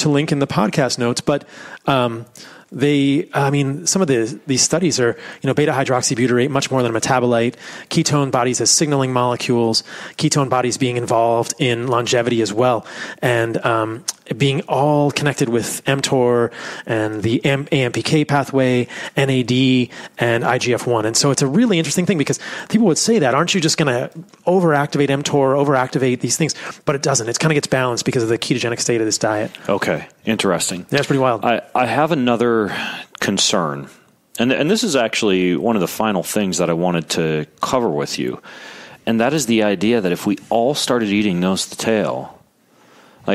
to link in the podcast notes, but um, they, I mean, some of the, these studies are, you know, beta-hydroxybutyrate, much more than a metabolite, ketone bodies as signaling molecules, ketone bodies being involved in longevity as well, and um, being all connected with mTOR and the A M P K pathway, N A D, and I G F one. And so it's a really interesting thing, because people would say that, aren't you just going to overactivate mTOR, overactivate these things? But it doesn't. It kind of gets balanced because of the ketogenic state of this diet. Okay. Interesting. That's pretty wild. I, I have another concern, and, and this is actually one of the final things that I wanted to cover with you, and that is the idea that if we all started eating nose to tail...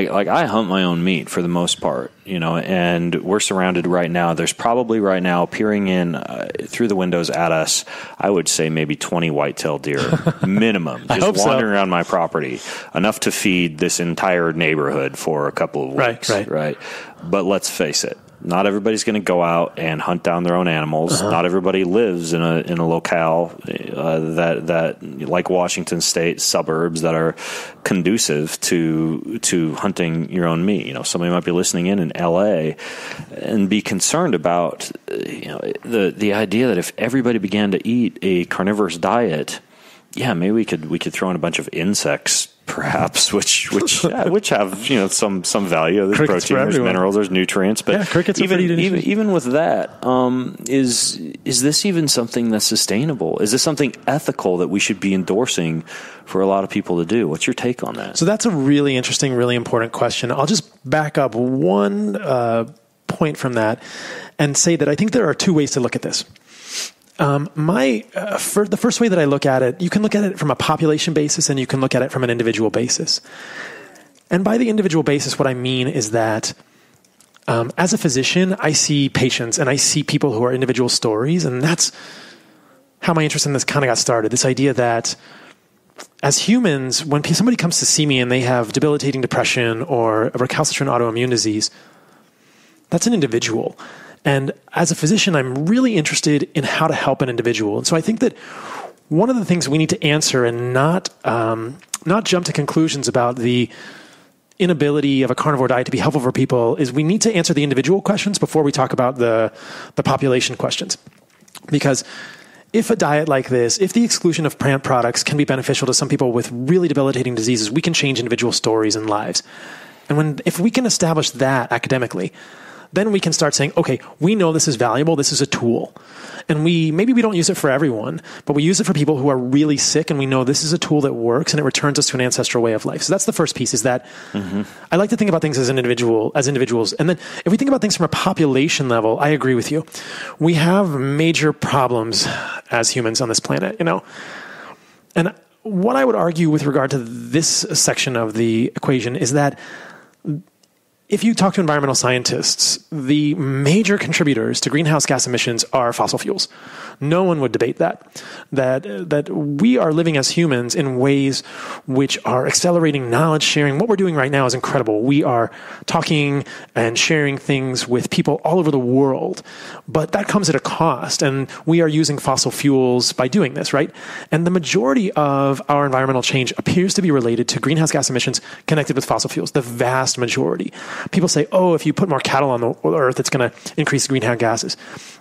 like like I hunt my own meat for the most part, you know, and we're surrounded right now. There's probably right now peering in uh, through the windows at us, I would say maybe twenty whitetail deer minimum, just wandering so. around my property, enough to feed this entire neighborhood for a couple of weeks, right? right. right? But let's face it. Not everybody's going to go out and hunt down their own animals. Uh-huh. Not everybody lives in a in a locale uh, that that like Washington State suburbs that are conducive to to hunting your own meat. You know, somebody might be listening in in L A and be concerned about you know the the idea that if everybody began to eat a carnivorous diet, yeah, maybe we could we could throw in a bunch of insects. Perhaps, which which yeah, which have you know some some value. There's crickets protein, there's minerals, there's nutrients. But yeah, crickets even, even even with that, um, is is this even something that's sustainable? Is this something ethical that we should be endorsing for a lot of people to do? What's your take on that? So that's a really interesting, really important question. I'll just back up one uh, point from that and say that I think there are two ways to look at this. Um, my, uh, for the first way that I look at it, you can look at it from a population basis and you can look at it from an individual basis. And by the individual basis, what I mean is that, um, as a physician, I see patients and I see people who are individual stories. And that's how my interest in this kind of got started. This idea that as humans, when somebody comes to see me and they have debilitating depression or a recalcitrant autoimmune disease, that's an individual. And as a physician, I'm really interested in how to help an individual. And so I think that one of the things we need to answer and not um, not jump to conclusions about the inability of a carnivore diet to be helpful for people is we need to answer the individual questions before we talk about the, the population questions. Because if a diet like this, if the exclusion of plant products can be beneficial to some people with really debilitating diseases, we can change individual stories and lives. And when if we can establish that academically, then we can start saying, okay, we know this is valuable. This is a tool. And we maybe we don't use it for everyone, but we use it for people who are really sick, and we know this is a tool that works, and it returns us to an ancestral way of life. So that's the first piece, is that mm-hmm. I like to think about things as an individual, as individuals. And then if we think about things from a population level, I agree with you. We have major problems as humans on this planet, you know. And what I would argue with regard to this section of the equation is that if you talk to environmental scientists, the major contributors to greenhouse gas emissions are fossil fuels. No one would debate that, that, that we are living as humans in ways which are accelerating knowledge sharing. What we're doing right now is incredible. We are talking and sharing things with people all over the world, but that comes at a cost, and we are using fossil fuels by doing this, right? And the majority of our environmental change appears to be related to greenhouse gas emissions connected with fossil fuels, the vast majority. People say, oh, if you put more cattle on the earth, it's going to increase greenhouse gases.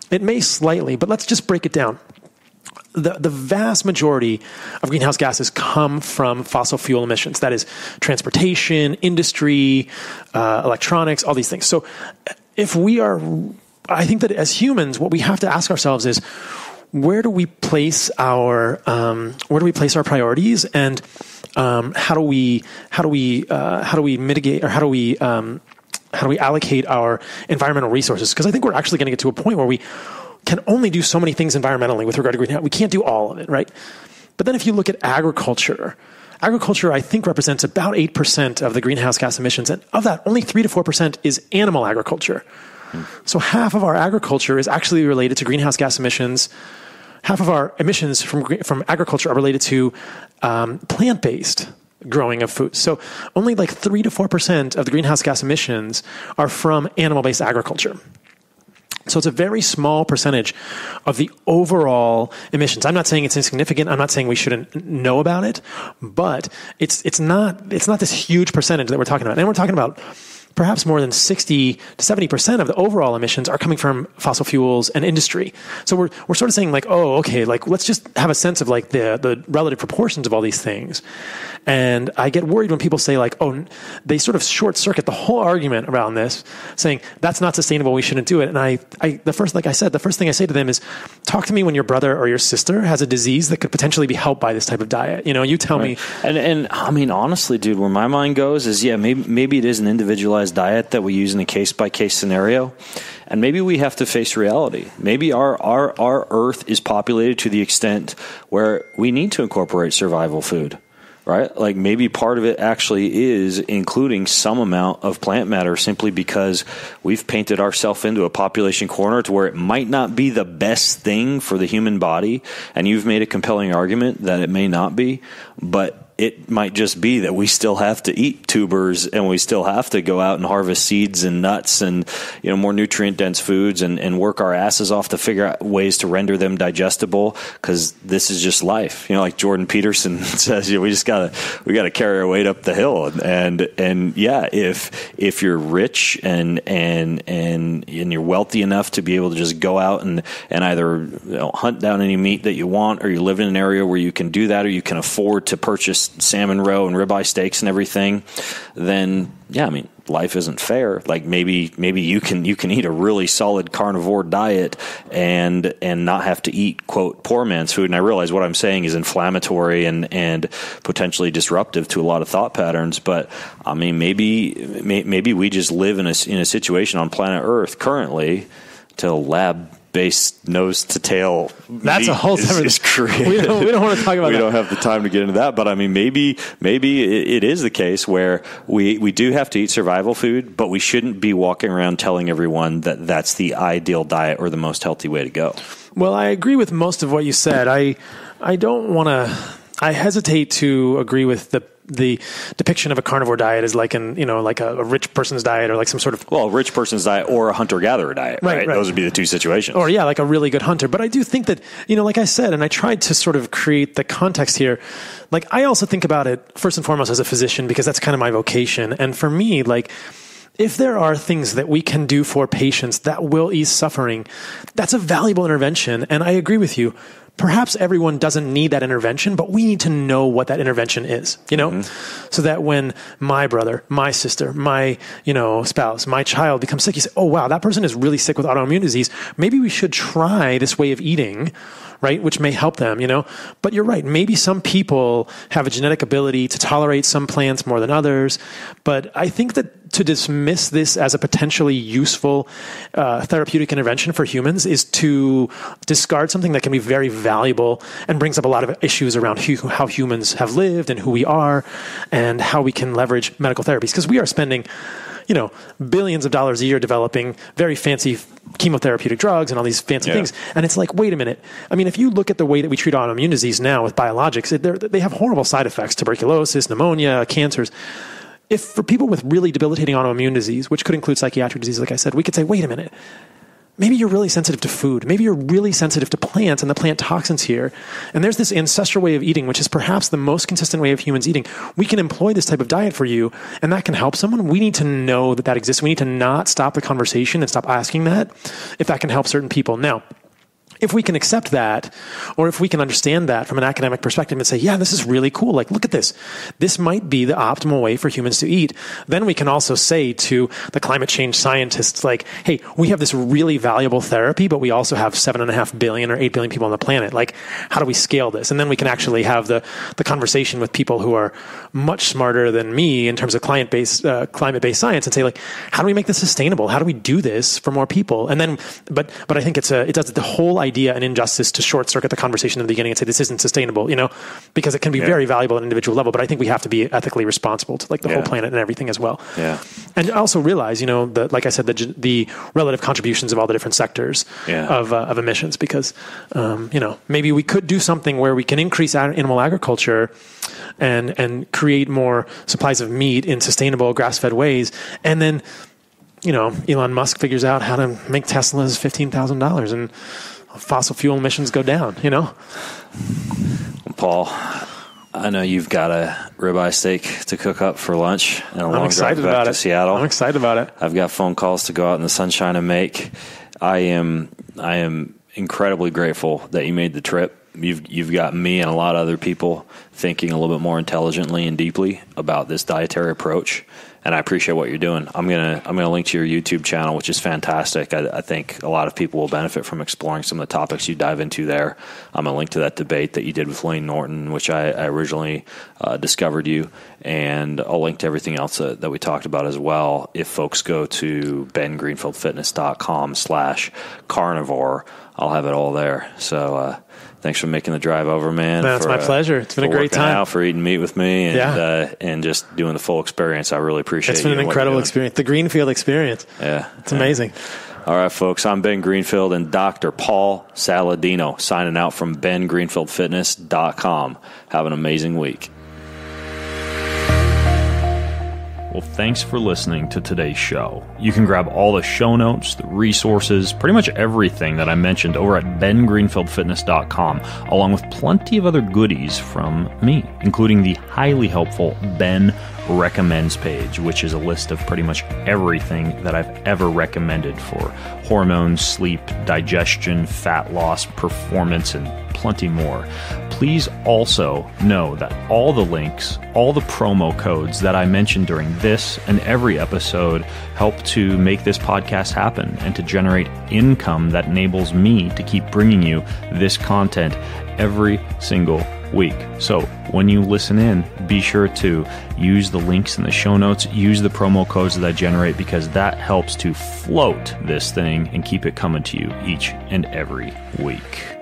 It may slightly, but let's just break it down. The, the vast majority of greenhouse gases come from fossil fuel emissions. That is transportation, industry, uh, electronics, all these things. So if we are, I think that as humans, what we have to ask ourselves is, where do we place our, um, where do we place our priorities, and um, how do we, how do we, uh, how do we mitigate, or how do we, um, how do we allocate our environmental resources? Because I think we're actually going to get to a point where we can only do so many things environmentally with regard to greenhouse. We can't do all of it, right? But then if you look at agriculture, agriculture I think represents about eight percent of the greenhouse gas emissions, and of that, only three to four percent is animal agriculture. Mm. So half of our agriculture is actually related to greenhouse gas emissions. Half of our emissions from from agriculture are related to um, plant-based growing of food. So only like three to four percent of the greenhouse gas emissions are from animal-based agriculture. So it's a very small percentage of the overall emissions. I'm not saying it's insignificant. I'm not saying we shouldn't know about it, but it's it's not it's not this huge percentage that we're talking about. And we're talking about perhaps more than sixty to seventy percent of the overall emissions are coming from fossil fuels and industry. So we're, we're sort of saying like, oh, okay, like let's just have a sense of like the, the relative proportions of all these things. And I get worried when people say like, oh, they sort of short circuit the whole argument around this, saying that's not sustainable, we shouldn't do it. And I, I, the first, like I said, the first thing I say to them is, talk to me when your brother or your sister has a disease that could potentially be helped by this type of diet. You know, you tell right. me. And, and I mean, honestly, dude, where my mind goes is, yeah, maybe, maybe it is an individualized diet that we use in a case-by-case scenario, and maybe we have to face reality. Maybe our, our our earth is populated to the extent where we need to incorporate survival food. right? Like maybe part of it actually is including some amount of plant matter simply because we've painted ourselves into a population corner to where it might not be the best thing for the human body. And you've made a compelling argument that it may not be, but it might just be that we still have to eat tubers and we still have to go out and harvest seeds and nuts and, you know, more nutrient dense foods and, and work our asses off to figure out ways to render them digestible. Cause this is just life, you know, like Jordan Peterson says, you know, we just gotta, we gotta carry our weight up the hill. And, and yeah, if, if you're rich and, and, and, and you're wealthy enough to be able to just go out and, and either, you know, hunt down any meat that you want, or you live in an area where you can do that, or you can afford to purchase salmon roe and ribeye steaks and everything, then yeah, I mean, life isn't fair. Like maybe, maybe you can, you can eat a really solid carnivore diet and, and not have to eat quote poor man's food. And I realize what I'm saying is inflammatory and, and potentially disruptive to a lot of thought patterns. But I mean, maybe, maybe we just live in a, in a situation on planet Earth currently to lab based nose to tail. That's a whole separate. We don't, we don't want to talk about. We that. Don't have the time to get into that. But I mean, maybe maybe it, it is the case where we we do have to eat survival food, but we shouldn't be walking around telling everyone that that's the ideal diet or the most healthy way to go. Well, I agree with most of what you said. I I don't want to. I hesitate to agree with the. the depiction of a carnivore diet is like an, you know, like a, a rich person's diet or like some sort of, well, rich person's diet or a hunter gatherer diet, right, right? right? Those would be the two situations. Or yeah, like a really good hunter. But I do think that, you know, like I said, and I tried to sort of create the context here. Like I also think about it first and foremost as a physician, because that's kind of my vocation. And for me, like, if there are things that we can do for patients that will ease suffering, that's a valuable intervention. And I agree with you. Perhaps everyone doesn't need that intervention, but we need to know what that intervention is, you know, mm-hmm. so that when my brother, my sister, my, you know, spouse, my child becomes sick, you say, oh, wow, that person is really sick with autoimmune disease. Maybe we should try this way of eating, right? Which may help them, you know, but you're right. Maybe some people have a genetic ability to tolerate some plants more than others. But I think that to dismiss this as a potentially useful uh, therapeutic intervention for humans is to discard something that can be very valuable and brings up a lot of issues around hu- how humans have lived and who we are and how we can leverage medical therapies. Because we are spending, you know, billions of dollars a year developing very fancy chemotherapeutic drugs and all these fancy yeah. things. And it's like, wait a minute. I mean, if you look at the way that we treat autoimmune disease now with biologics, it, they have horrible side effects, tuberculosis, pneumonia, cancers. If for people with really debilitating autoimmune disease, which could include psychiatric disease, like I said, we could say, wait a minute, maybe you're really sensitive to food. Maybe you're really sensitive to plants and the plant toxins here. And there's this ancestral way of eating, which is perhaps the most consistent way of humans eating. We can employ this type of diet for you, and that can help someone. We need to know that that exists. We need to not stop the conversation and stop asking that if that can help certain people. Now, if we can accept that, or if we can understand that from an academic perspective and say, yeah, this is really cool. Like, look at this. This might be the optimal way for humans to eat. Then we can also say to the climate change scientists, like, hey, we have this really valuable therapy, but we also have seven and a half billion or eight billion people on the planet. Like, how do we scale this? And then we can actually have the, the conversation with people who are much smarter than me in terms of client based, uh, climate-based science and say, like, how do we make this sustainable? How do we do this for more people? And then, but, but I think it's a, it does the whole idea and injustice to short circuit the conversation in the beginning and say, this isn't sustainable, you know, because it can be yeah. very valuable at an individual level. But I think we have to be ethically responsible to like the yeah. whole planet and everything as well. Yeah. And also realize, you know, the, like I said, the, the relative contributions of all the different sectors yeah. of, uh, of emissions, because, um, you know, maybe we could do something where we can increase animal agriculture and, and create more supplies of meat in sustainable grass-fed ways. And then, you know, Elon Musk figures out how to make Teslas fifteen thousand dollars and fossil fuel emissions go down, you know? Paul, I know you've got a ribeye steak to cook up for lunch and a I'm long drive back about to it. Seattle. I'm excited about it. I've got phone calls to go out in the sunshine and make. I am I am incredibly grateful that you made the trip. You've you've got me and a lot of other people thinking a little bit more intelligently and deeply about this dietary approach. And I appreciate what you're doing. I'm gonna I'm gonna link to your YouTube channel, which is fantastic. I, I think a lot of people will benefit from exploring some of the topics you dive into there. I'm gonna link to that debate that you did with Layne Norton, which I, I originally uh, discovered you, and I'll link to everything else that, that we talked about as well. If folks go to bengreenfieldfitness.com slash carnivore, I'll have it all there. So uh, Thanks for making the drive over, man. That's my uh, pleasure. It's been a great time. Out, for eating meat with me and yeah. uh, and just doing the full experience. I really appreciate it. It's been an incredible experience. The Greenfield experience. Yeah. It's yeah. amazing. All right, folks. I'm Ben Greenfield and Doctor Paul Saladino signing out from ben greenfield fitness dot com. Have an amazing week. Well, thanks for listening to today's show. You can grab all the show notes, the resources, pretty much everything that I mentioned over at ben greenfield fitness dot com, along with plenty of other goodies from me, including the highly helpful Ben Recommends page, which is a list of pretty much everything that I've ever recommended for hormones, sleep, digestion, fat loss, performance, and plenty more. Please also know that all the links, all the promo codes that I mentioned during this and every episode help to make this podcast happen and to generate income that enables me to keep bringing you this content every single week. So when you listen in, be sure to use the links in the show notes, use the promo codes that I generate, because that helps to float this thing and keep it coming to you each and every week.